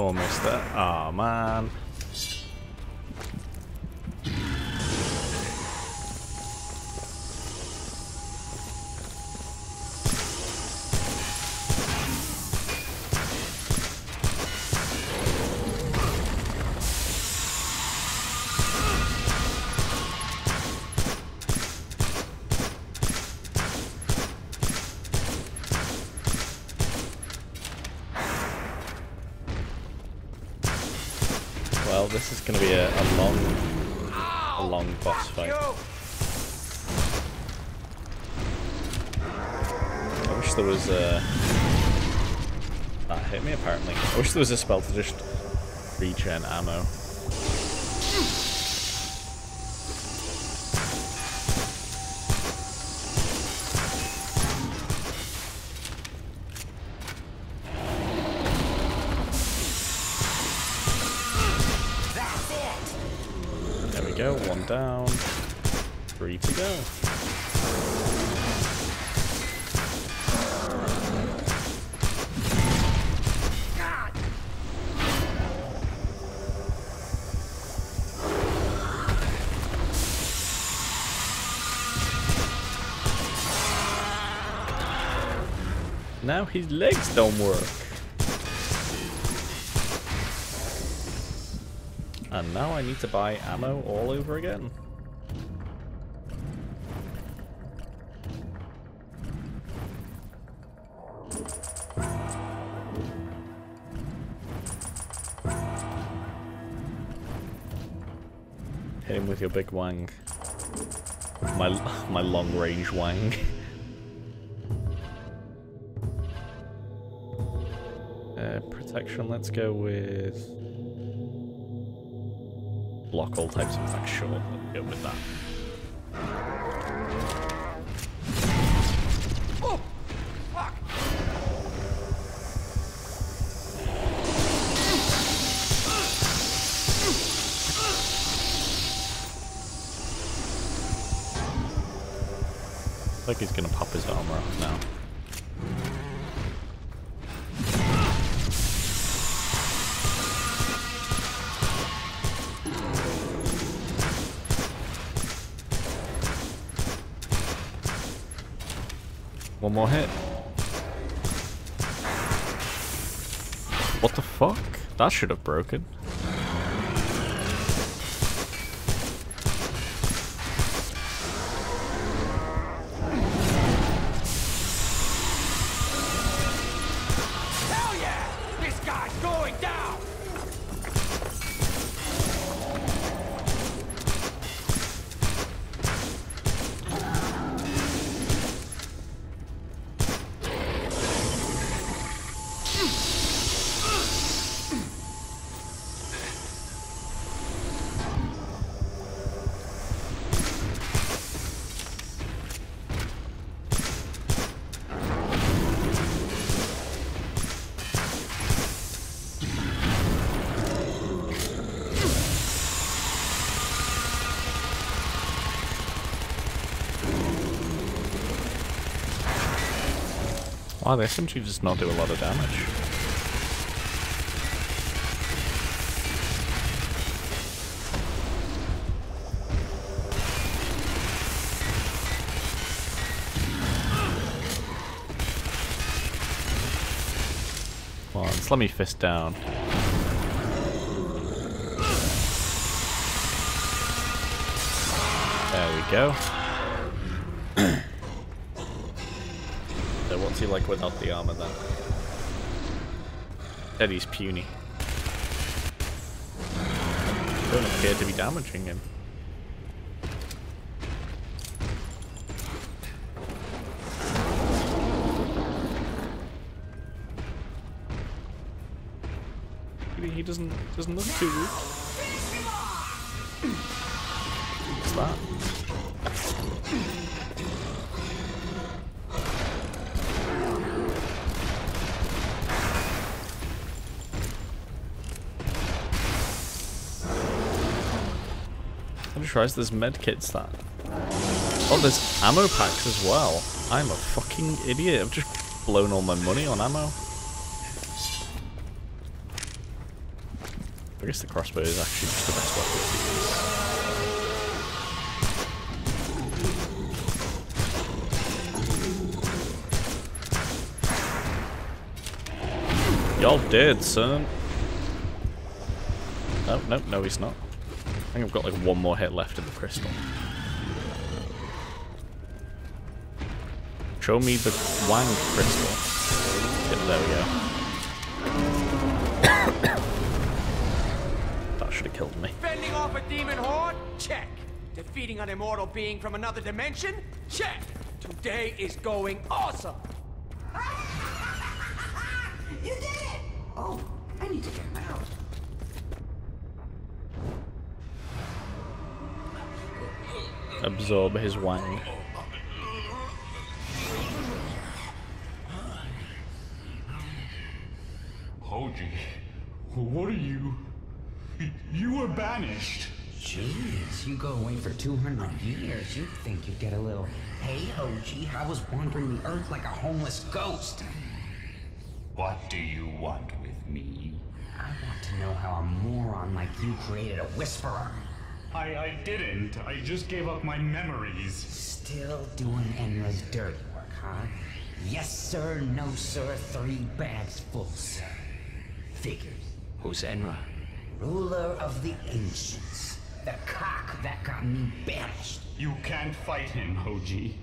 Almost there. Oh man. This is going to be a long boss fight. I wish there was a... That hit me apparently. I wish there was a spell to just regen ammo. Go, one down, three to go. God. Now his legs don't work. And now I need to buy ammo all over again. Hit him with your big wang. My long range wang. Protection, let's go with... block all types of attacks. Sure, let's go with that. Oh, fuck. I think he's gonna pop his armor off now. One more hit. What the fuck? That should have broken. Hell yeah! This guy's going down! Wow, the SMG does not do a lot of damage. Come on, let me fist down. There we go. What's he like without the armor then? Eddie's puny. Don't appear to be damaging him. He doesn't look too rude. What's that? There's med kits that. Oh, there's ammo packs as well. I'm a fucking idiot. I've just blown all my money on ammo. I guess the crossbow is actually just the best weapon to use. Y'all dead, son. No, no, no, he's not. I think I've got like one more hit left in the crystal. Show me the Wang crystal. Yeah, there we go. That should have killed me. Fending off a demon horde? Check. Defeating an immortal being from another dimension? Check. Today is going awesome. You did it! Oh, I need to get him out. Absorb his wang. Hoji, what are you? You were banished. Jeez, you go away for 200 years. You'd think you'd get a little, hey Hoji, I was wandering the earth like a homeless ghost. What do you want with me? I want to know how a moron like you created a whisperer. I didn't. I just gave up my memories. Still doing Enra's dirty work, huh? Yes, sir. No, sir. 3 bags full, sir. Figures. Who's Enra? Ruler of the ancients. The cock that got me banished. You can't fight him, Hoji.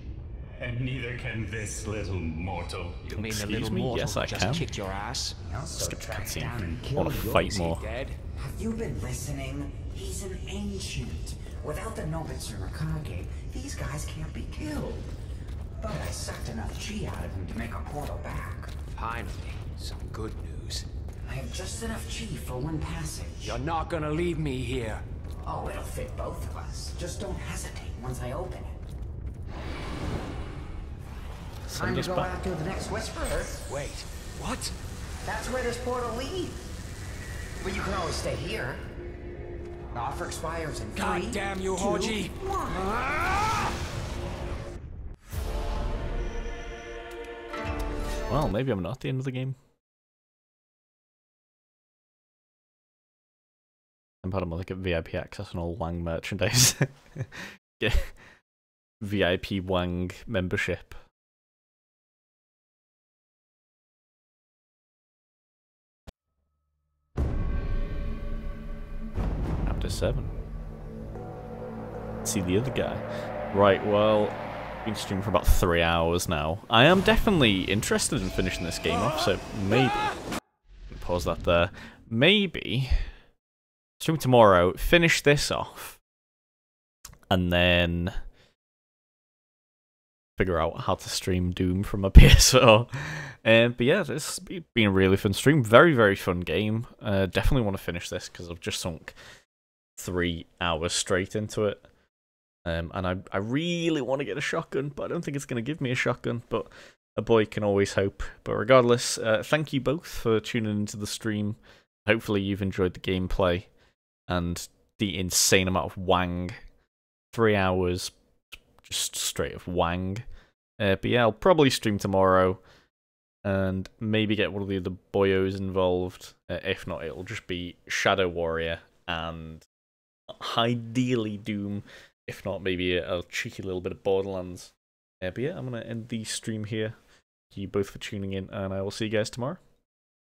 And neither can this little mortal. You mean the little mortal yes, I just can. Kicked your ass? Stupid cutscene. I want to fight more. Dead? Have you been listening? He's an ancient. Without the Nobitsura Kage, these guys can't be killed. But I sucked enough chi out of him to make a portal back. Finally, some good news. I have just enough chi for one passage. You're not gonna leave me here. Oh, it'll fit both of us. Just don't hesitate once I open it. Time to go after the next Whisperer. Wait, what? That's where this portal leads. But you can always stay here. The offer expires in 3, 2, 1. God damn you, Hoji! Well, maybe I'm not the end of the game. I'm about to look at VIP access and all Wang merchandise. Yeah. VIP Wang membership. After 7. Let's see the other guy. Right, well, I've been streaming for about 3 hours now. I am definitely interested in finishing this game off, so maybe... Pause that there. Maybe... Stream tomorrow, finish this off, and then figure out how to stream Doom from a PSO. But yeah, it's been a really fun stream. Very, very fun game. Definitely want to finish this because I've just sunk 3 hours straight into it. And I really want to get a shotgun, but I don't think it's going to give me a shotgun. But a boy can always hope. But regardless, thank you both for tuning into the stream. Hopefully you've enjoyed the gameplay. And the insane amount of Wang. 3 hours just straight of Wang. But yeah, I'll probably stream tomorrow and maybe get one of the other boyos involved. If not, it'll just be Shadow Warrior and ideally Doom. If not, maybe a cheeky little bit of Borderlands. But yeah, I'm going to end the stream here. Thank you both for tuning in and I will see you guys tomorrow.